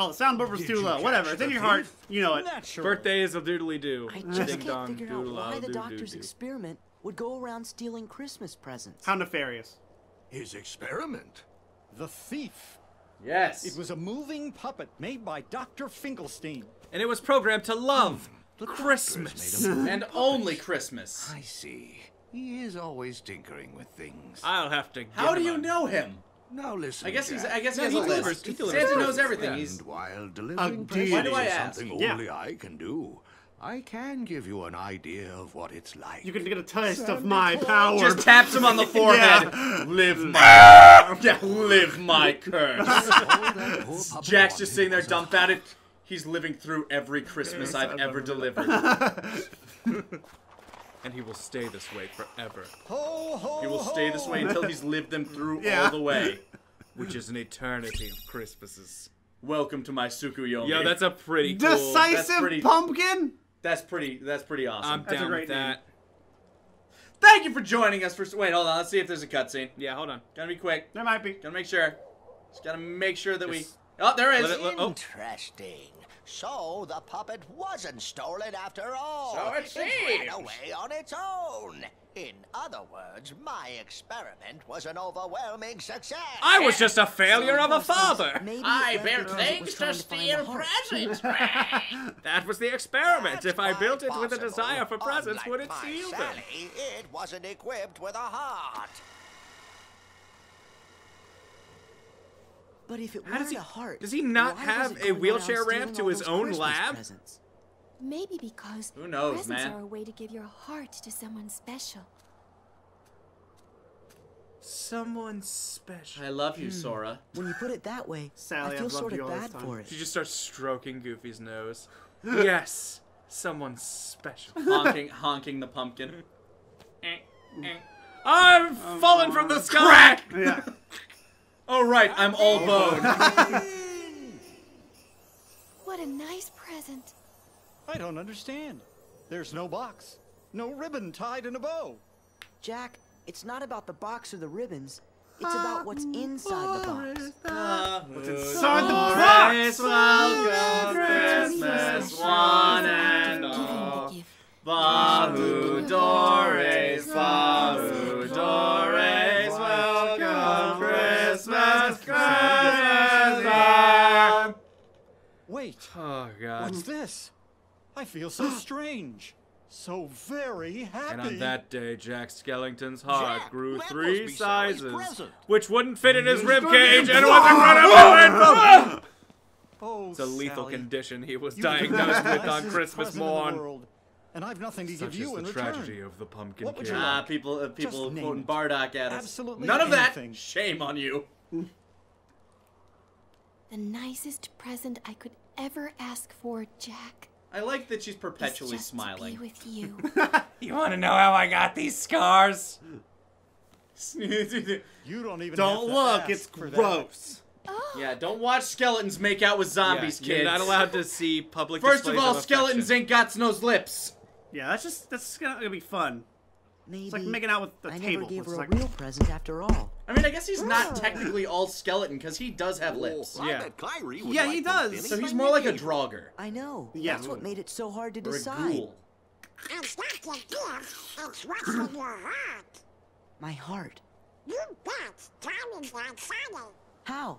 Oh, the sound buffer's too low. Whatever, it's in your heart. You know it. Sure. Birthday is a doodly doo. I just can't figure out why the doctor's experiment would go around stealing Christmas presents. How nefarious. His experiment? The thief. Yes. It was a moving puppet made by Dr. Finkelstein. And it was programmed to love Christmas. And only Christmas. I see. He is always tinkering with things. I'll have to get him. How do you know him? Now listen. I guess he has a list. Santa knows everything. And while delivering presents is something only I can do. I can give you an idea of what it's like. You can get a taste of my power. Just taps him on the forehead. Yeah. Live my curse. Jack's just sitting there dumbfounded. He's living through every Christmas I've ever delivered. And he will stay this way forever. He will stay this way until he's lived them through all the way. Which is an eternity of Christmases. Welcome to my Tsukuyomi. Yo, that's a pretty cool... Decisive Pumpkin? That's pretty awesome. I'm down with that. Thank you for joining us for... Wait, hold on. Let's see if there's a cutscene. Yeah, hold on. Gotta be quick. There might be. Gotta make sure. Just gotta make sure that we... Oh, there is. Interesting. So the puppet wasn't stolen after all. So it seems. It ran away on its own. In other words, my experiment was an overwhelming success. I was just a failure of a father. I built things to steal presents. That was the experiment. If I built it with a desire for presents, would it steal them? It wasn't equipped with a heart. But if it weren't a heart, does he not have a wheelchair ramp to his own lab? Maybe because who knows, presents are a way to give your heart to someone special. Someone special. I love you, Sora. When you put it that way, Sally, I feel sort of bad for it. You just start stroking Goofy's nose. Yes, someone special. honking the pumpkin. I'm fallen from the sky. Yeah. Oh right, I'm all bone. What a nice present. I don't understand. There's no box, no ribbon tied in a bow. Jack, it's not about the box or the ribbons. It's about what's inside the box. What's inside the box? Welcome Christmas, one and all. Bahu Dores, Bahu Dores, welcome Christmas, Christmas. Wait, oh, God. What's this? I feel so strange, so very happy. And on that day, Jack Skellington's heart grew 3 sizes, which wouldn't fit in his ribcage and was incredible. Oh, it's a lethal condition he was diagnosed with on Christmas morn. And I've nothing to give you in return. Such is the tragedy of the pumpkin king. Ah, people quoting Bardock at us. Absolutely none of that. Shame on you. The nicest present I could ever ask for, Jack. I like that she's perpetually smiling. To be with you. You want to know how I got these scars? You don't even. Don't look. It's gross. Oh. Yeah, don't watch skeletons make out with zombies, kids. You're not allowed to see public. First of all, skeletons ain't got no lips. Yeah, that's not gonna be fun. Maybe it's like making out with the table. I never gave her a real present after all. I mean, I guess he's not technically all skeleton because he does have lips. Well, yeah, he does. So he's more like a draugr. I know. Yeah. That's what made it so hard to decide. It's not your gift, it's what's in your heart. My heart. You bet. Tommy's not sorry. How?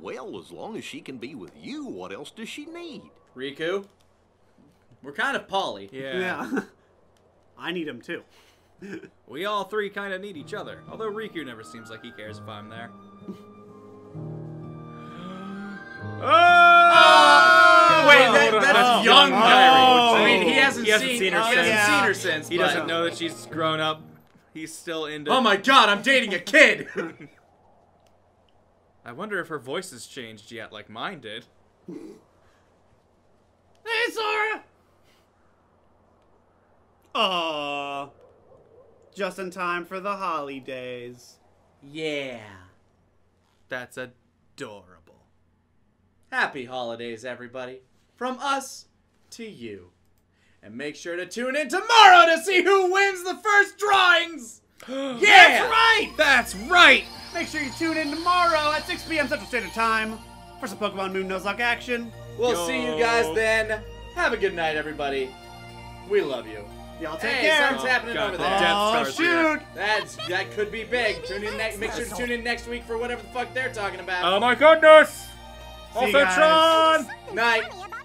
Well, as long as she can be with you, what else does she need? Riku? We're kind of poly. Yeah. I need him too. We all three kind of need each other, although Riku never seems like he cares if I'm there. That's young Diary. I mean, he hasn't seen her since. He doesn't know that she's grown up. He's still into. Oh my God, I'm dating a kid. I wonder if her voice has changed yet, like mine did. Hey, Sora. Aww. Just in time for the holidays. Yeah. That's adorable. Happy holidays, everybody. From us to you. And make sure to tune in tomorrow to see who wins the first drawings! Yeah! That's right! That's right! Make sure you tune in tomorrow at 6 p.m. Central Standard Time for some Pokemon Moon Nuzlocke action. We'll see you guys then. Have a good night, everybody. We love you. Y'all take care. Something's happening over there. Oh, shoot! That could be big. Tune in next. Make sure to tune in next week for whatever the fuck they're talking about. Oh my goodness! Also Tron! Night.